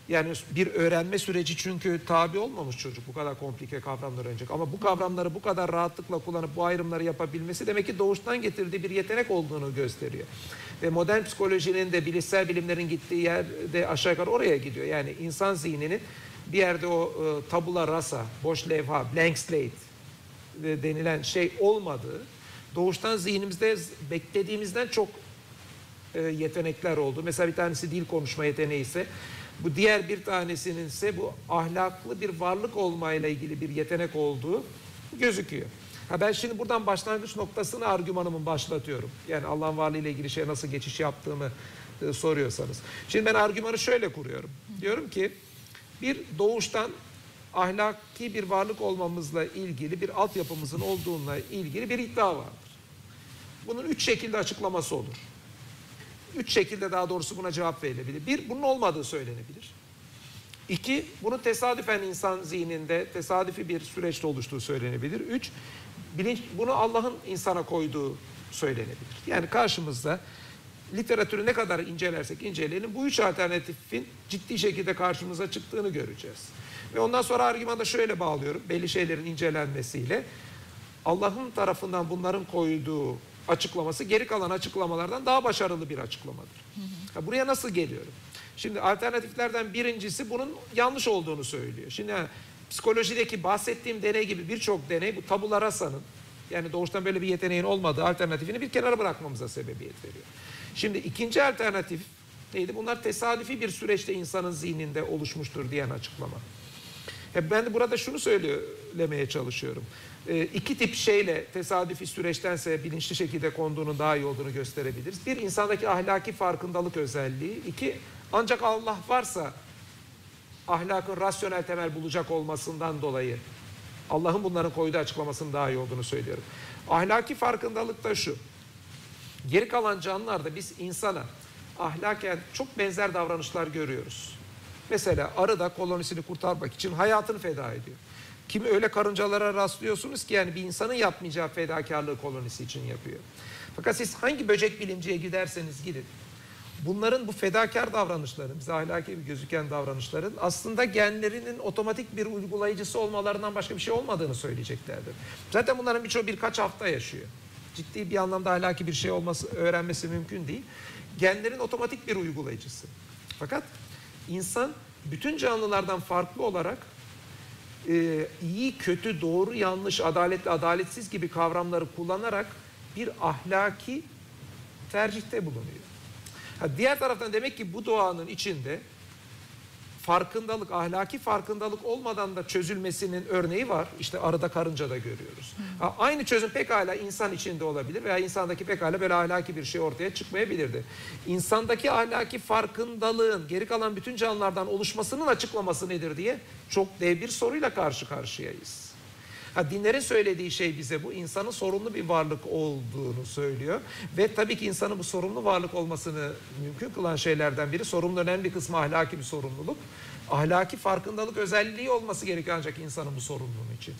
yani bir öğrenme süreci çünkü tabi olmamış çocuk bu kadar komplike kavramları öğrenecek. Ama bu kavramları bu kadar rahatlıkla kullanıp bu ayrımları yapabilmesi demek ki doğuştan getirdiği bir yetenek olduğunu gösteriyor. Ve modern psikolojinin de bilişsel bilimlerin gittiği yerde aşağı yukarı oraya gidiyor. Yani insan zihninin bir yerde o tabula rasa, boş levha, blank slate denilen şey olmadığı, doğuştan zihnimizde beklediğimizden çok yetenekler oldu. Mesela bir tanesi dil konuşma yeteneği ise, bu diğer bir tanesinin ise bu ahlaklı bir varlık olmayla ilgili bir yetenek olduğu gözüküyor. Ben şimdi buradan başlangıç noktasını argümanımı başlatıyorum. Yani Allah'ın varlığıyla ilgili şeye nasıl geçiş yaptığımı soruyorsanız. Şimdi ben argümanı şöyle kuruyorum. Diyorum ki bir doğuştan ahlaki bir varlık olmamızla ilgili bir altyapımızın olduğuna ilgili bir iddia vardır. Bunun 3 şekilde açıklaması olur. 3 şekilde daha doğrusu buna cevap verilebilir. 1, bunun olmadığı söylenebilir. 2, bunu tesadüfen insan zihninde tesadüfi bir süreçte oluştuğu söylenebilir. 3, bilinç bunu Allah'ın insana koyduğu söylenebilir. Yani karşımızda literatürü ne kadar incelersek inceleyelim bu 3 alternatifin ciddi şekilde karşımıza çıktığını göreceğiz. Ve ondan sonra argümanı da şöyle bağlıyorum. Belli şeylerin incelenmesiyle Allah'ın tarafından bunların koyduğu açıklaması geri kalan açıklamalardan daha başarılı bir açıklamadır. Buraya nasıl geliyorum? Şimdi alternatiflerden birincisi bunun yanlış olduğunu söylüyor. Şimdi yani, psikolojideki bahsettiğim deney gibi birçok deney bu tabula rasa'nın, yani doğuştan böyle bir yeteneğin olmadığı alternatifini bir kenara bırakmamıza sebebiyet veriyor. Şimdi ikinci alternatif neydi? Bunlar tesadüfi bir süreçte insanın zihninde oluşmuştur diyen açıklama. Ben de burada şunu söylemeye çalışıyorum. İki tip şeyle tesadüfi süreçtense bilinçli şekilde konduğunun daha iyi olduğunu gösterebiliriz. Bir, insandaki ahlaki farkındalık özelliği. İki, ancak Allah varsa ahlakın rasyonel temel bulacak olmasından dolayı Allah'ın bunların koyduğu açıklamasının daha iyi olduğunu söylüyorum. Ahlaki farkındalık da şu. Geri kalan canlılarda biz insana ahlaken çok benzer davranışlar görüyoruz. Mesela arı da kolonisini kurtarmak için hayatını feda ediyor. Kimi öyle karıncalara rastlıyorsunuz ki yani bir insanın yapmayacağı fedakarlığı kolonisi için yapıyor. Fakat siz hangi böcek bilimciye giderseniz gidin, bunların bu fedakar davranışların, bize ahlaki gözüken davranışların aslında genlerinin otomatik bir uygulayıcısı olmalarından başka bir şey olmadığını söyleyeceklerdir. Zaten bunların birçoğu birkaç hafta yaşıyor. Ciddi bir anlamda ahlaki bir şey olması, öğrenmesi mümkün değil. Genlerin otomatik bir uygulayıcısı. Fakat İnsan bütün canlılardan farklı olarak iyi, kötü, doğru, yanlış, adaletli, adaletsiz gibi kavramları kullanarak bir ahlaki tercihte bulunuyor. Diğer taraftan demek ki bu doğanın içinde farkındalık, ahlaki farkındalık olmadan da çözülmesinin örneği var. İşte arıda karınca da görüyoruz. Aynı çözüm pekala insan içinde olabilir veya insandaki pekala böyle ahlaki bir şey ortaya çıkmayabilirdi. İnsandaki ahlaki farkındalığın geri kalan bütün canlılardan oluşmasının açıklaması nedir diye çok dev bir soruyla karşı karşıyayız. Dinlerin söylediği şey bize bu. İnsanın sorumlu bir varlık olduğunu söylüyor. Ve tabii ki insanın bu sorumlu varlık olmasını mümkün kılan şeylerden biri, sorumluluğun önemli bir kısmı ahlaki bir sorumluluk. Ahlaki farkındalık özelliği olması gerekiyor ancak insanın bu sorumluluğun için.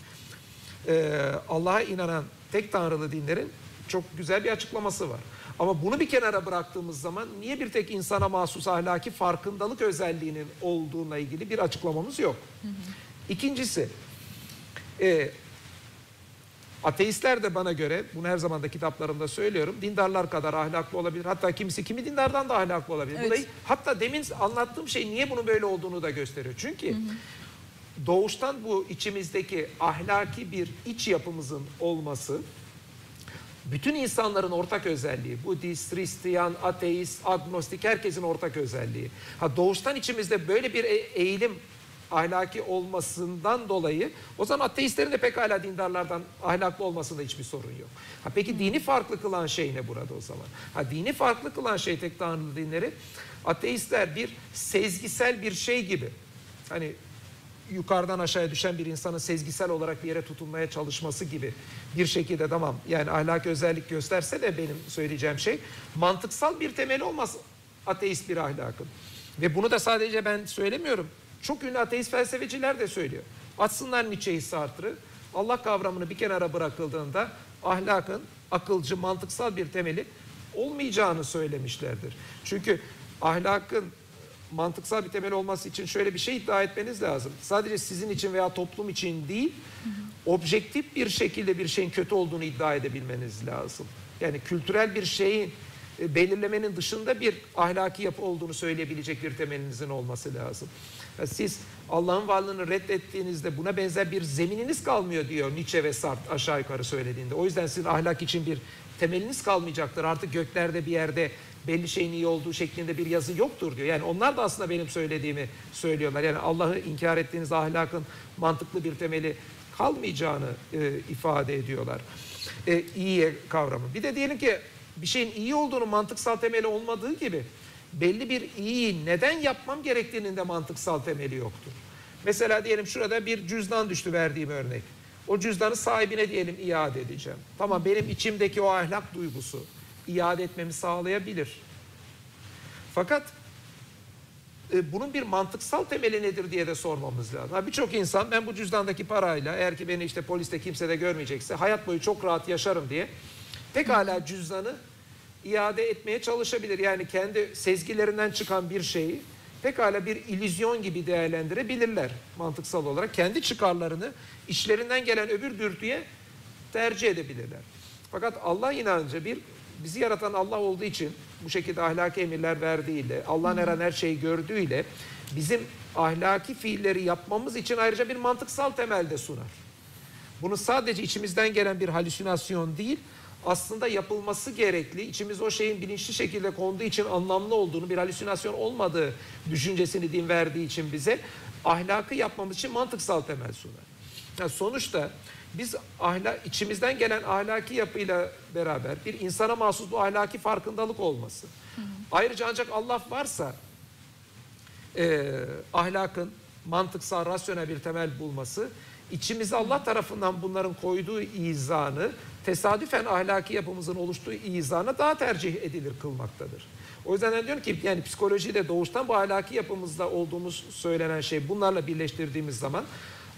Allah'a inanan tek tanrılı dinlerin çok güzel bir açıklaması var. Ama bunu bir kenara bıraktığımız zaman niye bir tek insana mahsus ahlaki farkındalık özelliğinin olduğuna ilgili bir açıklamamız yok. İkincisi, ateistler de bana göre, bunu her zaman da kitaplarımda söylüyorum, dindarlar kadar ahlaklı olabilir. Hatta kimisi kimi dindardan da ahlaklı olabilir. Evet. Hatta demin anlattığım şey niye bunun böyle olduğunu da gösteriyor. Çünkü doğuştan bu içimizdeki ahlaki bir iç yapımızın olması, bütün insanların ortak özelliği. Budist, Hristiyan, ateist, agnostik, herkesin ortak özelliği. Doğuştan içimizde böyle bir eğilim ahlaki olmasından dolayı o zaman ateistlerin de pekala dindarlardan ahlaklı olmasında hiçbir sorun yok. Peki dini farklı kılan şey ne burada o zaman? Dini farklı kılan şey tek tanrılı dinleri, ateistler bir sezgisel bir şey gibi, hani yukarıdan aşağıya düşen bir insanın sezgisel olarak bir yere tutunmaya çalışması gibi bir şekilde, tamam yani ahlaki özellik gösterse de benim söyleyeceğim şey mantıksal bir temeli olmaz ateist bir ahlakın. Ve bunu da sadece ben söylemiyorum. Çok ünlü ateist felsefeciler de söylüyor. Atsınlar Nietzsche'yi, Sartre'ı. Allah kavramını bir kenara bırakıldığında ahlakın akılcı, mantıksal bir temeli olmayacağını söylemişlerdir. Çünkü ahlakın mantıksal bir temel olması için şöyle bir şey iddia etmeniz lazım. Sadece sizin için veya toplum için değil, objektif bir şekilde bir şeyin kötü olduğunu iddia edebilmeniz lazım. Yani kültürel bir şeyin belirlemenin dışında bir ahlaki yapı olduğunu söyleyebilecek bir temelinizin olması lazım. Siz Allah'ın varlığını reddettiğinizde buna benzer bir zemininiz kalmıyor diyor Nietzsche ve Sartre aşağı yukarı söylediğinde. O yüzden sizin ahlak için bir temeliniz kalmayacaktır. Artık göklerde bir yerde belli şeyin iyi olduğu şeklinde bir yazı yoktur diyor. Yani onlar da aslında benim söylediğimi söylüyorlar. Yani Allah'ı inkar ettiğiniz ahlakın mantıklı bir temeli kalmayacağını ifade ediyorlar. İyiye kavramı. Bir de diyelim ki bir şeyin iyi olduğunu mantıksal temeli olmadığı gibi belli bir iyiyi neden yapmam gerektiğinin de mantıksal temeli yoktur. Mesela diyelim şurada bir cüzdan düştü verdiğim örnek. O cüzdanı sahibine diyelim iade edeceğim. Tamam, benim içimdeki o ahlak duygusu iade etmemi sağlayabilir. Fakat bunun bir mantıksal temeli nedir diye de sormamız lazım. Birçok insan ben bu cüzdandaki parayla, eğer ki beni işte poliste kimse de görmeyecekse, hayat boyu çok rahat yaşarım diye pekala cüzdanı iade etmeye çalışabilir. Yani kendi sezgilerinden çıkan bir şeyi pekala bir illüzyon gibi değerlendirebilirler mantıksal olarak. Kendi çıkarlarını içlerinden gelen öbür dürtüye tercih edebilirler. Fakat Allah inancı, bir bizi yaratan Allah olduğu için bu şekilde ahlaki emirler verdiğiyle, Allah'ın her an her şeyi gördüğüyle bizim ahlaki fiilleri yapmamız için ayrıca bir mantıksal temel de sunar. Bunu sadece içimizden gelen bir halüsinasyon değil, aslında yapılması gerekli, içimiz o şeyin bilinçli şekilde konduğu için anlamlı olduğunu, bir halüsinasyon olmadığı düşüncesini din verdiği için bize ahlakı yapmamız için mantıksal temel sunar. Yani sonuçta biz içimizden gelen ahlaki yapıyla beraber bir insana mahsus bu ahlaki farkındalık olması. Ayrıca ancak Allah varsa ahlakın mantıksal, rasyonel bir temel bulması, İçimize Allah tarafından bunların koyduğu izanı, tesadüfen ahlaki yapımızın oluştuğu izana daha tercih edilir kılmaktadır. O yüzden ben diyorum ki yani psikolojide doğuştan bu ahlaki yapımızda olduğumuz söylenen şey, bunlarla birleştirdiğimiz zaman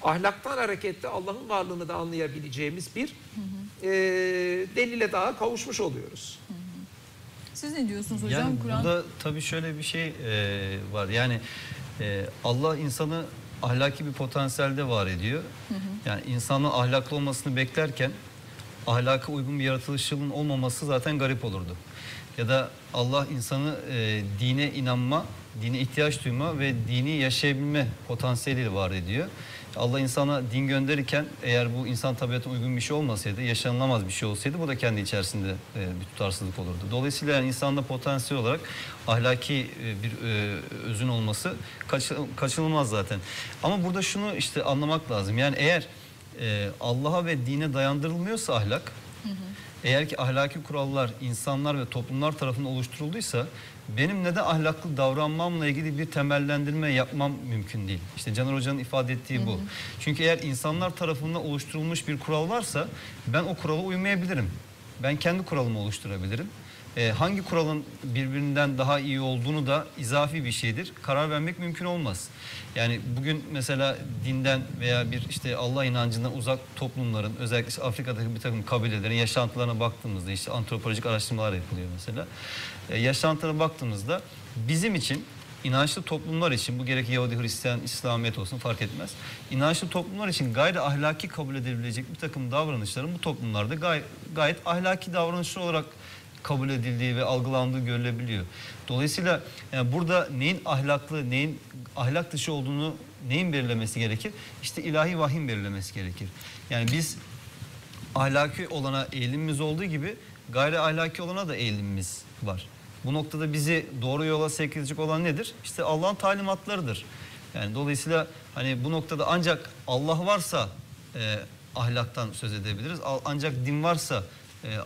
ahlaktan hareketle Allah'ın varlığını da anlayabileceğimiz bir delile daha kavuşmuş oluyoruz. Siz ne diyorsunuz hocam? Yani burada tabii şöyle bir şey var. Yani Allah insanı ahlaki bir potansiyelde var ediyor. Yani insanın ahlaklı olmasını beklerken ahlaka uygun bir yaratılışının olmaması zaten garip olurdu. Ya da Allah insanı dine inanma, dine ihtiyaç duyma ve dini yaşayabilme potansiyeliyle var ediyor. Allah insana din gönderirken eğer bu insan tabiatına uygun bir şey olmasaydı, yaşanılamaz bir şey olsaydı bu da kendi içerisinde bir tutarsızlık olurdu. Dolayısıyla yani insanda potansiyel olarak ahlaki bir özün olması kaçınılmaz zaten. Ama burada şunu işte anlamak lazım. Yani eğer Allah'a ve dine dayandırılmıyorsa ahlak, hı hı. Eğer ki ahlaki kurallar insanlar ve toplumlar tarafından oluşturulduysa benim ne de ahlaklı davranmamla ilgili bir temellendirme yapmam mümkün değil. İşte Caner Hoca'nın ifade ettiği bu. Hı hı. Çünkü eğer insanlar tarafından oluşturulmuş bir kural varsa ben o kurala uymayabilirim. Ben kendi kuralımı oluşturabilirim. Hangi kuralın birbirinden daha iyi olduğunu da izafi bir şeydir. Karar vermek mümkün olmaz. Yani bugün mesela dinden veya bir işte Allah inancından uzak toplumların, özellikle işte Afrika'daki bir takım kabilelerin yaşantılarına baktığımızda, işte antropolojik araştırmalar yapılıyor mesela. Yaşantılarına baktığımızda bizim için, inançlı toplumlar için, bu gerek Yahudi, Hristiyan, İslamiyet olsun fark etmez. İnançlı toplumlar için gayri ahlaki kabul edilebilecek bir takım davranışların bu toplumlarda gayet ahlaki davranışlar olarak kabul edildiği ve algılandığı görülebiliyor. Dolayısıyla yani burada neyin ahlaklı, neyin ahlak dışı olduğunu neyin belirlemesi gerekir? İşte ilahi vahyin belirlemesi gerekir. Yani biz ahlaki olana eğilimimiz olduğu gibi gayri ahlaki olana da eğilimimiz var. Bu noktada bizi doğru yola sevk edecek olan nedir? İşte Allah'ın talimatlarıdır. Yani dolayısıyla hani bu noktada ancak Allah varsa ahlaktan söz edebiliriz. Ancak din varsa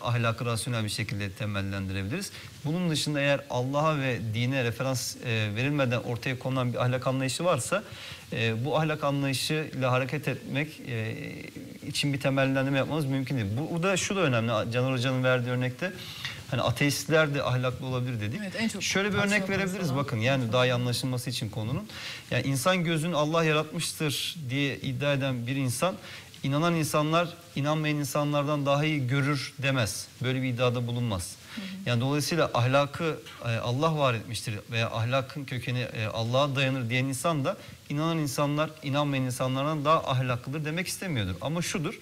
ahlakı rasyonel bir şekilde temellendirebiliriz. Bunun dışında eğer Allah'a ve dine referans verilmeden ortaya konulan bir ahlak anlayışı varsa bu ahlak anlayışıyla hareket etmek için bir temellendirme yapmamız mümkün değil. Burada şu da önemli, Caner Hoca'nın verdiği örnekte hani ateistler de ahlaklı olabilir dedik. Evet, en çok şöyle bir örnek verebiliriz falan. Bakın yani daha iyi anlaşılması için konunun. Yani insan gözünü Allah yaratmıştır diye iddia eden bir insan, İnanan insanlar inanmayan insanlardan daha iyi görür demez. Böyle bir iddiada bulunmaz. Hı hı. Yani dolayısıyla ahlakı Allah var etmiştir veya ahlakın kökeni Allah'a dayanır diyen insan da inanan insanlar inanmayan insanlardan daha ahlaklıdır demek istemiyordur. Ama şudur,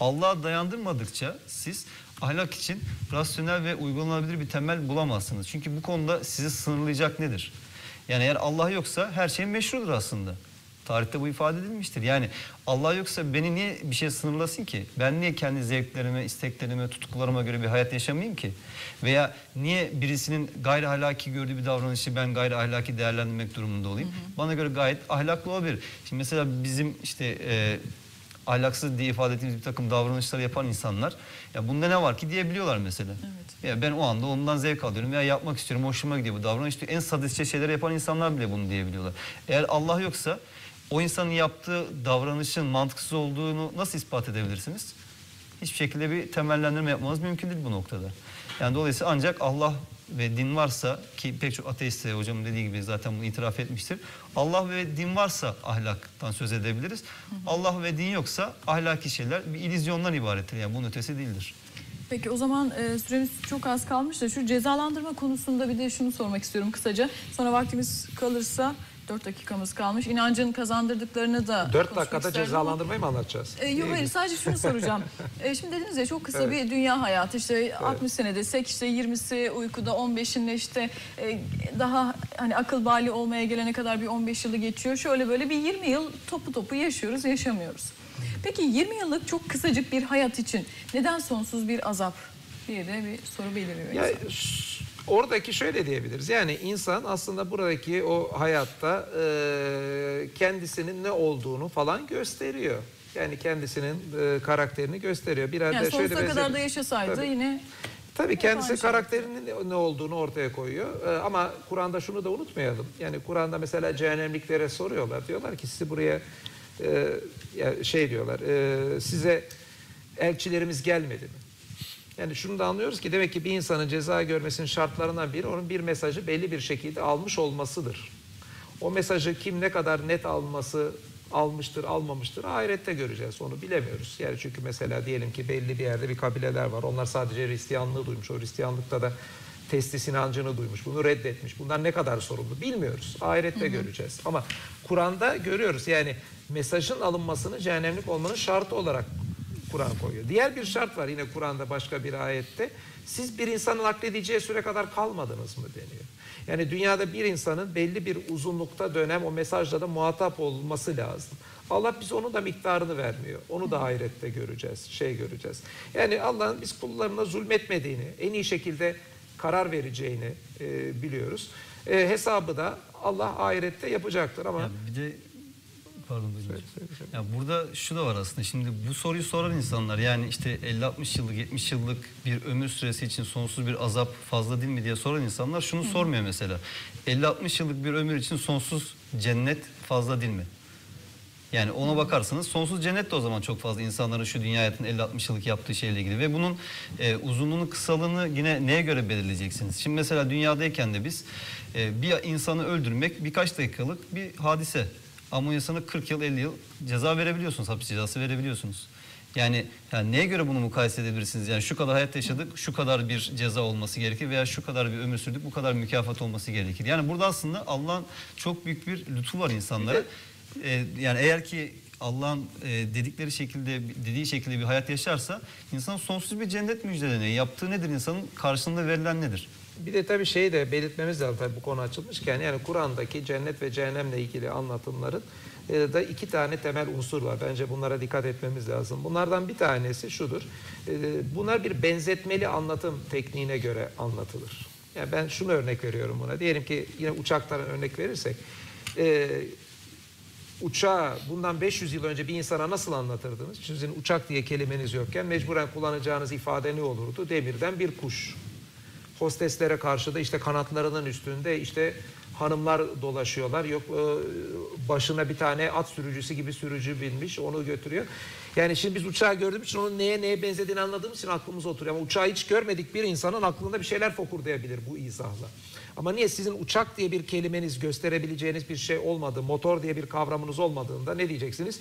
Allah'a dayandırmadıkça siz ahlak için rasyonel ve uygulanabilir bir temel bulamazsınız. Çünkü bu konuda sizi sınırlayacak nedir? Yani eğer Allah yoksa her şey meşrudur aslında. Tarihte bu ifade edilmiştir. Yani Allah yoksa beni niye bir şey sınırlasın ki? Ben niye kendi zevklerime, isteklerime, tutkularıma göre bir hayat yaşamayayım ki? Veya niye birisinin gayri ahlaki gördüğü bir davranışı ben gayri ahlaki değerlendirmek durumunda olayım? Hı hı. Bana göre gayet ahlaklı olabilir. Şimdi mesela bizim işte ahlaksız diye ifade ettiğimiz bir takım davranışlar yapan insanlar, ya bunda ne var ki diyebiliyorlar mesela. Evet. Ya ben o anda ondan zevk alıyorum veya yapmak istiyorum, hoşuma gidiyor bu davranış. En sadistçe şeyleri yapan insanlar bile bunu diyebiliyorlar. Eğer Allah yoksa o insanın yaptığı davranışın mantıksız olduğunu nasıl ispat edebilirsiniz? Hiçbir şekilde bir temellendirme yapmanız mümkün değil bu noktada. Yani dolayısıyla ancak Allah ve din varsa, ki pek çok ateist de hocamın dediği gibi zaten bunu itiraf etmiştir. Allah ve din varsa ahlaktan söz edebiliriz. Hı hı. Allah ve din yoksa ahlaki şeyler bir illüzyondan ibarettir. Yani bunun ötesi değildir. Peki o zaman süremiz çok az kalmış da şu cezalandırma konusunda bir de şunu sormak istiyorum kısaca. Sonra vaktimiz kalırsa 4 dakikamız kalmış. İnancın kazandırdıklarını da 4 dakikada cezalandırmayı mı anlatacağız? Yok hayır, sadece şunu soracağım. Şimdi dediniz ya çok kısa bir dünya hayatı. İşte evet. 60 sene desek işte 20'si uykuda, 15'inde işte daha hani akıl bali olmaya gelene kadar bir 15 yılı geçiyor. Şöyle böyle bir 20 yıl topu yaşıyoruz, yaşamıyoruz. Peki 20 yıllık çok kısacık bir hayat için neden sonsuz bir azap diye de bir soru beliriyor. Ya, oradaki şöyle diyebiliriz. Yani insan aslında buradaki o hayatta kendisinin ne olduğunu falan gösteriyor. Yani kendisinin karakterini gösteriyor. Bir yerde yani sonsuza şöyle kadar da yaşasaydı tabii. Yine... Tabii kendisi karakterinin ne olduğunu ortaya koyuyor. Ama Kur'an'da şunu da unutmayalım. Yani Kur'an'da mesela cehennemliklere soruyorlar. Diyorlar ki sizi buraya... size elçilerimiz gelmedi mi? Yani şunu da anlıyoruz ki demek ki bir insanın ceza görmesinin şartlarından biri onun bir mesajı belli bir şekilde almış olmasıdır. O mesajı kim ne kadar net almıştır almamıştır ahirette göreceğiz, onu bilemiyoruz. Yani çünkü mesela diyelim ki belli bir yerde bir kabileler var, onlar sadece Hristiyanlığı duymuş, o Hristiyanlıkta da testis inancını duymuş, bunu reddetmiş. Bunlar ne kadar sorumlu bilmiyoruz. Ahirette hı hı. göreceğiz. Ama Kur'an'da görüyoruz. Yani mesajın alınmasını cehennemlik olmanın şartı olarak Kur'an koyuyor. Diğer bir şart var yine Kur'an'da başka bir ayette. Siz bir insanın akledeceği süre kadar kalmadınız mı deniyor. Yani dünyada bir insanın belli bir uzunlukta dönem o mesajla da muhatap olması lazım. Allah biz onun da miktarını vermiyor. Onu da ahirette göreceğiz, göreceğiz. Yani Allah'ın biz kullarına zulmetmediğini, en iyi şekilde karar vereceğini biliyoruz. Hesabı da Allah ahirette yapacaktır ama... Yani bir de... Pardon, ya burada şu da var aslında. Şimdi bu soruyu soran insanlar, yani işte 50-60 yıllık, 70 yıllık bir ömür süresi için sonsuz bir azap fazla değil mi diye soran insanlar şunu sormuyor mesela. 50-60 yıllık bir ömür için sonsuz cennet fazla değil mi? Yani ona bakarsanız sonsuz cennet de o zaman çok fazla insanların şu dünya hayatının 50-60 yıllık yaptığı şeyle ilgili. Ve bunun uzunluğunu, kısalığını yine neye göre belirleyeceksiniz? Şimdi mesela dünyadayken de biz bir insanı öldürmek birkaç dakikalık bir hadise. Ama insana 40 yıl, 50 yıl ceza verebiliyorsunuz, hapis cezası verebiliyorsunuz. Yani neye göre bunu mukayese edebilirsiniz? Yani şu kadar hayat yaşadık, şu kadar bir ceza olması gerekir veya şu kadar bir ömür sürdük, bu kadar mükafat olması gerekir. Yani burada aslında Allah'ın çok büyük bir lütfu var insanlara. Yani eğer ki Allah'ın dediği şekilde bir hayat yaşarsa insan sonsuz bir cennet müjdelerine yaptığı nedir? İnsanın karşılığında verilen nedir? Bir de tabii şeyi de belirtmemiz lazım, tabii bu konu açılmışken, yani Kur'an'daki cennet ve cehennemle ilgili anlatımların da iki tane temel unsur var. Bence bunlara dikkat etmemiz lazım. Bunlardan bir tanesi şudur. Bunlar bir benzetmeli anlatım tekniğine göre anlatılır. Yani ben şunu örnek veriyorum buna. Diyelim ki yine uçaktan örnek verirsek, uçağı bundan 500 yıl önce bir insana nasıl anlatırdınız? Sizin uçak diye kelimeniz yokken mecburen kullanacağınız ifade ne olurdu? Demirden bir kuş. Hosteslere karşı da işte kanatlarının üstünde işte hanımlar dolaşıyorlar. Yok başına bir tane at sürücüsü gibi sürücü binmiş, onu götürüyor. Yani şimdi biz uçağı gördüğümüz için onun neye benzediğini anladığımız için aklımıza oturuyor. Ama uçağı hiç görmedik bir insanın aklında bir şeyler fokurdayabilir bu izahla. Ama niye sizin uçak diye bir kelimeniz, gösterebileceğiniz bir şey olmadı, motor diye bir kavramınız olmadığında ne diyeceksiniz?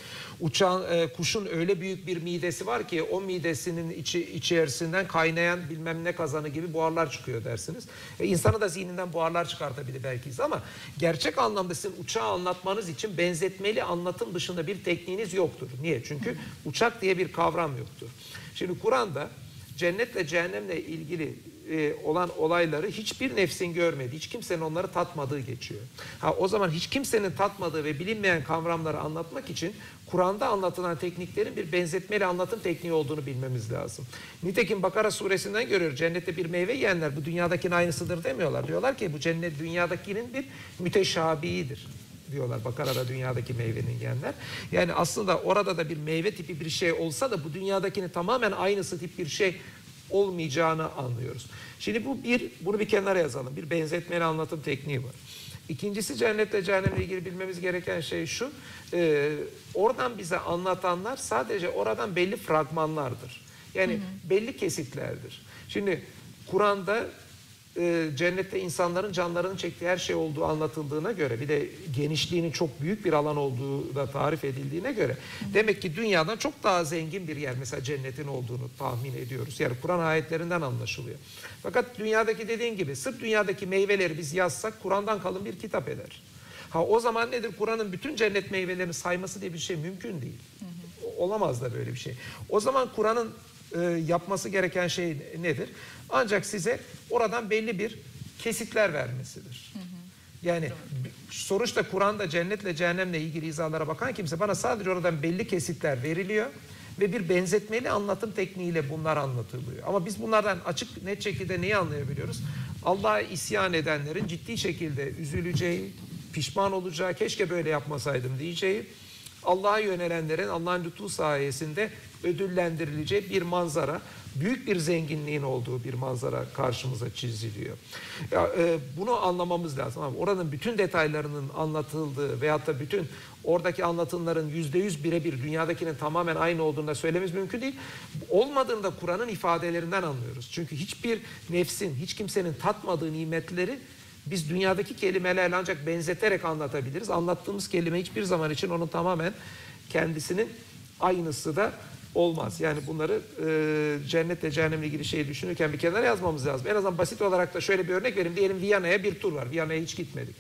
Kuşun öyle büyük bir midesi var ki o midesinin içerisinden kaynayan bilmem ne kazanı gibi buharlar çıkıyor dersiniz. İnsanı da zihninden buharlar çıkartabilir belki ama gerçek anlamda sizin uçağı anlatmanız için benzetmeli anlatım dışında bir tekniğiniz yoktur. Niye? Çünkü uçak diye bir kavram yoktur. Şimdi Kur'an'da cennetle cehennemle ilgili olan olayları hiçbir nefsin görmediği, hiç kimsenin onları tatmadığı geçiyor. O zaman hiç kimsenin tatmadığı ve bilinmeyen kavramları anlatmak için Kur'an'da anlatılan tekniklerin bir benzetmeli anlatım tekniği olduğunu bilmemiz lazım. Nitekim Bakara suresinden görüyoruz. Cennette bir meyve yiyenler bu dünyadakinin aynısıdır demiyorlar. Diyorlar ki bu cennet dünyadakinin bir müteşabihidir diyorlar. Bakara'da dünyadaki meyvenin yiyenler. Yani aslında orada da bir meyve tipi bir şey olsa da bu dünyadakinin tamamen aynısı tip bir şey olmayacağını anlıyoruz. Şimdi bunu bir kenara yazalım. Bir benzetmeli anlatım tekniği var. İkincisi, cennetle cehennemle ilgili bilmemiz gereken şey şu. Oradan bize anlatanlar sadece oradan belli fragmanlardır. Yani belli kesitlerdir. Şimdi Kur'an'da cennette insanların canlarının çektiği her şey olduğu anlatıldığına göre, bir de genişliğinin çok büyük bir alan olduğu da tarif edildiğine göre, demek ki dünyadan çok daha zengin bir yer mesela cennetin olduğunu tahmin ediyoruz. Yani Kur'an ayetlerinden anlaşılıyor. Fakat dünyadaki, dediğin gibi, sırf dünyadaki meyveleri biz yazsak Kur'an'dan kalın bir kitap eder. O zaman nedir? Kur'an'ın bütün cennet meyvelerini sayması diye bir şey mümkün değil. Olamaz da böyle bir şey. O zaman Kur'an'ın yapması gereken şey nedir? Ancak size oradan belli bir kesitler vermesidir. Yani sonuçta Kur'an'da cennetle cehennemle ilgili izahlara bakan kimse bana sadece oradan belli kesitler veriliyor ve bir benzetmeli anlatım tekniğiyle bunlar anlatılıyor. Ama biz bunlardan açık, net şekilde neyi anlayabiliyoruz? Allah'a isyan edenlerin ciddi şekilde üzüleceği, pişman olacağı, keşke böyle yapmasaydım diyeceği, Allah'a yönelenlerin Allah'ın lütfu sayesinde ödüllendirileceği bir manzara, büyük bir zenginliğin olduğu bir manzara karşımıza çiziliyor. Bunu anlamamız lazım. Ama oranın bütün detaylarının anlatıldığı veyahut da bütün oradaki anlatımların %100 birebir dünyadakinin tamamen aynı olduğunu da söylememiz mümkün değil. Olmadığını da Kur'an'ın ifadelerinden anlıyoruz. Çünkü hiçbir nefsin, hiç kimsenin tatmadığı nimetleri biz dünyadaki kelimelerle ancak benzeterek anlatabiliriz. Anlattığımız kelime hiçbir zaman için onun tamamen kendisinin aynısı da olmaz. Yani bunları cennetle cehennemle ilgili şeyi düşünürken bir kenara yazmamız lazım. En azından basit olarak da şöyle bir örnek vereyim. Diyelim Viyana'ya bir tur var. Viyana'ya hiç gitmedik.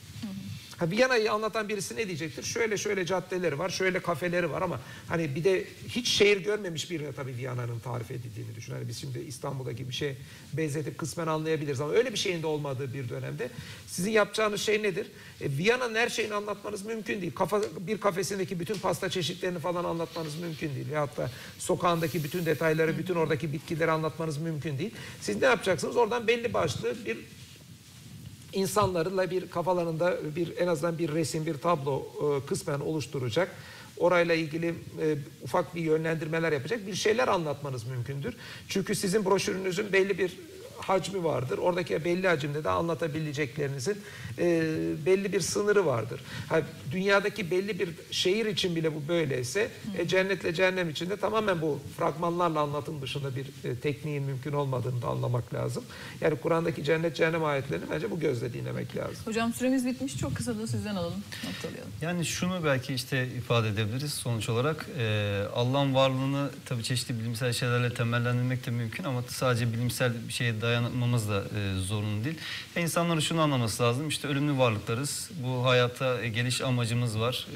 Viyana'yı anlatan birisi ne diyecektir? Şöyle şöyle caddeleri var, şöyle kafeleri var ama hani bir de hiç şehir görmemiş birine tabii Viyana'nın tarif edildiğini düşün. Hani biz şimdi İstanbul'daki bir şeye benzetip kısmen anlayabiliriz ama öyle bir şeyin de olmadığı bir dönemde sizin yapacağınız şey nedir? Viyana'nın her şeyini anlatmanız mümkün değil. Bir kafesindeki bütün pasta çeşitlerini falan anlatmanız mümkün değil. Veyahut da sokağındaki bütün detayları, bütün oradaki bitkileri anlatmanız mümkün değil. Siz ne yapacaksınız? Oradan belli başlı bir insanlarla bir kafalarında bir en azından bir resim, bir tablo kısmen oluşturacak. Orayla ilgili ufak bir yönlendirmeler yapacak. Bir şeyler anlatmanız mümkündür. Çünkü sizin broşürünüzün belli bir hacmi vardır. Oradaki belli hacimde de anlatabileceklerinizin belli bir sınırı vardır. Ha, dünyadaki belli bir şehir için bile bu böyleyse cennetle cehennem için de tamamen bu fragmanlarla anlatım dışında bir tekniğin mümkün olmadığını da anlamak lazım. Yani Kur'an'daki cennet cehennem ayetlerini bence bu gözle dinlemek lazım. Hocam süremiz bitmiş. Çok kısa da sizden alalım. Noktalayalım. Yani şunu belki işte ifade edebiliriz sonuç olarak. Allah'ın varlığını tabii çeşitli bilimsel şeylerle temellendirmek de mümkün ama sadece bilimsel bir şeye dayanmamız da zorunlu değil. İnsanların şunu anlaması lazım. İşte ölümlü varlıklarız. Bu hayata geliş amacımız var.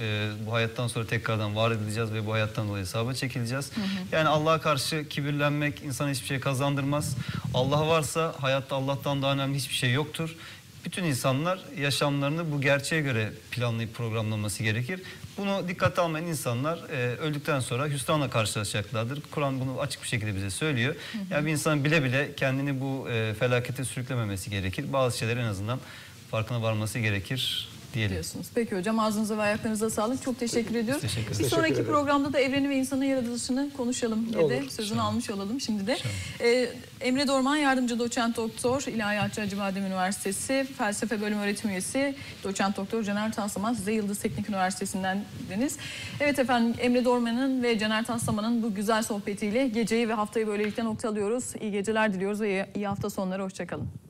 Bu hayattan sonra tekrardan var edileceğiz ve bu hayattan dolayı hesaba çekileceğiz. Hı hı. Yani Allah'a karşı kibirlenmek insana hiçbir şey kazandırmaz. Allah varsa hayatta Allah'tan daha önemli hiçbir şey yoktur. Bütün insanlar yaşamlarını bu gerçeğe göre planlayıp programlaması gerekir. Bunu dikkate almayan insanlar öldükten sonra hüsranla karşılaşacaklardır. Kur'an bunu açık bir şekilde bize söylüyor. Yani bir insan bile bile kendini bu felakete sürüklememesi gerekir. Bazı şeyler en azından farkına varması gerekir diyorsunuz. Peki hocam ağzınıza ve ayaklarınıza sağlık. Çok teşekkür ediyorum. Bir sonraki programda da evreni ve insanın yaratılışını konuşalım diye de sözünü almış olalım şimdi de. Emre Dorman yardımcı doçent doktor, İlahiyatçı Acıbadem Üniversitesi Felsefe Bölüm Öğretim Üyesi doçent doktor Caner Taslaman size Yıldız Teknik Üniversitesi'nden dediniz. Evet efendim Emre Dorman'ın ve Caner Taslaman'ın bu güzel sohbetiyle geceyi ve haftayı böylelikle noktalıyoruz. İyi geceler diliyoruz ve iyi hafta sonları. Hoşçakalın.